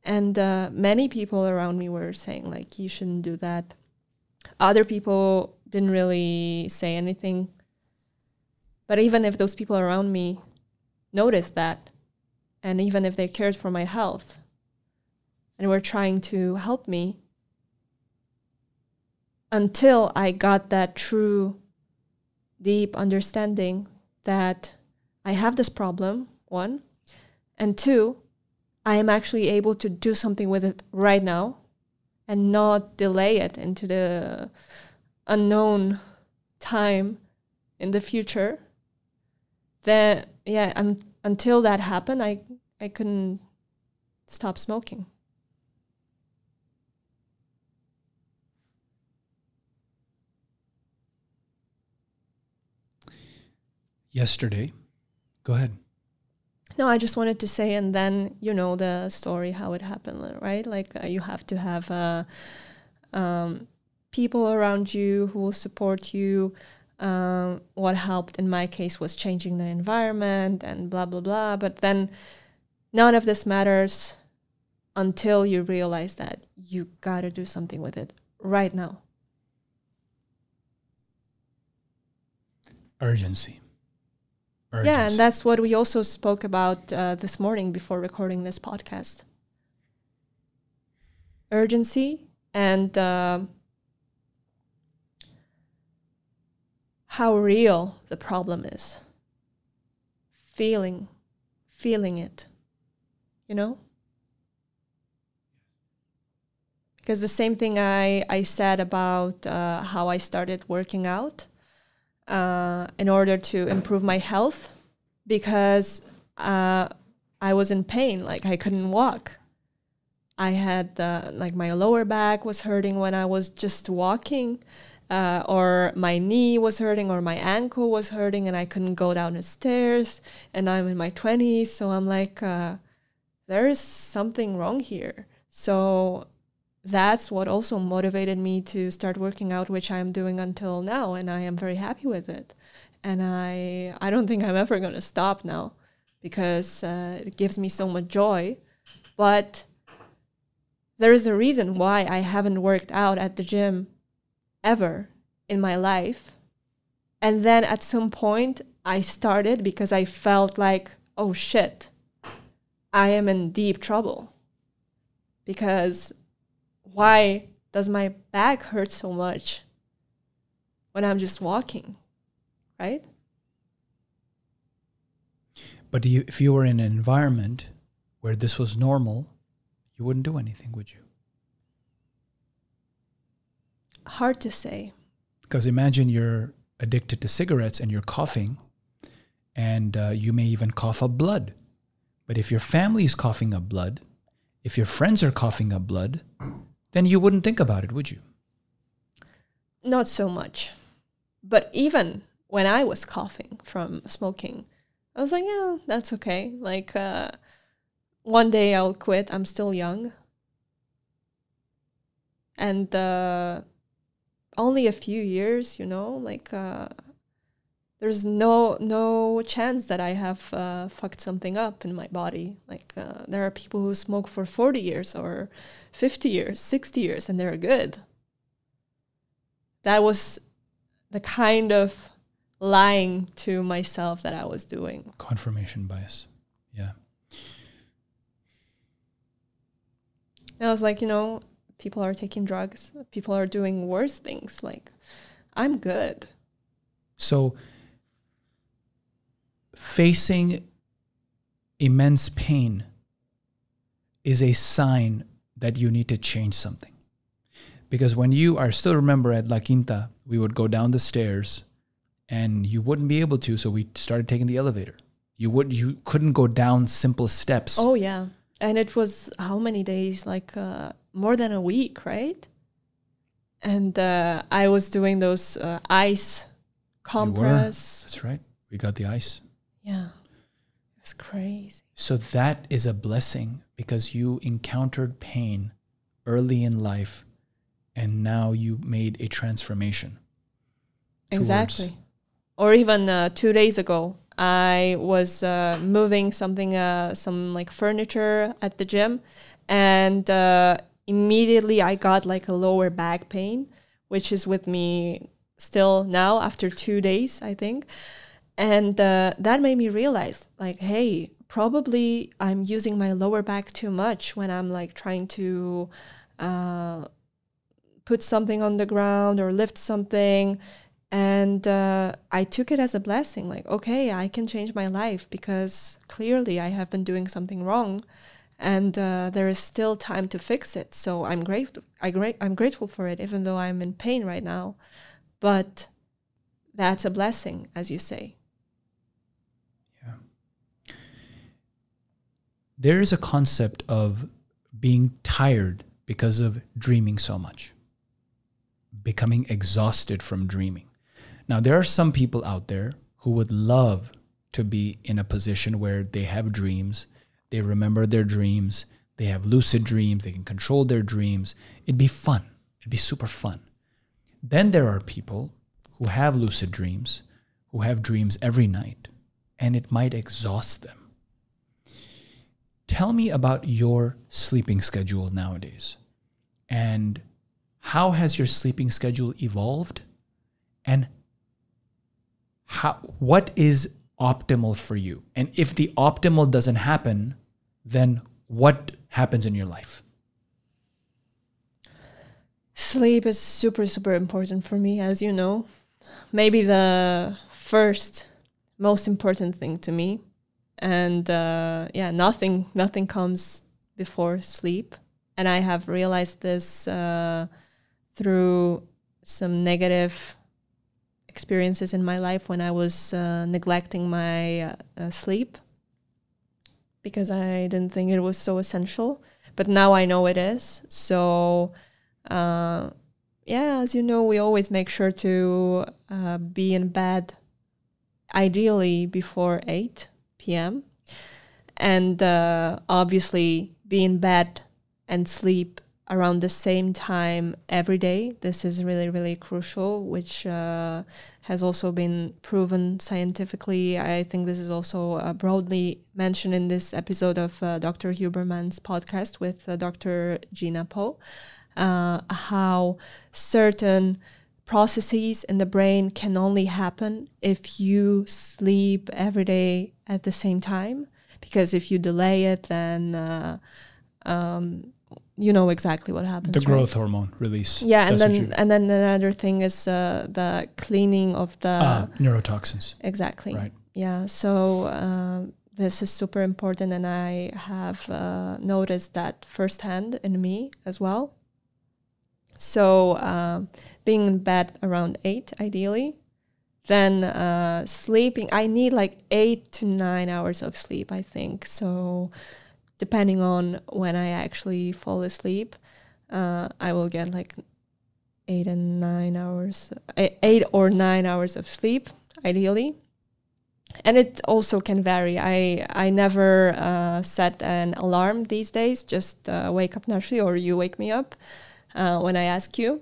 And uh, many people around me were saying, like, you shouldn't do that. Other people didn't really say anything. But even if those people around me noticed that, and even if they cared for my health and were trying to help me, until I got that true, deep understanding that I have this problem, one, and two, I am actually able to do something with it right now and not delay it into the unknown time in the future. Then, yeah, un until that happened, I, I couldn't stop smoking. Yesterday, go ahead. No, I just wanted to say, and then, you know, the story, how it happened, right? Like, uh, you have to have uh, um, people around you who will support you. Um, what helped in my case was changing the environment and blah, blah, blah. But then none of this matters until you realize that you got to do something with it right now. Urgency. Urgency. Yeah, and that's what we also spoke about uh, this morning before recording this podcast. Urgency and uh, how real the problem is. Feeling, feeling it, you know? Because the same thing I, I said about uh, how I started working out, Uh, in order to improve my health, because uh, I was in pain, like I couldn't walk. I had, uh, like my lower back was hurting when I was just walking, uh, or my knee was hurting, or my ankle was hurting, and I couldn't go down the stairs, and I'm in my twenties, so I'm like, uh, there is something wrong here. So that's what also motivated me to start working out, which I'm doing until now, and I am very happy with it. And I, I don't think I'm ever going to stop now, because uh, it gives me so much joy. But there is a reason why I haven't worked out at the gym ever in my life. And then at some point I started because I felt like, oh shit, I am in deep trouble. Because why does my back hurt so much when I'm just walking, right? But do you, if you were in an environment where this was normal, you wouldn't do anything, would you? Hard to say. Because imagine you're addicted to cigarettes and you're coughing, and uh, you may even cough up blood. But if your family is coughing up blood, if your friends are coughing up blood, then you wouldn't think about it, would you? Not so much. But even when I was coughing from smoking, I was like, yeah, that's okay. Like, uh, one day I'll quit. I'm still young. And uh, only a few years, you know, like uh, there's no no chance that I have uh, fucked something up in my body. Like uh, there are people who smoke for forty years or fifty years, sixty years, and they're good. That was the kind of lying to myself that I was doing. Confirmation bias, yeah. And I was like, you know, people are taking drugs. People are doing worse things. Like, I'm good. So facing immense pain is a sign that you need to change something. Because when you are, still remember at La Quinta, we would go down the stairs and you wouldn't be able to. So we started taking the elevator. You would, you couldn't go down simple steps. Oh, yeah. And it was how many days, like uh, more than a week, right? And uh, I was doing those uh, ice compress. That's right. We got the ice. Yeah. It's crazy. So that is a blessing, because you encountered pain early in life and now you made a transformation. Exactly. Or even uh, two days ago, I was uh, moving something, uh, some like furniture at the gym, and uh, immediately I got like a lower back pain, which is with me still now after two days, I think. And uh, that made me realize, like, hey, probably I'm using my lower back too much when I'm like trying to uh, put something on the ground or lift something. And uh, I took it as a blessing, like, okay, I can change my life, because clearly I have been doing something wrong, and uh, there is still time to fix it. So I'm grateful. I gra I'm grateful for it, even though I'm in pain right now. But that's a blessing, as you say. Yeah. There is a concept of being tired because of dreaming so much, becoming exhausted from dreaming. Now, there are some people out there who would love to be in a position where they have dreams, they remember their dreams, they have lucid dreams, they can control their dreams. It'd be fun. It'd be super fun. Then there are people who have lucid dreams, who have dreams every night, and it might exhaust them. Tell me about your sleeping schedule nowadays, and how has your sleeping schedule evolved, and how, what is optimal for you? And if the optimal doesn't happen, then what happens in your life? Sleep is super, super important for me, as you know. Maybe the first most important thing to me. And uh, yeah, nothing, nothing comes before sleep. And I have realized this uh, through some negative experiences in my life when I was uh, neglecting my uh, uh, sleep, because I didn't think it was so essential, but now I know it is. So uh, yeah, as you know, we always make sure to uh, be in bed ideally before eight P M and uh, obviously be in bed and sleep around the same time every day. This is really, really crucial, which uh, has also been proven scientifically. I think this is also uh, broadly mentioned in this episode of uh, Doctor Huberman's podcast with uh, Doctor Gina Poe, uh, how certain processes in the brain can only happen if you sleep every day at the same time, because if you delay it, then uh, um, you know exactly what happens. The growth right? hormone release. Yeah, and That's then and then another thing is uh, the cleaning of the uh, neurotoxins. Exactly. Right. Yeah. So uh, this is super important, and I have uh, noticed that firsthand in me as well. So uh, being in bed around eight, ideally, then uh, sleeping. I need like eight to nine hours of sleep, I think. So, depending on when I actually fall asleep, uh, I will get like eight and nine hours, eight or nine hours of sleep, ideally. And it also can vary. I, I never uh, set an alarm these days, just uh, wake up naturally, or you wake me up uh, when I ask you.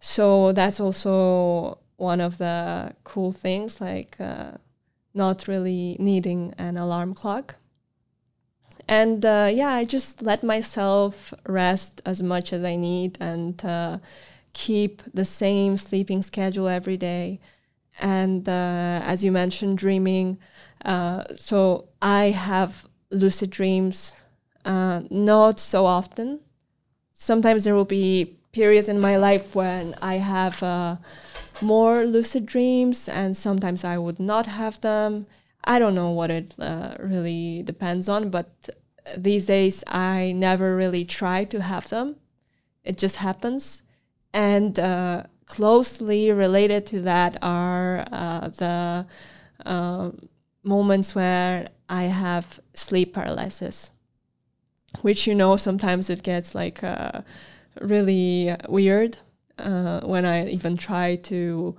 So that's also one of the cool things, like uh, not really needing an alarm clock. And uh, yeah, I just let myself rest as much as I need, and uh, keep the same sleeping schedule every day. And uh, as you mentioned, dreaming. Uh, so I have lucid dreams, uh, not so often. Sometimes there will be periods in my life when I have uh, more lucid dreams, and sometimes I would not have them. I don't know what it uh, really depends on, but these days I never really try to have them. It just happens. And uh, closely related to that are uh, the uh, moments where I have sleep paralysis, which, you know, sometimes it gets like uh, really weird uh, when I even try to...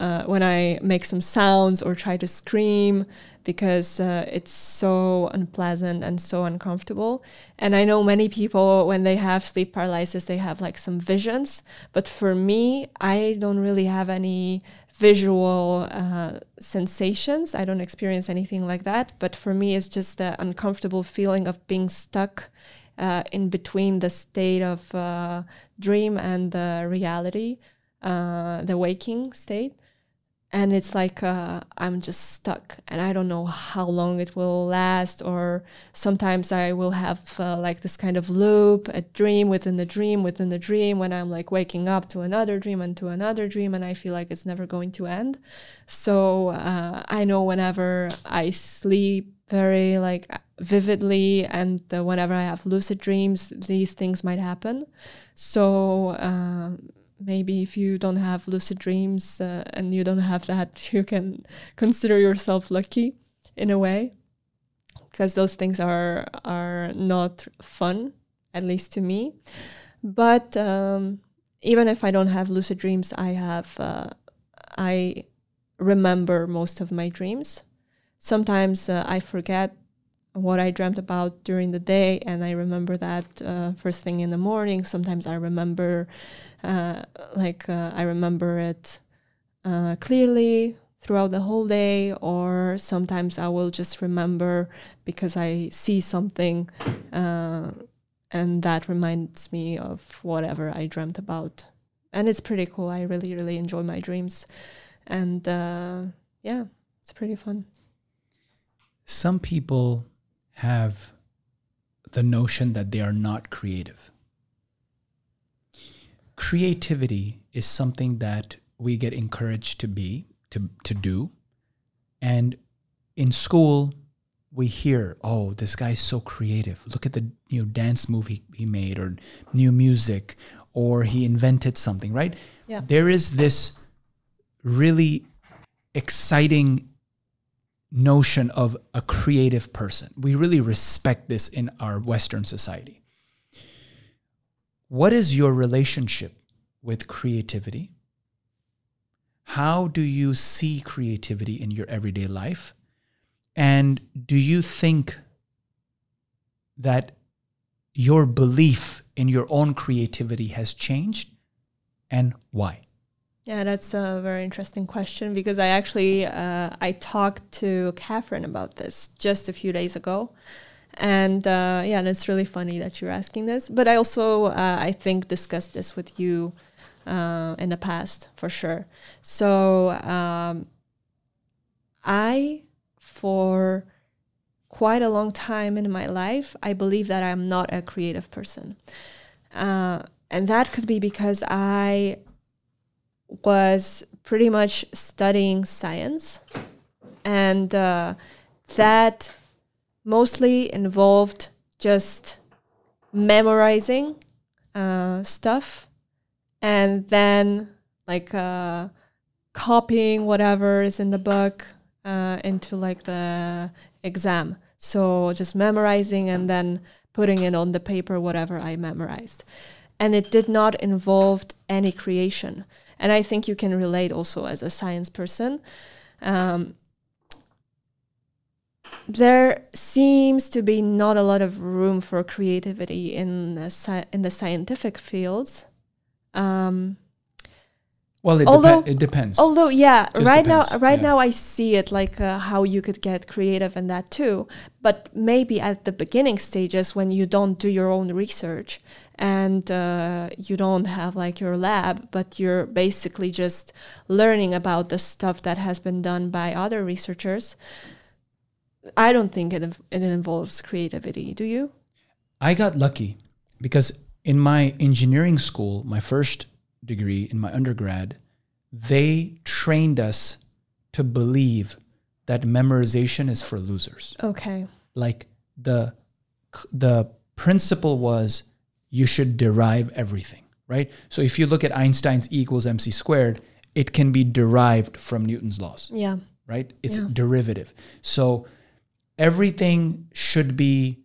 Uh, when I make some sounds or try to scream, because uh, it's so unpleasant and so uncomfortable. And I know many people, when they have sleep paralysis, they have like some visions. But for me, I don't really have any visual uh, sensations. I don't experience anything like that. But for me, it's just the uncomfortable feeling of being stuck uh, in between the state of uh, dream and the reality. Uh, the waking state. And it's like uh, I'm just stuck, and I don't know how long it will last. Or sometimes I will have uh, like this kind of loop, a dream within the dream within the dream, when I'm like waking up to another dream and to another dream, and I feel like it's never going to end. So uh, I know whenever I sleep very like vividly, and uh, whenever I have lucid dreams, these things might happen. So uh, maybe if you don't have lucid dreams uh, and you don't have that, you can consider yourself lucky in a way, because those things are are not fun, at least to me. But um, even if I don't have lucid dreams, I have uh, I remember most of my dreams. Sometimes uh, I forget what I dreamt about during the day, and I remember that uh, first thing in the morning. Sometimes I remember, uh, like uh, I remember it uh, clearly throughout the whole day, or sometimes I will just remember because I see something, uh, and that reminds me of whatever I dreamt about. And it's pretty cool. I really, really enjoy my dreams, and uh, yeah, it's pretty fun. Some people have the notion that they are not creative. Creativity is something that we get encouraged to be, to, to do. And in school, we hear, oh, this guy's so creative. Look at the new dance move he, he made, or new music, or he invented something, right? Yeah. There is this really exciting notion of a creative person. We really respect this in our Western society. What is your relationship with creativity? How do you see creativity in your everyday life? And do you think that your belief in your own creativity has changed and why? Yeah, that's a very interesting question, because I actually, uh, I talked to Catherine about this just a few days ago. And uh, yeah, that's really funny that you're asking this. But I also, uh, I think, discussed this with you uh, in the past, for sure. So um, I, for quite a long time in my life, I believe that I'm not a creative person. Uh, and that could be because I was pretty much studying science. And uh, that mostly involved just memorizing uh, stuff and then like uh, copying whatever is in the book uh, into like the exam. So just memorizing and then putting it on the paper, whatever I memorized. And it did not involve any creation. And I think you can relate also as a science person. Um, there seems to be not a lot of room for creativity in the, sci in the scientific fields. Um, well, it, although, depe it depends. Although, yeah, Just right depends. now, right yeah. now I see it like uh, how you could get creative in that too. But maybe at the beginning stages when you don't do your own research, and uh, you don't have like your lab, but you're basically just learning about the stuff that has been done by other researchers. I don't think it, it involves creativity, do you? I got lucky because in my engineering school, my first degree in my undergrad, they trained us to believe that memorization is for losers. Okay. Like the, the principle was, you should derive everything, right? So if you look at Einstein's E equals mc squared, it can be derived from Newton's laws. Yeah. Right? It's yeah. derivative. So everything should be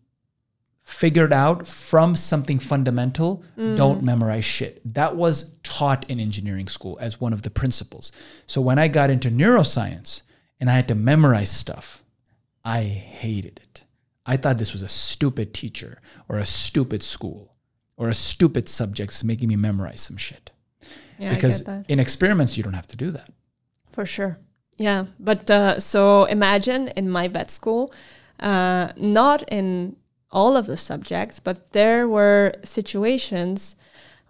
figured out from something fundamental. Mm. Don't memorize shit. That was taught in engineering school as one of the principles. So when I got into neuroscience and I had to memorize stuff, I hated it. I thought this was a stupid teacher or a stupid school. Or a stupid subject is making me memorize some shit. Yeah, because in experiments, you don't have to do that. For sure. Yeah. But uh, so imagine in my vet school, uh, not in all of the subjects, but there were situations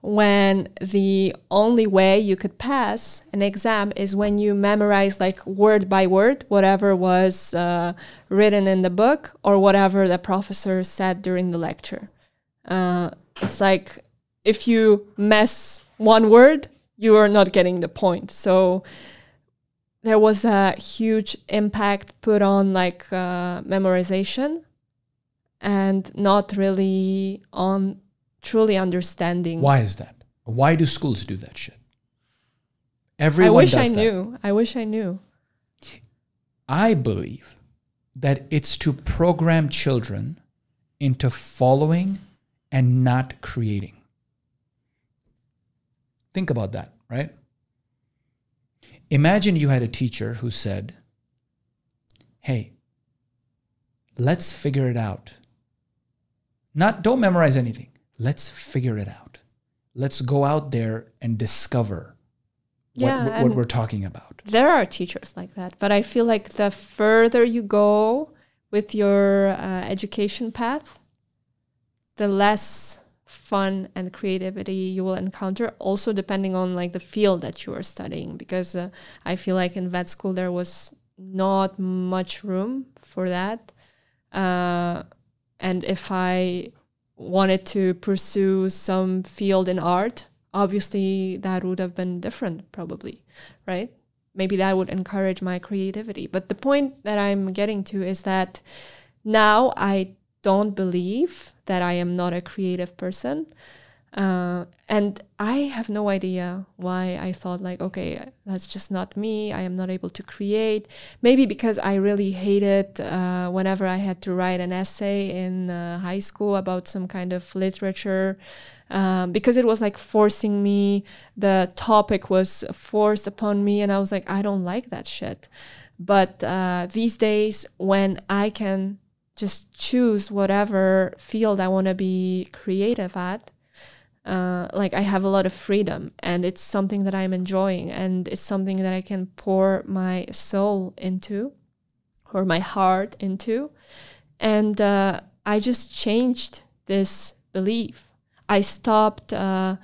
when the only way you could pass an exam is when you memorize like word by word whatever was uh, written in the book or whatever the professor said during the lecture. Uh, It's like, if you mess one word, you are not getting the point. So there was a huge impact put on like uh, memorization and not really on truly understanding. Why is that? Why do schools do that shit? Everyone I wish does I knew. That. I wish I knew. I believe that it's to program children into following and not creating. Think about that, right? Imagine you had a teacher who said, hey, let's figure it out. Not, don't memorize anything. Let's figure it out. Let's go out there and discover yeah, what, what we're talking about. There are teachers like that, but I feel like the further you go with your uh, education path, the less fun and creativity you will encounter, also depending on like the field that you are studying, because uh, I feel like in vet school there was not much room for that. Uh, and if I wanted to pursue some field in art, obviously that would have been different probably, right? Maybe that would encourage my creativity. But the point that I'm getting to is that now I don't believe that I am not a creative person. Uh, and I have no idea why I thought like, okay, that's just not me. I am not able to create. Maybe because I really hated uh, whenever I had to write an essay in uh, high school about some kind of literature, um, because it was like forcing me. The topic was forced upon me and I was like, I don't like that shit. But uh, these days when I can just choose whatever field I want to be creative at, Uh, like I have a lot of freedom, and it's something that I'm enjoying, and it's something that I can pour my soul into or my heart into. And uh, I just changed this belief. I stopped uh,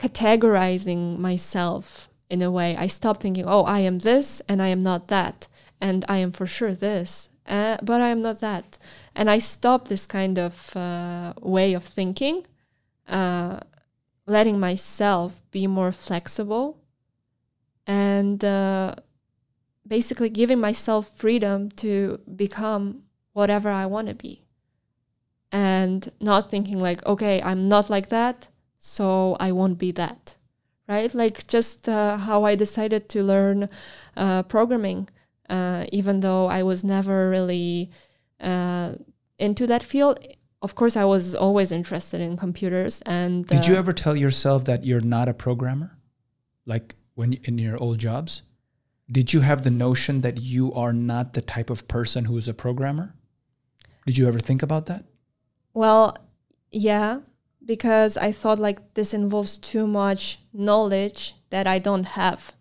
categorizing myself in a way. I stopped thinking, oh, I am this and I am not that, and I am for sure this, uh, but I am not that. And I stopped this kind of uh, way of thinking. Uh, letting myself be more flexible, and uh, basically giving myself freedom to become whatever I want to be, and not thinking like, okay, I'm not like that, so I won't be that, right? Like just uh, how I decided to learn uh, programming, uh, even though I was never really uh, into that field. Of course, I was always interested in computers. And did uh, you ever tell yourself that you're not a programmer? Like when in your old jobs, did you have the notion that you are not the type of person who is a programmer? Did you ever think about that? Well, yeah, because I thought like this involves too much knowledge that I don't have.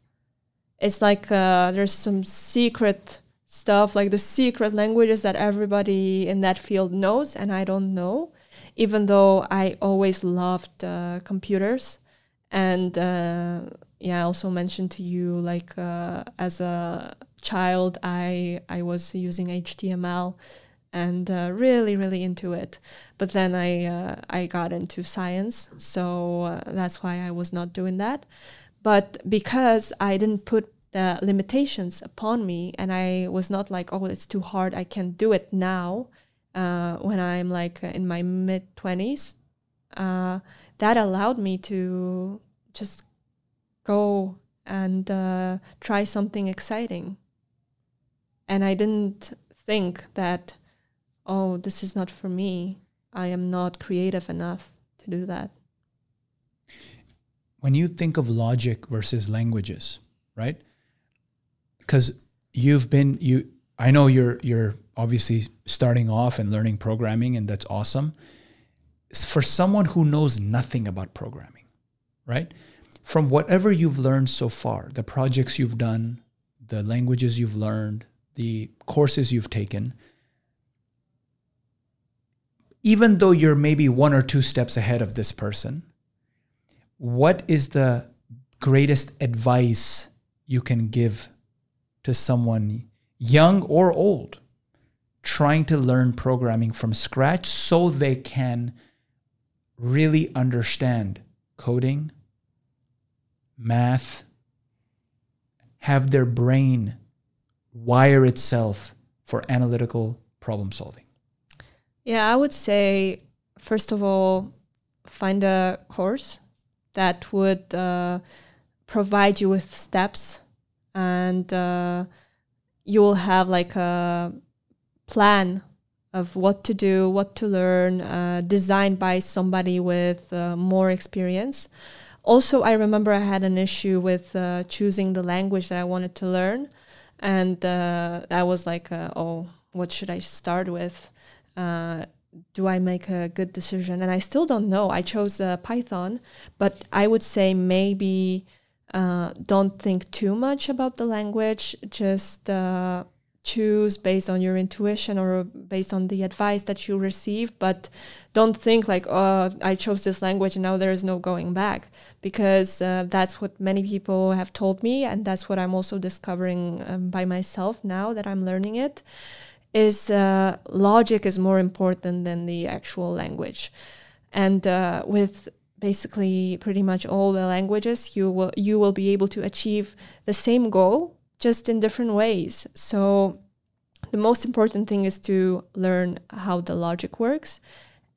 It's like uh, there's some secret stuff, like the secret languages that everybody in that field knows and I don't know, even though I always loved uh, computers. And uh, yeah, I also mentioned to you, like uh, as a child, I, I was using H T M L and uh, really, really into it. But then I, uh, I got into science, so uh, that's why I was not doing that. But because I didn't put the limitations upon me, and I was not like, oh, it's too hard, I can't do it now, uh, when I'm like in my mid twenties, uh, that allowed me to just go and uh, try something exciting. And I didn't think that, oh, this is not for me, I am not creative enough to do that. When you think of logic versus languages, right? Because you've been, you, I know you're, you're obviously starting off and learning programming, and that's awesome. For someone who knows nothing about programming, right? From whatever you've learned so far, the projects you've done, the languages you've learned, the courses you've taken, even though you're maybe one or two steps ahead of this person, what is the greatest advice you can give to someone young or old trying to learn programming from scratch so they can really understand coding, math, have their brain wire itself for analytical problem solving? Yeah, I would say, first of all, find a course that would uh, provide you with steps, and uh, you will have like a plan of what to do, what to learn, uh, designed by somebody with uh, more experience. Also, I remember I had an issue with uh, choosing the language that I wanted to learn, and uh, I was like, uh, oh, what should I start with? Uh, do I make a good decision? And I still don't know. I chose uh, Python, but I would say maybe Uh, don't think too much about the language, just uh, choose based on your intuition or based on the advice that you receive, but don't think like, oh, I chose this language and now there is no going back, because uh, that's what many people have told me, and that's what I'm also discovering um, by myself now that I'm learning it, is uh, logic is more important than the actual language. And uh, with basically pretty much all the languages, you will you will be able to achieve the same goal, just in different ways. So the most important thing is to learn how the logic works.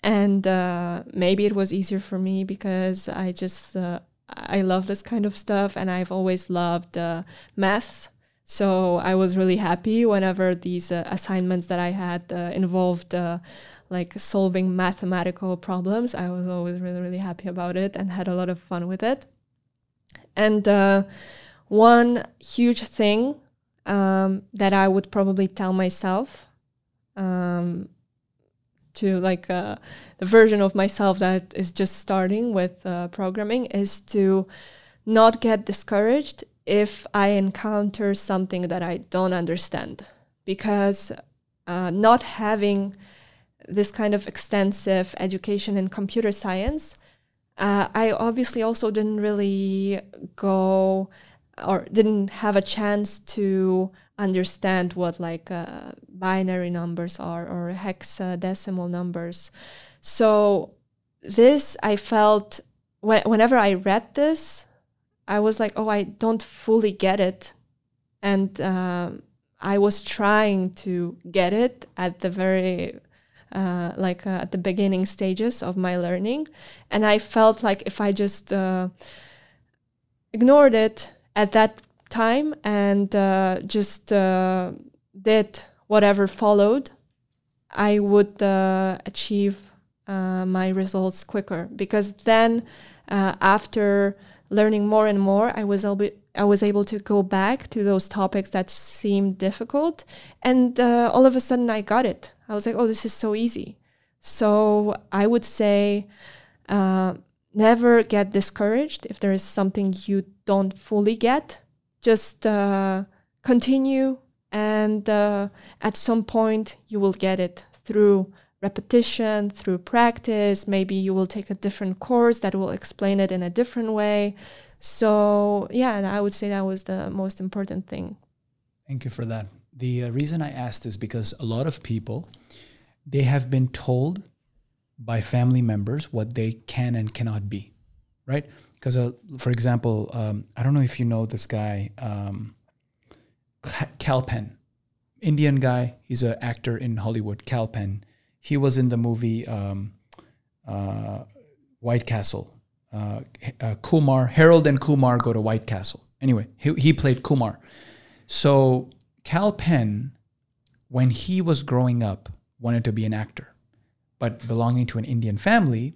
And uh, maybe it was easier for me because I just uh, I love this kind of stuff, and I've always loved uh, maths. So I was really happy whenever these uh, assignments that I had uh, involved uh, like solving mathematical problems. I was always really, really happy about it and had a lot of fun with it. And uh, one huge thing um, that I would probably tell myself um, to like uh, the version of myself that is just starting with uh, programming is to not get discouraged if I encounter something that I don't understand, because uh, not having this kind of extensive education in computer science, uh, I obviously also didn't really go or didn't have a chance to understand what like uh, binary numbers are or hexadecimal numbers. So this, I felt, wh whenever I read this, I was like, oh, I don't fully get it. And um, I was trying to get it at the very, uh, like uh, at the beginning stages of my learning. And I felt like if I just uh, ignored it at that time and uh, just uh, did whatever followed, I would uh, achieve uh, my results quicker. Because then uh, after learning more and more, I was able, I was able to go back to those topics that seemed difficult. And uh, all of a sudden I got it. I was like, oh, this is so easy. So I would say uh, never get discouraged if there is something you don't fully get. Just uh, continue, and uh, at some point you will get it through repetition, through practice. Maybe you will take a different course that will explain it in a different way. So yeah, and I would say that was the most important thing. Thank you for that. The uh, reason I asked is because a lot of people, they have been told by family members what they can and cannot be, right? Because uh, for example, um, I don't know if you know this guy, um, Cal Penn, Indian guy. He's an actor in Hollywood, Cal Penn. He was in the movie um, uh, White Castle. Uh, uh, Kumar, Harold and Kumar go to White Castle. Anyway, he, he played Kumar. So Cal Penn, when he was growing up, wanted to be an actor. But belonging to an Indian family,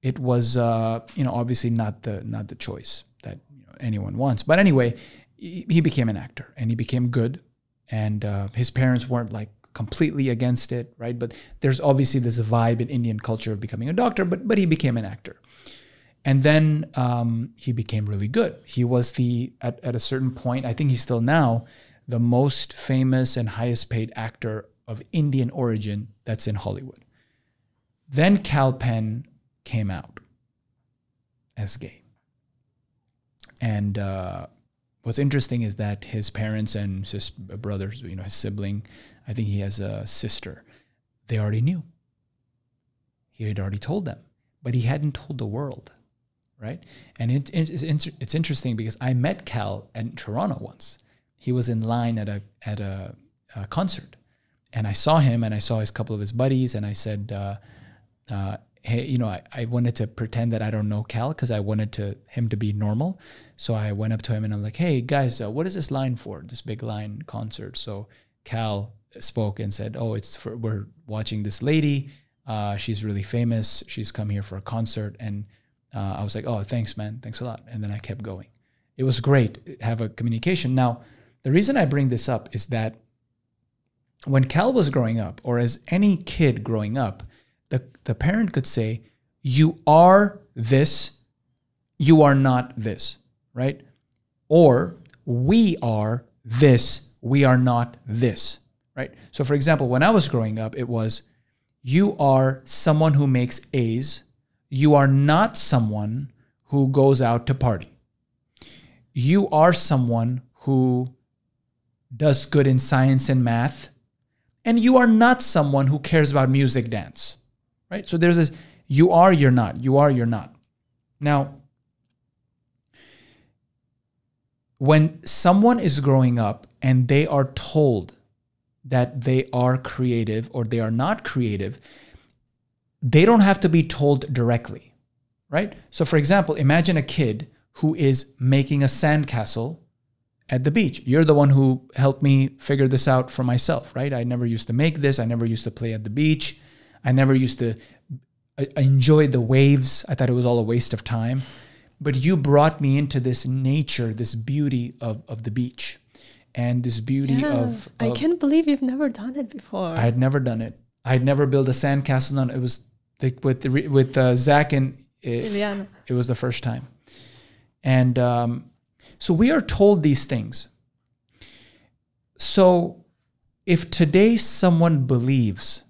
it was uh, you know, obviously not the, not the choice that you know, anyone wants. But anyway, he, he became an actor and he became good. And uh, his parents weren't like, completely against it, right? But there's obviously this vibe in Indian culture of becoming a doctor, but, but he became an actor. And then um, he became really good. He was the, at, at a certain point, I think he's still now, the most famous and highest paid actor of Indian origin that's in Hollywood. Then Cal Penn came out as gay. And uh, what's interesting is that his parents and his brothers, you know, his sibling, I think he has a sister, they already knew. He had already told them, but he hadn't told the world, right? And it, it, it's, it's interesting because I met Cal in Toronto once. He was in line at a, at a, a concert, and I saw him and I saw his couple of his buddies, and I said, uh, uh, hey, you know, I, I wanted to pretend that I don't know Cal because I wanted to him to be normal. So I went up to him and I'm like, hey guys, uh, what is this line for? This big line concert. So Cal spoke and said, oh, it's for, we're watching this lady. Uh, she's really famous. She's come here for a concert. And uh, I was like, oh, thanks, man. Thanks a lot. And then I kept going. It was great. Have a communication. Now, the reason I bring this up is that when Cal was growing up, or as any kid growing up, the, the parent could say, you are this, you are not this, right? Or we are this, we are not this. Right? So for example, when I was growing up, it was, you are someone who makes A's. You are not someone who goes out to party. You are someone who does good in science and math. And you are not someone who cares about music, dance. Right? So there's this, you are, you're not. You are, you're not. Now, when someone is growing up and they are told that they are creative or they are not creative, they don't have to be told directly, right? So for example, imagine a kid who is making a sandcastle at the beach. You're the one who helped me figure this out for myself, right? I never used to make this. I never used to play at the beach. I never used to enjoy the waves. I thought it was all a waste of time. But you brought me into this nature, this beauty of, of the beach. And this beauty yeah, of, of... I can't believe you've never done it before. I had never done it. I'd never built a sandcastle. No, it was like with the, with uh, Zach and it, it was the first time. And um, so we are told these things. So if today someone believes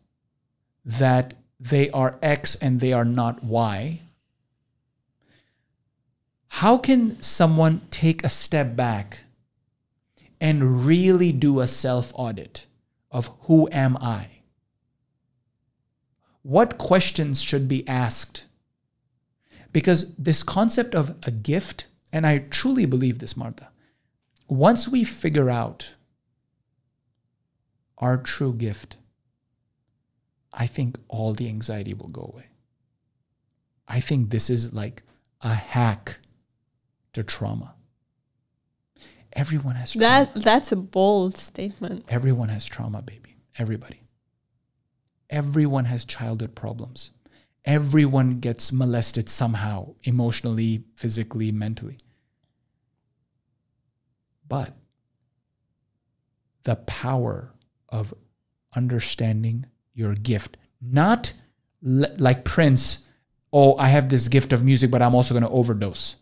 that they are X and they are not Y, how can someone take a step back and really do a self-audit of who am I? What questions should be asked? Because this concept of a gift, and I truly believe this, Martha, once we figure out our true gift, I think all the anxiety will go away. I think this is like a hack to trauma. Everyone has trauma. That, that's a bold statement. Everyone has trauma, baby. Everybody. Everyone has childhood problems. Everyone gets molested somehow, emotionally, physically, mentally. But the power of understanding your gift, not like Prince, oh, I have this gift of music, but I'm also going to overdose.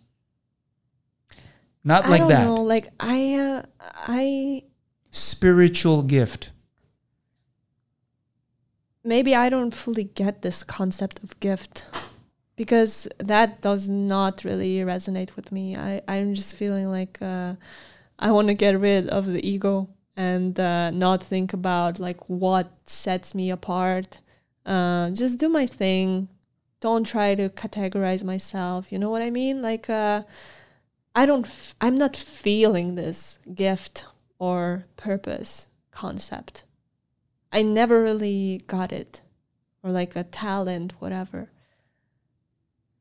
Not like that. I don't know, like I, uh, I... Spiritual gift. Maybe I don't fully get this concept of gift because that does not really resonate with me. I, I'm just feeling like uh, I want to get rid of the ego and uh, not think about like what sets me apart. Uh, just do my thing. Don't try to categorize myself. You know what I mean? Like uh, I don't, f I'm not feeling this gift or purpose concept. I never really got it, or like a talent, whatever.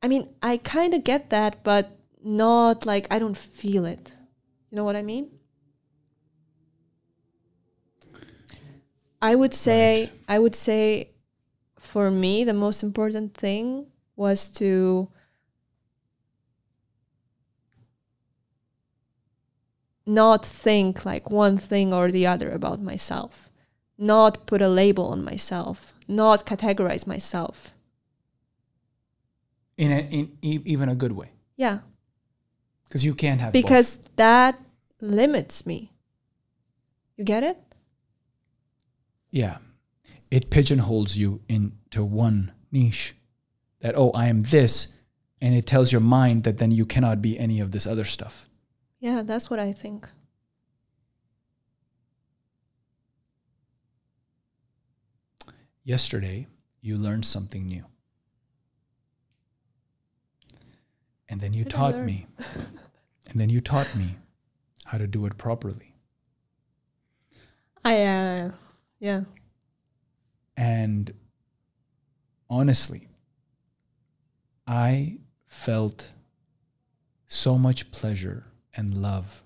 I mean, I kind of get that, but not like I don't feel it. You know what I mean? I would say, right. I would say for me, the most important thing was to not think like one thing or the other about myself. Not put a label on myself, not categorize myself. In, a, in e even a good way. Yeah. Because you can't have Because both. That limits me. You get it? Yeah. It pigeonholes you into one niche. That, oh, I am this. And it tells your mind that then you cannot be any of this other stuff. Yeah, that's what I think. Yesterday, you learned something new. And then you Did taught me. And then you taught me how to do it properly. I, uh, yeah. And honestly, I felt so much pleasure and love,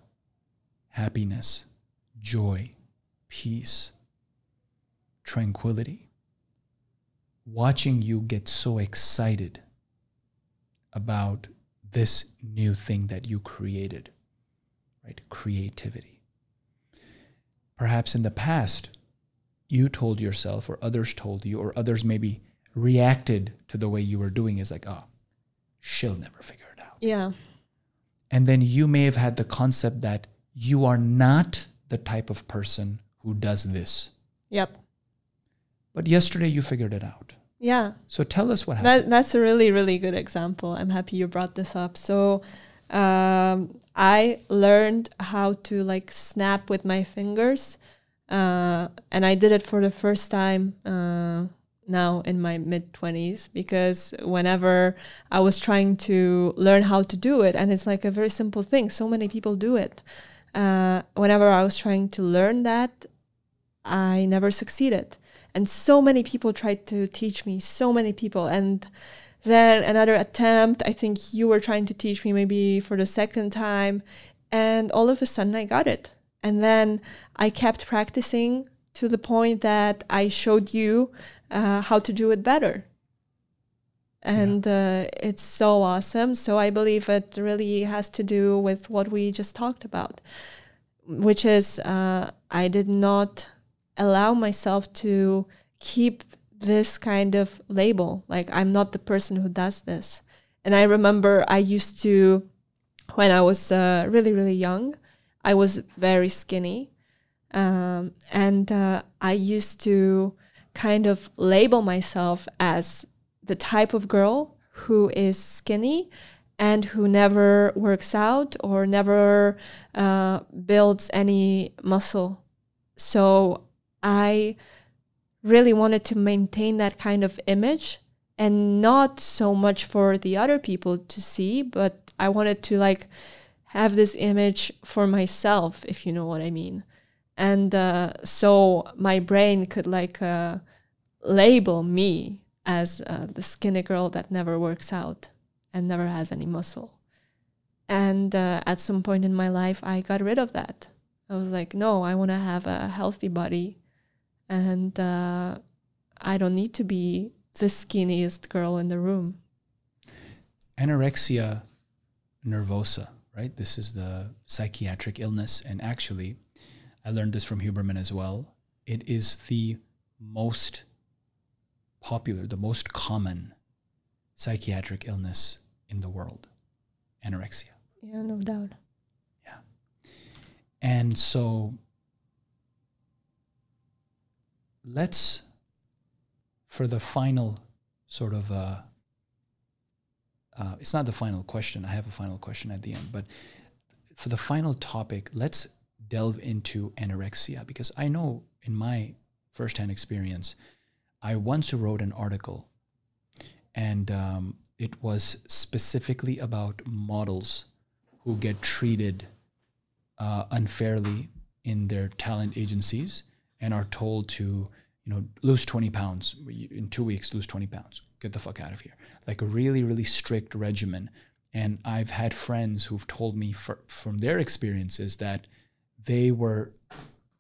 happiness, joy, peace, tranquility. Watching you get so excited about this new thing that you created, right? Creativity. Perhaps in the past, you told yourself or others told you or others maybe reacted to the way you were doing is like, oh, she'll never figure it out. Yeah. And then you may have had the concept that you are not the type of person who does this. Yep. But yesterday you figured it out. Yeah. So tell us what happened. That, that's a really, really good example. I'm happy you brought this up. So um, I learned how to like snap with my fingers. Uh, and I did it for the first time uh, now in my mid twenties because whenever I was trying to learn how to do it, and it's like a very simple thing. So many people do it. Uh, whenever I was trying to learn that, I never succeeded. And so many people tried to teach me, so many people. And then another attempt, I think you were trying to teach me maybe for the second time. And all of a sudden I got it. And then I kept practicing to the point that I showed you uh, how to do it better. And yeah. uh, it's so awesome. So I believe it really has to do with what we just talked about, which is uh, I did not allow myself to keep this kind of label. Like, I'm not the person who does this. And I remember I used to, when I was uh, really, really young, I was very skinny. Um, and uh, I used to kind of label myself as the type of girl who is skinny and who never works out or never uh, builds any muscle. So I really wanted to maintain that kind of image, and not so much for the other people to see, but I wanted to like have this image for myself, if you know what I mean. And uh, so my brain could like uh, label me as uh, the skinny girl that never works out and never has any muscle. And uh, at some point in my life, I got rid of that. I was like, no, I want to have a healthy body, and uh, I don't need to be the skinniest girl in the room. Anorexia nervosa, right? This is the psychiatric illness. And actually, I learned this from Huberman as well. It is the most popular, the most common psychiatric illness in the world, anorexia. Yeah, no doubt. Yeah. And so let's, for the final sort of, uh, uh, it's not the final question. I have a final question at the end, but for the final topic, let's delve into anorexia, because I know in my firsthand experience, I once wrote an article, and um, it was specifically about models who get treated uh, unfairly in their talent agencies and are told to, you know, lose twenty pounds, in two weeks, lose twenty pounds, get the fuck out of here. Like a really, really strict regimen. And I've had friends who've told me for, from their experiences that they were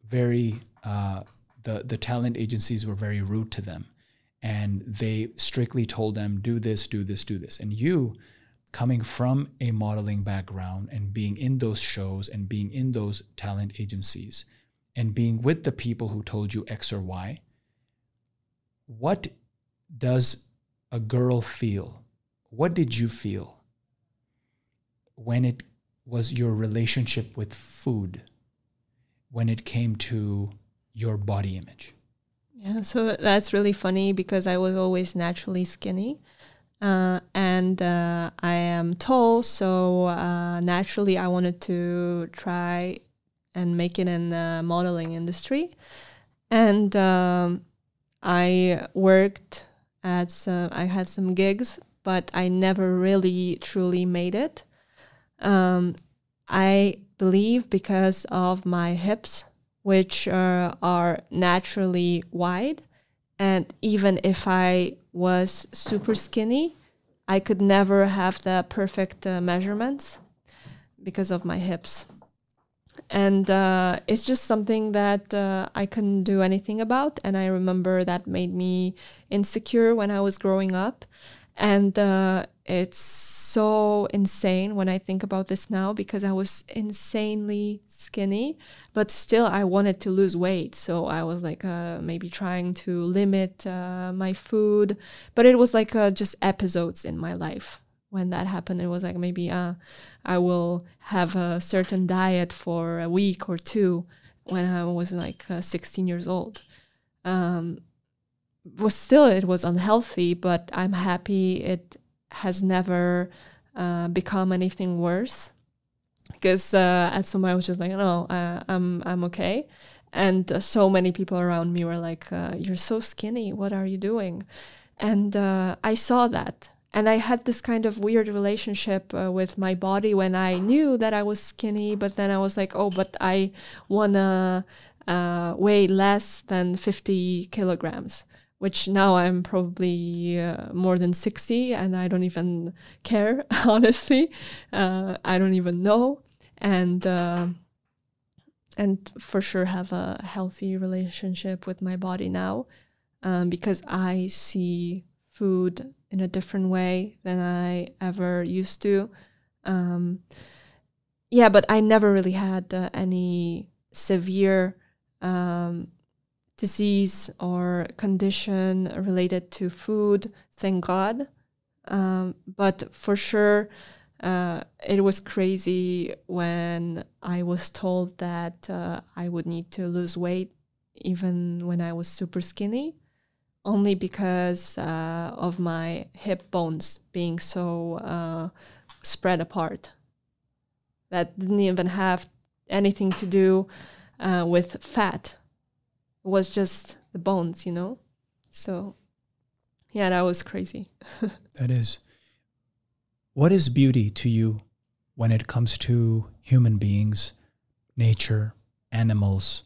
very, uh, the, the talent agencies were very rude to them. And they strictly told them, do this, do this, do this. And you, coming from a modeling background and being in those shows and being in those talent agencies and being with the people who told you X or Y, what does a girl feel? What did you feel when it was your relationship with food, when it came to your body image? Yeah, so that's really funny, because I was always naturally skinny, uh, and uh, I am tall, so uh, naturally I wanted to try and make it in the modeling industry. And um, I worked at some, I had some gigs, but I never really truly made it. Um, I believe because of my hips, which uh, are naturally wide. And even if I was super skinny, I could never have the perfect uh, measurements because of my hips. And uh, it's just something that uh, I couldn't do anything about. And I remember that made me insecure when I was growing up. And uh, it's so insane when I think about this now, because I was insanely skinny, but still I wanted to lose weight. So I was like uh, maybe trying to limit uh, my food, but it was like uh, just episodes in my life. When that happened, it was like maybe uh, I will have a certain diet for a week or two when I was like uh, sixteen years old. Um, was still, it was unhealthy, but I'm happy it has never uh, become anything worse, because uh, at some point I was just like, no, uh, I'm, I'm okay. And uh, so many people around me were like, uh, you're so skinny, what are you doing? And uh, I saw that. And I had this kind of weird relationship uh, with my body when I knew that I was skinny, but then I was like, oh, but I wanna uh, weigh less than fifty kilograms, which now I'm probably uh, more than sixty, and I don't even care, honestly. Uh, I don't even know. And, uh, and for sure have a healthy relationship with my body now, um, because I see food in a different way than I ever used to. Um, yeah, but I never really had uh, any severe um, disease or condition related to food, thank God. Um, but for sure, uh, it was crazy when I was told that uh, I would need to lose weight even when I was super skinny, only because uh, of my hip bones being so uh, spread apart. That didn't even have anything to do uh, with fat. It was just the bones, you know? So... yeah, that was crazy. That is. What is beauty to you when it comes to human beings, nature, animals,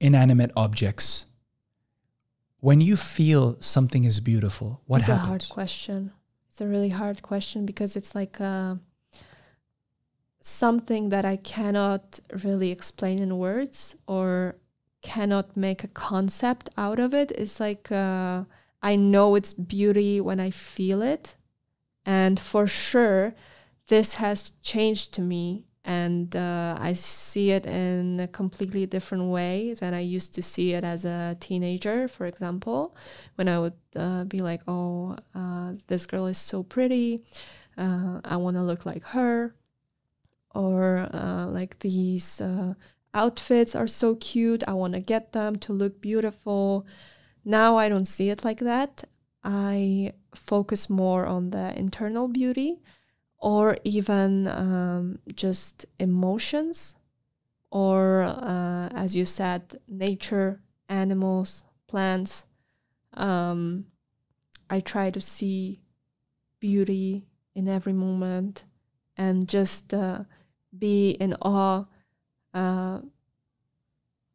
inanimate objects? When you feel something is beautiful, what happens? It's a hard question. It's a really hard question because it's like uh, something that I cannot really explain in words or cannot make a concept out of it. It's like uh, I know it's beauty when I feel it, and for sure this has changed to me, and uh, I see it in a completely different way than I used to see it as a teenager, for example, when I would uh, be like, oh, uh, this girl is so pretty, uh, I want to look like her, or uh, like these uh, outfits are so cute, I want to get them to look beautiful. Now I don't see it like that. I focus more on the internal beauty, or even um, just emotions, or uh, as you said, nature, animals, plants. Um, I try to see beauty in every moment and just uh, be in awe. Uh,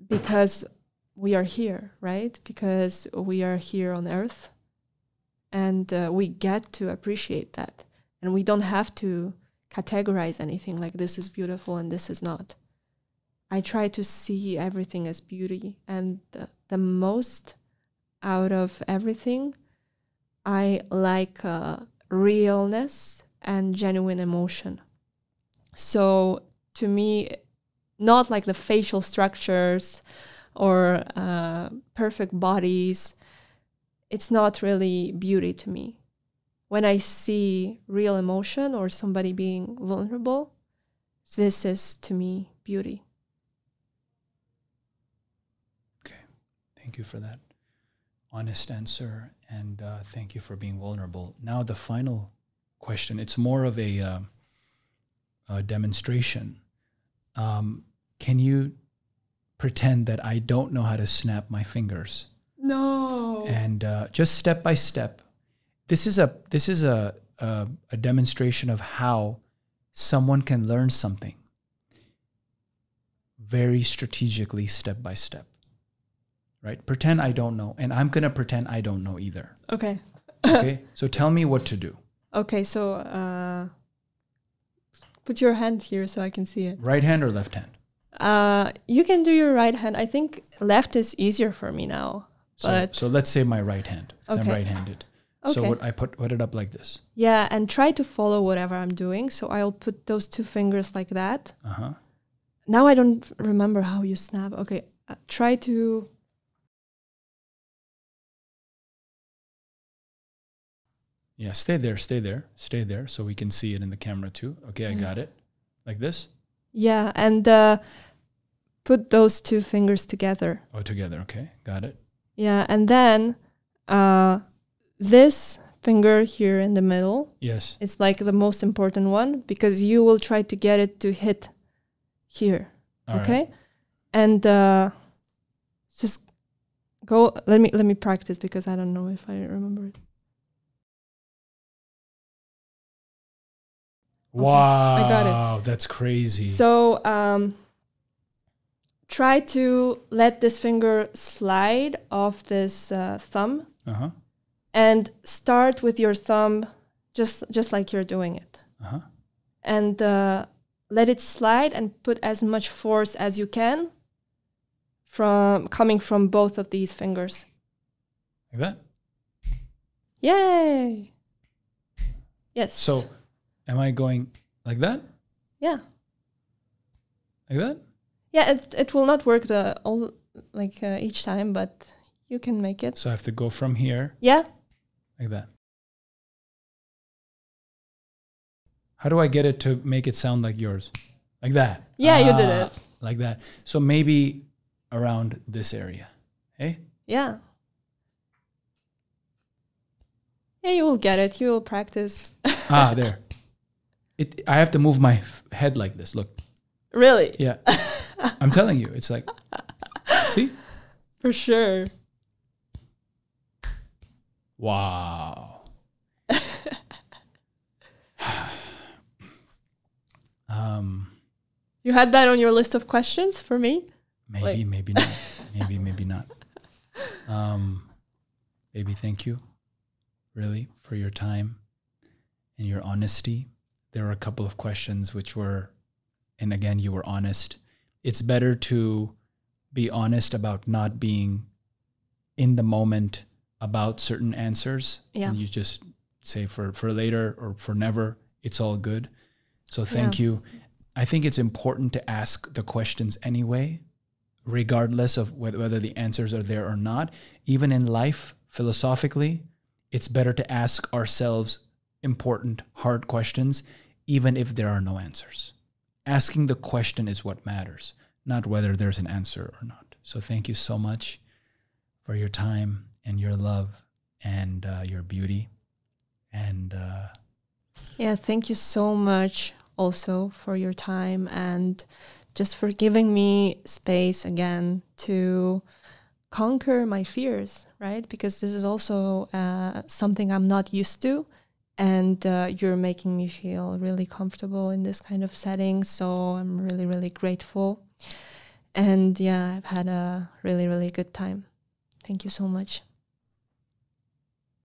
because we are here, right? Because we are here on Earth, and uh, we get to appreciate that. And we don't have to categorize anything like this is beautiful and this is not. I try to see everything as beauty, and the, the most out of everything, I like uh, realness and genuine emotion. So to me, not like the facial structures or uh, perfect bodies. It's not really beauty to me. When I see real emotion or somebody being vulnerable, this is, to me, beauty. Okay. Thank you for that honest answer. And uh, thank you for being vulnerable. Now the final question. It's more of a, uh, a demonstration. Um, Can you pretend that I don't know how to snap my fingers? No. And uh, just step by step. This is a this is a, a a demonstration of how someone can learn something very strategically, step by step. Right? Pretend I don't know, and I'm gonna pretend I don't know either. Okay. Okay. So tell me what to do. Okay. So uh, put your hand here so I can see it. Right hand or left hand? Uh, you can do your right hand. I think left is easier for me now. But so, so let's say my right hand. Okay. I'm right-handed. Okay. So what, I put, put it up like this. Yeah, and try to follow whatever I'm doing. So I'll put those two fingers like that. Uh-huh. Now I don't remember how you snap. Okay, uh, try to... yeah, stay there, stay there, stay there so we can see it in the camera too. Okay, I got it. Like this? Yeah, and uh, put those two fingers together. Oh, together, okay, got it. Yeah, and then uh, this finger here in the middle. Yes. It's like the most important one because you will try to get it to hit here, all okay? Right. And uh, just go, let me, let me practice because I don't know if I remember it. Okay, wow, I got it. That's crazy. So um, try to let this finger slide off this uh, thumb, uh-huh, and start with your thumb just, just like you're doing it. Uh-huh. And uh, let it slide and put as much force as you can from coming from both of these fingers. Like that? Yay! Yes. So... am I going like that? Yeah. Like that? Yeah, it, it will not work the all like uh, each time, but you can make it. So I have to go from here. Yeah. Like that. How do I get it to make it sound like yours? Like that. Yeah, ah, you did it. Like that. So maybe around this area. Hey? Yeah. Yeah, you will get it. You will practice. Ah, there. It, I have to move my head like this. Look. Really? Yeah. I'm telling you. It's like, see? For sure. Wow. um, you had that on your list of questions for me? Maybe, like. maybe not. Maybe, maybe not. Um, baby, thank you, really, for your time and your honesty. There were a couple of questions which were, and again, you were honest. It's better to be honest about not being in the moment about certain answers. Yeah. And you just say for, for later or for never, it's all good. So thank yeah. you. I think it's important to ask the questions anyway, regardless of wh whether the answers are there or not. Even in life, philosophically, it's better to ask ourselves important, hard questions, even if there are no answers. Asking the question is what matters, not whether there's an answer or not. So thank you so much for your time and your love and uh, your beauty. And uh, yeah, thank you so much also for your time and just for giving me space again to conquer my fears, right? Because this is also uh, something I'm not used to. And uh, you're making me feel really comfortable in this kind of setting. So I'm really, really grateful. And yeah, I've had a really, really good time. Thank you so much.